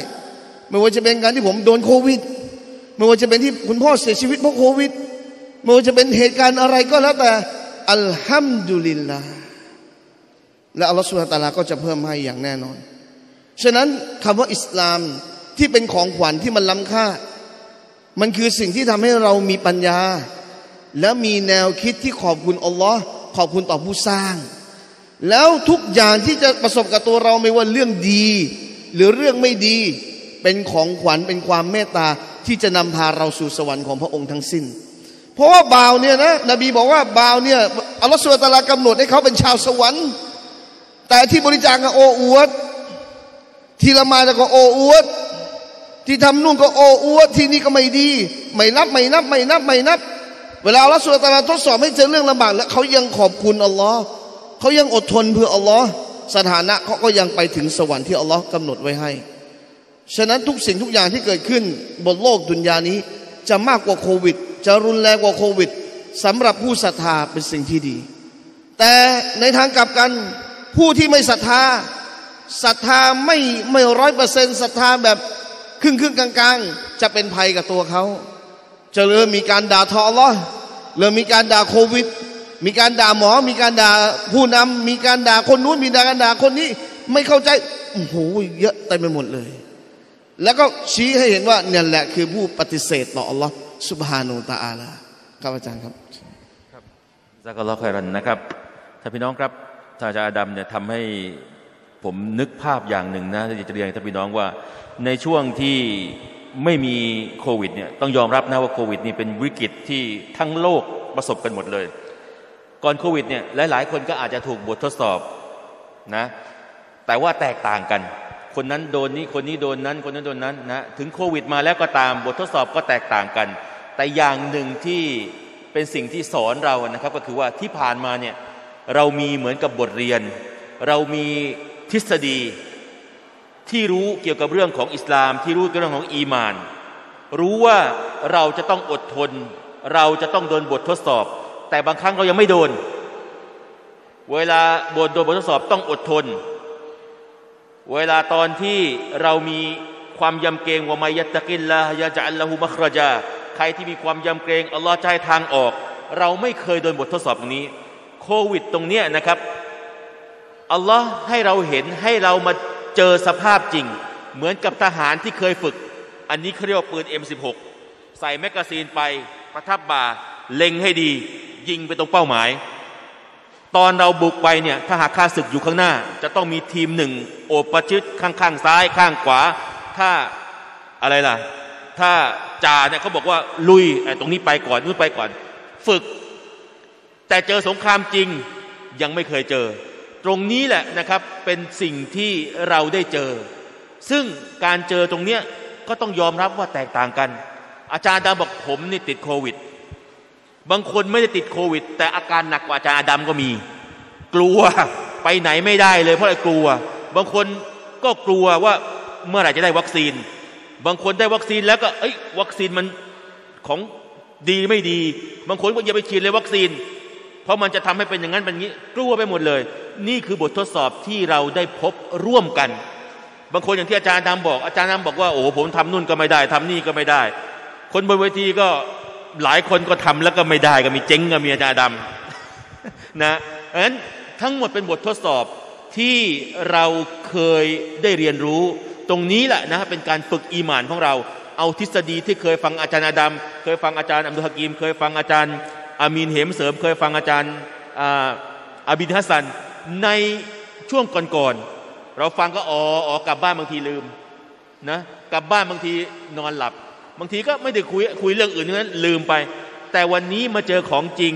ไม่ว่าจะเป็นการที่ผมโดนโควิดไม่ว่าจะเป็นที่คุณพ่อเสียชีวิตเพราะโควิดไม่ว่าจะเป็นเหตุการณ์อะไรก็แล้วแต่อัลฮัมดุลิลละห์และอัลลอฮ์ซุบฮานะฮูวะตะอาลาก็จะเพิ่มให้อย่างแน่นอนฉะนั้นคำว่าอิสลามที่เป็นของขวัญที่มันล้ำค่ามันคือสิ่งที่ทำให้เรามีปัญญาและมีแนวคิดที่ขอบคุณอัลลอฮ์ขอบคุณต่อผู้สร้างแล้วทุกอย่างที่จะประสบกับตัวเราไม่ว่าเรื่องดีหรือเรื่องไม่ดีเป็นของขวัญเป็นความเมตตาที่จะนำพาเราสู่สวรรค์ของพระองค์ทั้งสิ้นเพราะว่าบ่าวเนี่ยนะนบีบอกว่าบ่าวเนี่ยอัลลอฮฺซุบฮานะฮูวะตะอาลากำหนดให้เขาเป็นชาวสวรรค์แต่ที่บริจาคก็โอ้อวดที่ละหมาดก็โอ้อวดที่ทำนู่นก็โอ้อวดที่นี่ก็ไม่ดีไม่นับไม่นับไม่นับไม่นับเวลาอัลลอฮฺซุบฮานะฮูวะตะอาลาทดสอบให้เจอเรื่องลำบากแล้วเขายังขอบคุณอัลลอฮ์เขายังอดทนเพื่ออัลลอฮ์สถานะเขาก็ยังไปถึงสวรรค์ที่อัลลอฮ์กำหนดไว้ให้ฉะนั้นทุกสิ่งทุกอย่างที่เกิดขึ้นบนโลกดุนยานี้จะมากกว่าโควิดจะรุนแรงกว่าโควิดสำหรับผู้ศรัทธาเป็นสิ่งที่ดีแต่ในทางกลับกันผู้ที่ไม่ศรัทธาศรัทธาไม่ไม่ร้อยเปอร์เซ็นต์ศรัทธาแบบครึ่งครึ่งกลางกลางจะเป็นภัยกับตัวเขาจะเริ่มมีการด่าทออัลลอฮ์เริ่มมีการด่าโควิดมีการด่าหมอมีการด่าผู้นำมีการด่าคนนู้นมีการด่าคนนี้ไม่เข้าใจโอ้โหเยอะเต็มไปหมดเลยแล้วก็ชี้ให้เห็นว่าเนี่ยแหละคือผู้ปฏิเสธต่ออัลลอฮ์ซุบฮานะฮูวะตะอาลาครับอาจารย์ครับครับซะกัลลอฮุค็อยรันนะครับท่านพี่น้องครับท่านอาจารย์อาดัมเนี่ยทำให้ผมนึกภาพอย่างหนึ่งนะที่จะเรียนท่านพี่น้องว่าในช่วงที่ไม่มีโควิดเนี่ยต้องยอมรับนะว่าโควิดนี่เป็นวิกฤตที่ทั้งโลกประสบกันหมดเลยก่อนโควิดเนี่ยหลายๆคนก็อาจจะถูกบททดสอบนะแต่ว่าแตกต่างกันคนนั้นโดนนี้คนนี้โดนนั้นคนนั้นโดนนั้นนะถึงโควิดมาแล้วก็ตามบททดสอบก็แตกต่างกันแต่อย่างหนึ่งที่เป็นสิ่งที่สอนเรานะครับก็คือว่าที่ผ่านมาเนี่ยเรามีเหมือนกับบทเรียนเรามีทฤษฎีที่รู้เกี่ยวกับเรื่องของอิสลามที่รู้เกี่ยวกับเรื่องของอีมานรู้ว่าเราจะต้องอดทนเราจะต้องโดนบททดสอบแต่บางครั้งเรายังไม่โดนเวลาโดนโดนบททดสอบต้องอดทนเวลาตอนที่เรามี ความยำเกรงวะมัยยัตตะกิลลอฮ์ยะญะอัลละฮูมัคเราะญาใครที่มีความยำเกรงอัลลอฮ์จะให้ทางออกเราไม่เคยโดนบททดสอบนี้โควิดตรงเนี้ยนะครับอัลลอฮ์ให้เราเห็นให้เรามาเจอสภาพจริงเหมือนกับทหารที่เคยฝึกอันนี้เขาเรียกว่าปืน เอ็ม สิบหก ใส่แมกกาซีนไปประทับบ่าเล็งให้ดียิงไปตรงเป้าหมายตอนเราบุกไปเนี่ยถ้าหากข้าศึกอยู่ข้างหน้าจะต้องมีทีมหนึ่งโอบประชิดข้างข้างซ้ายข้างขวาถ้าอะไรล่ะถ้าจ่าเนี่ยเขาบอกว่าลุยไอ้ตรงนี้ไปก่อนนู่นไปก่อนฝึกแต่เจอสงครามจริงยังไม่เคยเจอตรงนี้แหละนะครับเป็นสิ่งที่เราได้เจอซึ่งการเจอตรงเนี้ยก็ต้องยอมรับว่าแตกต่างกันอาจารย์ดำบอกผมนี่ติดโควิดบางคนไม่ได้ติดโควิดแต่อาการหนักกว่าอาจารย์อดัมก็มีกลัวไปไหนไม่ได้เลยเพราะอะไรกลัวบางคนก็กลัวว่าเมื่อไหร่จะได้วัคซีนบางคนได้วัคซีนแล้วก็เอ้ยวัคซีนมันของดีไม่ดีบางคนก็อย่าไปฉีดเลยวัคซีนเพราะมันจะทำให้เป็นอย่างนั้นเป็นอย่างนี้กลัวไปหมดเลยนี่คือบททดสอบที่เราได้พบร่วมกันบางคนอย่างที่อาจารย์ดำบอกอาจารย์ดำบอกว่าโอ้ผมทำนู่นก็ไม่ได้ทำนี่ก็ไม่ได้คนบนเวทีก็หลายคนก็ทำแล้วก็ไม่ได้ก็มีเจ๊งก็มีอาจารย์ดำนะเพราะฉะนั้นทั้งหมดเป็นบททดสอบที่เราเคยได้เรียนรู้ตรงนี้แหละนะเป็นการฝึกอีหม่านของเราเอาทฤษฎีที่เคยฟังอาจารย์อดัมเคยฟังอาจารย์อับดุลฮะกีมเคยฟังอาจารย์อามีนเหมเสริมเคยฟังอาจารย์อาบินฮัสซันในช่วงก่อนๆเราฟังก็อ๋ออ๋อกลับบ้านบางทีลืมนะกลับบ้านบางทีนอนหลับบางทีก็ไม่ได้คุยคุยเรื่องอื่นนั้นลืมไปแต่วันนี้มาเจอของจริง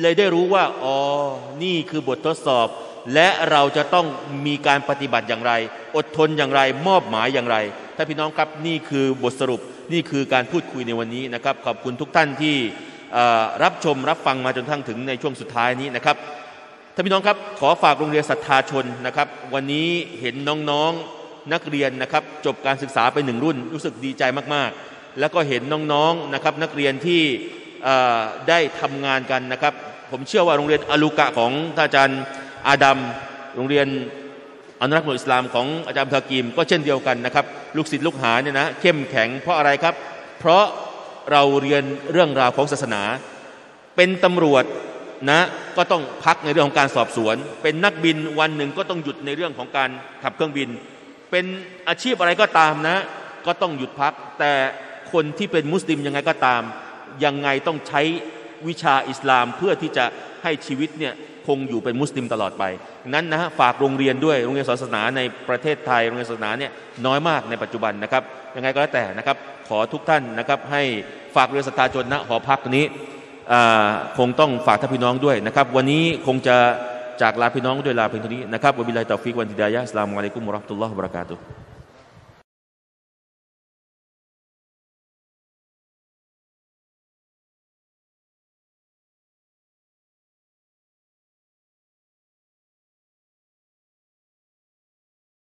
เลยได้รู้ว่าอ๋อนี่คือบททดสอบและเราจะต้องมีการปฏิบัติอย่างไรอดทนอย่างไรมอบหมายอย่างไรท่านพี่น้องครับนี่คือบทสรุปนี่คือการพูดคุยในวันนี้นะครับขอบคุณทุกท่านที่รับชมรับฟังมาจนทั้งถึงในช่วงสุดท้ายนี้นะครับท่านพี่น้องครับขอฝากโรงเรียนศรัทธาชนนะครับวันนี้เห็นน้องๆนักเรียนนะครับจบการศึกษาไปหนึ่งรุ่นรู้สึกดีใจมากๆแล้วก็เห็นน้องๆนะครับนักเรียนที่ได้ทำงานกันนะครับผมเชื่อว่าโรงเรียนอลูกะของท่านอาจารย์อาดัมโรงเรียนอนุรักษ์หน่วยอิสลามของอาจารย์ทากีมก็เช่นเดียวกันนะครับลูกศิษย์ลูกหาเนี่ยนะเข้มแข็งเพราะอะไรครับเพราะเราเรียนเรื่องราวของศาสนาเป็นตำรวจนะก็ต้องพักในเรื่องของการสอบสวนเป็นนักบินวันหนึ่งก็ต้องหยุดในเรื่องของการขับเครื่องบินเป็นอาชีพอะไรก็ตามนะก็ต้องหยุดพักแต่คนที่เป็นมุสลิมยังไงก็ตามยังไงต้องใช้วิชาอิสลามเพื่อที่จะให้ชีวิตเนี่ยคงอยู่เป็นมุสลิมตลอดไปนั้นนะฮะฝากโรงเรียนด้วยโรงเรียนศาสนาในประเทศไทยโรงเรียนศาสนาเนี่ยน้อยมากในปัจจุบันนะครับยังไงก็แล้วแต่นะครับขอทุกท่านนะครับให้ฝากเรือศรัทธาชนณหอพักนี้คงต้องฝากท่านพี่น้องด้วยนะครับวันนี้คงจะจากลาพี่น้องด้วยลาเพียงเท่านี้นะครับวะบิลลาฮิตตอฟิกวัลฮิดายะฮ์อัสสลามุอะลัยกุมวะเราะห์มะตุลลอฮิวะบะเราะกาตุฮ์